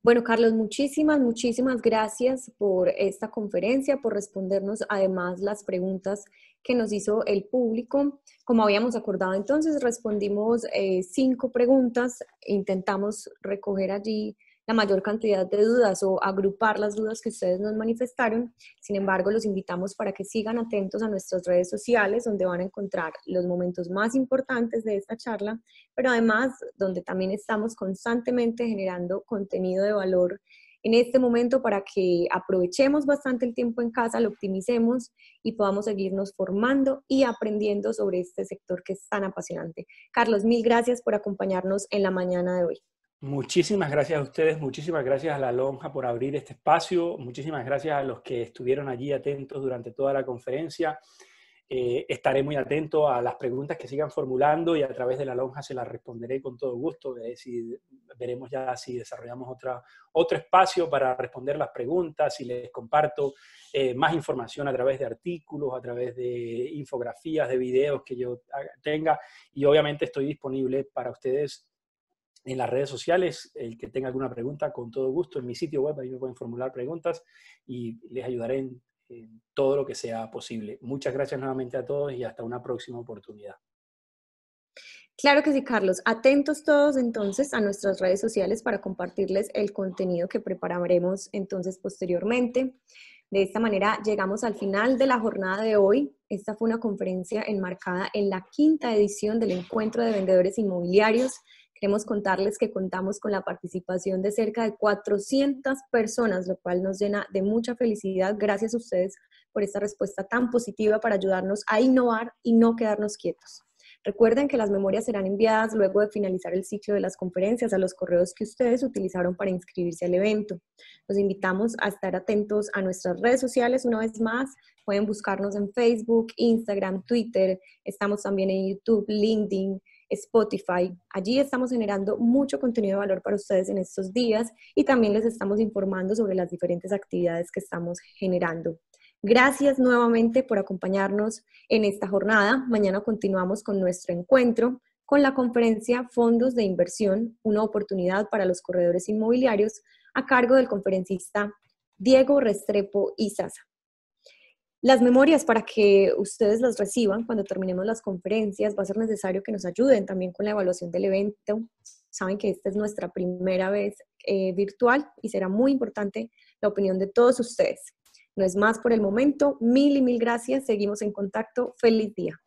Bueno, Carlos, muchísimas, muchísimas gracias por esta conferencia, por respondernos además las preguntas que nos hizo el público. Como habíamos acordado entonces, respondimos eh, cinco preguntas, intentamos recoger allí la mayor cantidad de dudas o agrupar las dudas que ustedes nos manifestaron. Sin embargo, los invitamos para que sigan atentos a nuestras redes sociales, donde van a encontrar los momentos más importantes de esta charla, pero además donde también estamos constantemente generando contenido de valor en este momento para que aprovechemos bastante el tiempo en casa, lo optimicemos y podamos seguirnos formando y aprendiendo sobre este sector que es tan apasionante. Carlos, mil gracias por acompañarnos en la mañana de hoy. Muchísimas gracias a ustedes, muchísimas gracias a La Lonja por abrir este espacio, muchísimas gracias a los que estuvieron allí atentos durante toda la conferencia. Eh, estaré muy atento a las preguntas que sigan formulando y a través de La Lonja se las responderé con todo gusto. Eh, si, veremos ya si desarrollamos otra, otro espacio para responder las preguntas, y les comparto eh, más información a través de artículos, a través de infografías, de videos que yo tenga, y obviamente estoy disponible para ustedes en las redes sociales. El que tenga alguna pregunta, con todo gusto, en mi sitio web ahí me pueden formular preguntas y les ayudaré en, en todo lo que sea posible. Muchas gracias nuevamente a todos y hasta una próxima oportunidad. Claro que sí, Carlos. Atentos todos entonces a nuestras redes sociales para compartirles el contenido que prepararemos entonces posteriormente. De esta manera llegamos al final de la jornada de hoy. Esta fue una conferencia enmarcada en la quinta edición del Encuentro de Vendedores Inmobiliarios. Queremos contarles que contamos con la participación de cerca de cuatrocientas personas, lo cual nos llena de mucha felicidad. Gracias a ustedes por esta respuesta tan positiva para ayudarnos a innovar y no quedarnos quietos. Recuerden que las memorias serán enviadas luego de finalizar el ciclo de las conferencias a los correos que ustedes utilizaron para inscribirse al evento. Los invitamos a estar atentos a nuestras redes sociales una vez más. Pueden buscarnos en Facebook, Instagram, Twitter. Estamos también en YouTube, LinkedIn, Spotify. Allí estamos generando mucho contenido de valor para ustedes en estos días y también les estamos informando sobre las diferentes actividades que estamos generando. Gracias nuevamente por acompañarnos en esta jornada. Mañana continuamos con nuestro encuentro con la conferencia Fondos de Inversión, una oportunidad para los corredores inmobiliarios, a cargo del conferencista Diego Restrepo Izaza. Las memorias, para que ustedes las reciban cuando terminemos las conferencias, va a ser necesario que nos ayuden también con la evaluación del evento. Saben que esta es nuestra primera vez eh, virtual y será muy importante la opinión de todos ustedes. No es más por el momento. Mil y mil gracias. Seguimos en contacto. Feliz día.